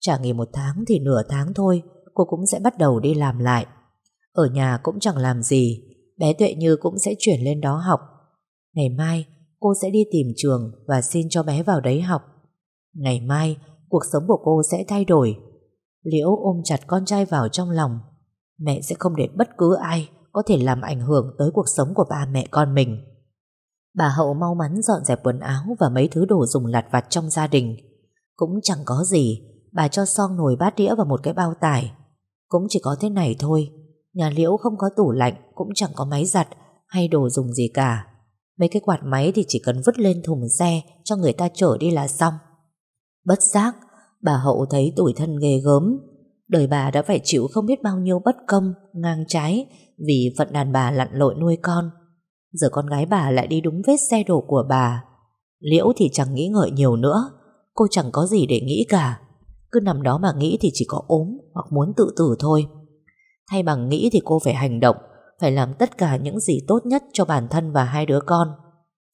Chả nghỉ một tháng thì nửa tháng thôi, cô cũng sẽ bắt đầu đi làm lại. Ở nhà cũng chẳng làm gì, bé Tuệ Như cũng sẽ chuyển lên đó học. Ngày mai cô sẽ đi tìm trường và xin cho bé vào đấy học. Ngày mai cuộc sống của cô sẽ thay đổi. Liễu ôm chặt con trai vào trong lòng. Mẹ sẽ không để bất cứ ai có thể làm ảnh hưởng tới cuộc sống của ba mẹ con mình. Bà Hậu mau mắn dọn dẹp quần áo và mấy thứ đồ dùng lặt vặt trong gia đình. Cũng chẳng có gì, bà cho xong nồi bát đĩa và một cái bao tải. Cũng chỉ có thế này thôi. Nhà Liễu không có tủ lạnh, cũng chẳng có máy giặt hay đồ dùng gì cả. Mấy cái quạt máy thì chỉ cần vứt lên thùng xe cho người ta chở đi là xong. Bất giác, bà Hậu thấy tủi thân ghê gớm. Đời bà đã phải chịu không biết bao nhiêu bất công, ngang trái vì phận đàn bà lặn lội nuôi con. Giờ con gái bà lại đi đúng vết xe đổ của bà. Liễu thì chẳng nghĩ ngợi nhiều nữa. Cô chẳng có gì để nghĩ cả. Cứ nằm đó mà nghĩ thì chỉ có ốm hoặc muốn tự tử thôi. Thay bằng nghĩ thì cô phải hành động, phải làm tất cả những gì tốt nhất cho bản thân và hai đứa con.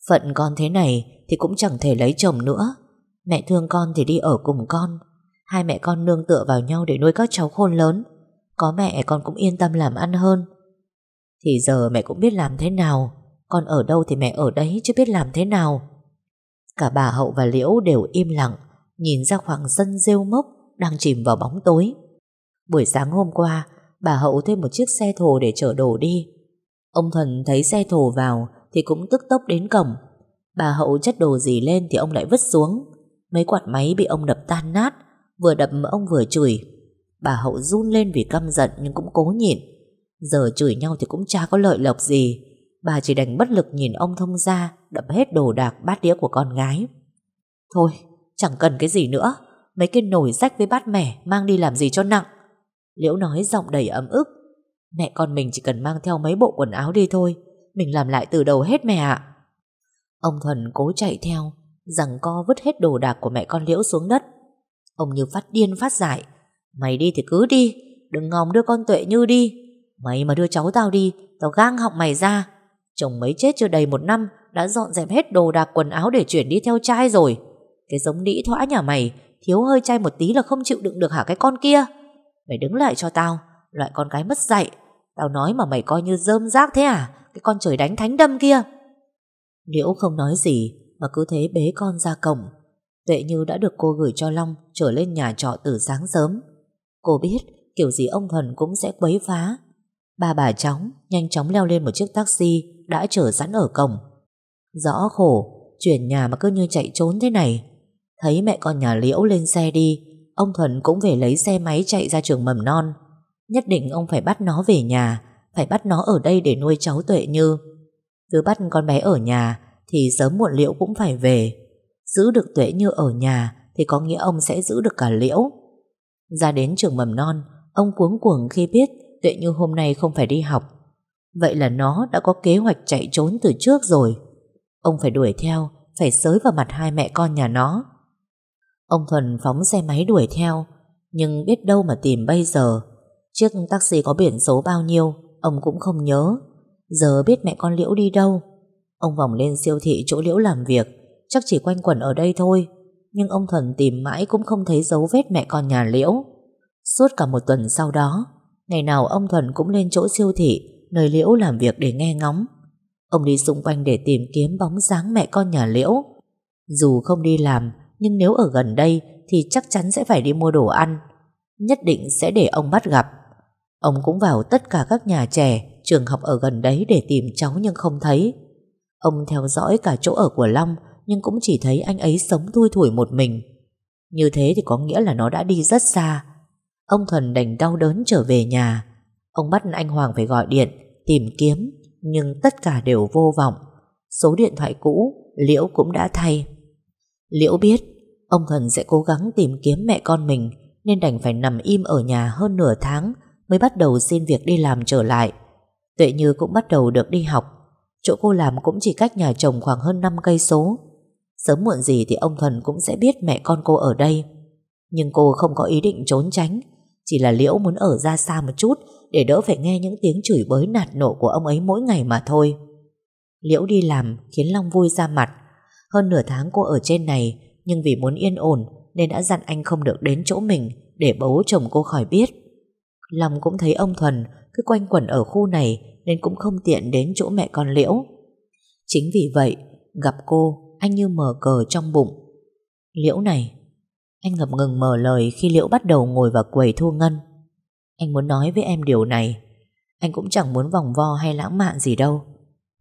Phận con thế này thì cũng chẳng thể lấy chồng nữa. Mẹ thương con thì đi ở cùng con. Hai mẹ con nương tựa vào nhau để nuôi các cháu khôn lớn. Có mẹ con cũng yên tâm làm ăn hơn. Thì giờ mẹ cũng biết làm thế nào. Con ở đâu thì mẹ ở đấy chứ biết làm thế nào. Cả bà Hậu và Liễu đều im lặng, nhìn ra khoảng sân rêu mốc đang chìm vào bóng tối. Buổi sáng hôm qua, bà Hậu thuê một chiếc xe thồ để chở đồ đi. Ông Thuần thấy xe thồ vào thì cũng tức tốc đến cổng. Bà Hậu chất đồ gì lên thì ông lại vứt xuống. Mấy quạt máy bị ông đập tan nát. Vừa đập ông vừa chửi. Bà Hậu run lên vì căm giận nhưng cũng cố nhịn. Giờ chửi nhau thì cũng chả có lợi lộc gì. Bà chỉ đành bất lực nhìn ông thông ra đập hết đồ đạc bát đĩa của con gái. Thôi, chẳng cần cái gì nữa. Mấy cái nồi rách với bát mẻ mang đi làm gì cho nặng. Liễu nói giọng đầy ấm ức. Mẹ con mình chỉ cần mang theo mấy bộ quần áo đi thôi, mình làm lại từ đầu hết mẹ ạ. Ông Thuần cố chạy theo, giằng co vứt hết đồ đạc của mẹ con Liễu xuống đất. Ông như phát điên phát dại. Mày đi thì cứ đi, đừng ngòm đưa con Tuệ Như đi. Mày mà đưa cháu tao đi, tao gang học mày ra. Chồng mấy chết chưa đầy một năm đã dọn dẹp hết đồ đạc quần áo để chuyển đi theo trai rồi. Cái giống đĩ thoã nhà mày, thiếu hơi trai một tí là không chịu đựng được hả cái con kia? Mày đứng lại cho tao, loại con gái mất dạy. Tao nói mà mày coi như rơm rác thế à? Cái con trời đánh thánh đâm kia. Liễu không nói gì mà cứ thế bế con ra cổng. Tuệ Như đã được cô gửi cho Long trở lên nhà trọ từ sáng sớm. Cô biết kiểu gì ông Thuần cũng sẽ quấy phá. Ba bà cháu nhanh chóng leo lên một chiếc taxi đã chờ sẵn ở cổng. Rõ khổ, chuyển nhà mà cứ như chạy trốn thế này. Thấy mẹ con nhà Liễu lên xe đi, ông Thuần cũng về lấy xe máy chạy ra trường mầm non. Nhất định ông phải bắt nó về nhà, phải bắt nó ở đây để nuôi cháu Tuệ Như. Cứ bắt con bé ở nhà thì sớm muộn Liễu cũng phải về. Giữ được Tuệ Như ở nhà thì có nghĩa ông sẽ giữ được cả Liễu. Ra đến trường mầm non, ông cuống cuồng khi biết Tuệ Như hôm nay không phải đi học. Vậy là nó đã có kế hoạch chạy trốn từ trước rồi. Ông phải đuổi theo, phải xới vào mặt hai mẹ con nhà nó. Ông Thuần phóng xe máy đuổi theo, nhưng biết đâu mà tìm bây giờ. Chiếc taxi có biển số bao nhiêu ông cũng không nhớ. Giờ biết mẹ con Liễu đi đâu. Ông vòng lên siêu thị chỗ Liễu làm việc, chắc chỉ quanh quẩn ở đây thôi. Nhưng ông Thuần tìm mãi cũng không thấy dấu vết mẹ con nhà Liễu. Suốt cả một tuần sau đó, ngày nào ông Thuần cũng lên chỗ siêu thị nơi Liễu làm việc để nghe ngóng. Ông đi xung quanh để tìm kiếm bóng dáng mẹ con nhà Liễu. Dù không đi làm, nhưng nếu ở gần đây thì chắc chắn sẽ phải đi mua đồ ăn. Nhất định sẽ để ông bắt gặp. Ông cũng vào tất cả các nhà trẻ, trường học ở gần đấy để tìm cháu nhưng không thấy. Ông theo dõi cả chỗ ở của Long, nhưng cũng chỉ thấy anh ấy sống thui thủi một mình. Như thế thì có nghĩa là nó đã đi rất xa. Ông Thuần đành đau đớn trở về nhà. Ông bắt anh Hoàng phải gọi điện tìm kiếm, nhưng tất cả đều vô vọng. Số điện thoại cũ Liễu cũng đã thay. Liễu biết ông Thuần sẽ cố gắng tìm kiếm mẹ con mình, nên đành phải nằm im ở nhà hơn nửa tháng mới bắt đầu xin việc đi làm trở lại. Tuệ Như cũng bắt đầu được đi học. Chỗ cô làm cũng chỉ cách nhà chồng khoảng hơn năm cây số. Sớm muộn gì thì ông Thuần cũng sẽ biết mẹ con cô ở đây. Nhưng cô không có ý định trốn tránh, chỉ là Liễu muốn ở ra xa một chút để đỡ phải nghe những tiếng chửi bới nạt nộ của ông ấy mỗi ngày mà thôi. Liễu đi làm khiến Long vui ra mặt. Hơn nửa tháng cô ở trên này, nhưng vì muốn yên ổn nên đã dặn anh không được đến chỗ mình để bố chồng cô khỏi biết. Long cũng thấy ông Thuần cứ quanh quẩn ở khu này nên cũng không tiện đến chỗ mẹ con Liễu. Chính vì vậy, gặp cô, anh như mờ cờ trong bụng. Liễu này, anh ngập ngừng mở lời khi Liễu bắt đầu ngồi vào quầy thu ngân. Anh muốn nói với em điều này. Anh cũng chẳng muốn vòng vo hay lãng mạn gì đâu.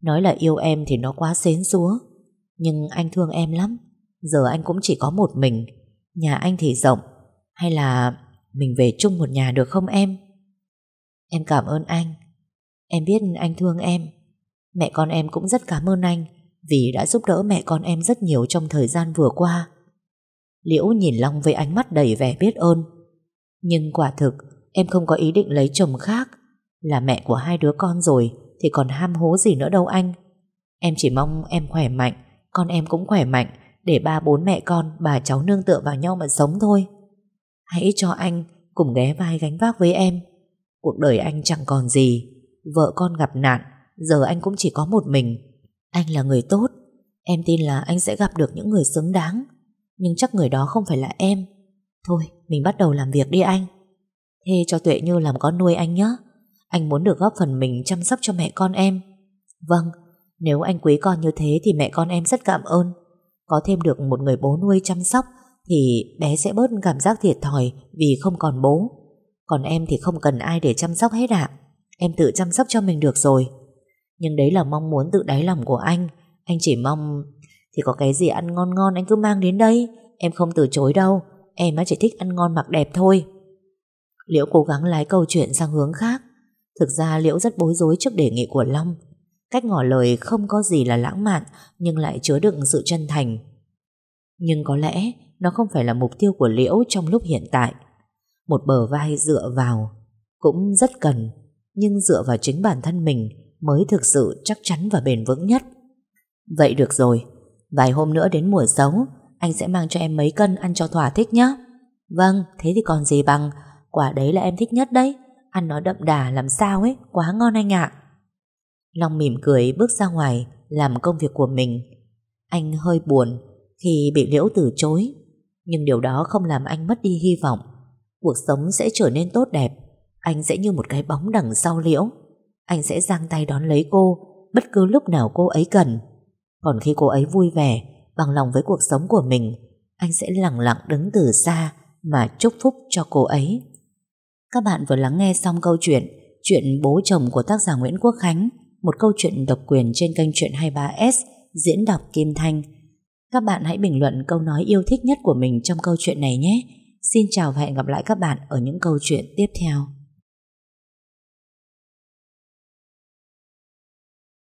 Nói là yêu em thì nó quá xến xúa. Nhưng anh thương em lắm. Giờ anh cũng chỉ có một mình. Nhà anh thì rộng. Hay là mình về chung một nhà được không em? Em cảm ơn anh. Em biết anh thương em. Mẹ con em cũng rất cảm ơn anh vì đã giúp đỡ mẹ con em rất nhiều trong thời gian vừa qua. Liễu nhìn Long với ánh mắt đầy vẻ biết ơn. Nhưng quả thực em không có ý định lấy chồng khác. Là mẹ của hai đứa con rồi thì còn ham hố gì nữa đâu anh. Em chỉ mong em khỏe mạnh, con em cũng khỏe mạnh, để ba bốn mẹ con, bà cháu nương tựa vào nhau mà sống thôi. Hãy cho anh cùng ghé vai gánh vác với em. Cuộc đời anh chẳng còn gì, vợ con gặp nạn, giờ anh cũng chỉ có một mình. Anh là người tốt, em tin là anh sẽ gặp được những người xứng đáng. Nhưng chắc người đó không phải là em. Thôi, mình bắt đầu làm việc đi anh. Thế cho Tuệ Như làm con nuôi anh nhé. Anh muốn được góp phần mình chăm sóc cho mẹ con em. Vâng, nếu anh quý con như thế thì mẹ con em rất cảm ơn. Có thêm được một người bố nuôi chăm sóc thì bé sẽ bớt cảm giác thiệt thòi vì không còn bố. Còn em thì không cần ai để chăm sóc hết ạ. Em tự chăm sóc cho mình được rồi. Nhưng đấy là mong muốn tự đáy lòng của anh. Anh chỉ mong thì có cái gì ăn ngon ngon anh cứ mang đến đây. Em không từ chối đâu. Em chỉ thích ăn ngon mặc đẹp thôi. Liễu cố gắng lái câu chuyện sang hướng khác. Thực ra Liễu rất bối rối trước đề nghị của Long. Cách ngỏ lời không có gì là lãng mạn, nhưng lại chứa đựng sự chân thành. Nhưng có lẽ nó không phải là mục tiêu của Liễu trong lúc hiện tại. Một bờ vai dựa vào cũng rất cần, nhưng dựa vào chính bản thân mình mới thực sự chắc chắn và bền vững nhất. Vậy được rồi, vài hôm nữa đến mùa xấu, anh sẽ mang cho em mấy cân ăn cho thỏa thích nhé. Vâng, thế thì còn gì bằng. Quả đấy là em thích nhất đấy. Ăn nó đậm đà làm sao ấy, quá ngon anh ạ. Long mỉm cười bước ra ngoài làm công việc của mình. Anh hơi buồn khi bị Liễu từ chối, nhưng điều đó không làm anh mất đi hy vọng. Cuộc sống sẽ trở nên tốt đẹp. Anh sẽ như một cái bóng đằng sau Liễu. Anh sẽ giang tay đón lấy cô bất cứ lúc nào cô ấy cần. Còn khi cô ấy vui vẻ, bằng lòng với cuộc sống của mình, anh sẽ lặng lặng đứng từ xa mà chúc phúc cho cô ấy. Các bạn vừa lắng nghe xong câu chuyện Chuyện Bố Chồng của tác giả Nguyễn Quốc Khánh, một câu chuyện độc quyền trên kênh Truyện hai ba S, diễn đọc Kim Thanh. Các bạn hãy bình luận câu nói yêu thích nhất của mình trong câu chuyện này nhé. Xin chào và hẹn gặp lại các bạn ở những câu chuyện tiếp theo.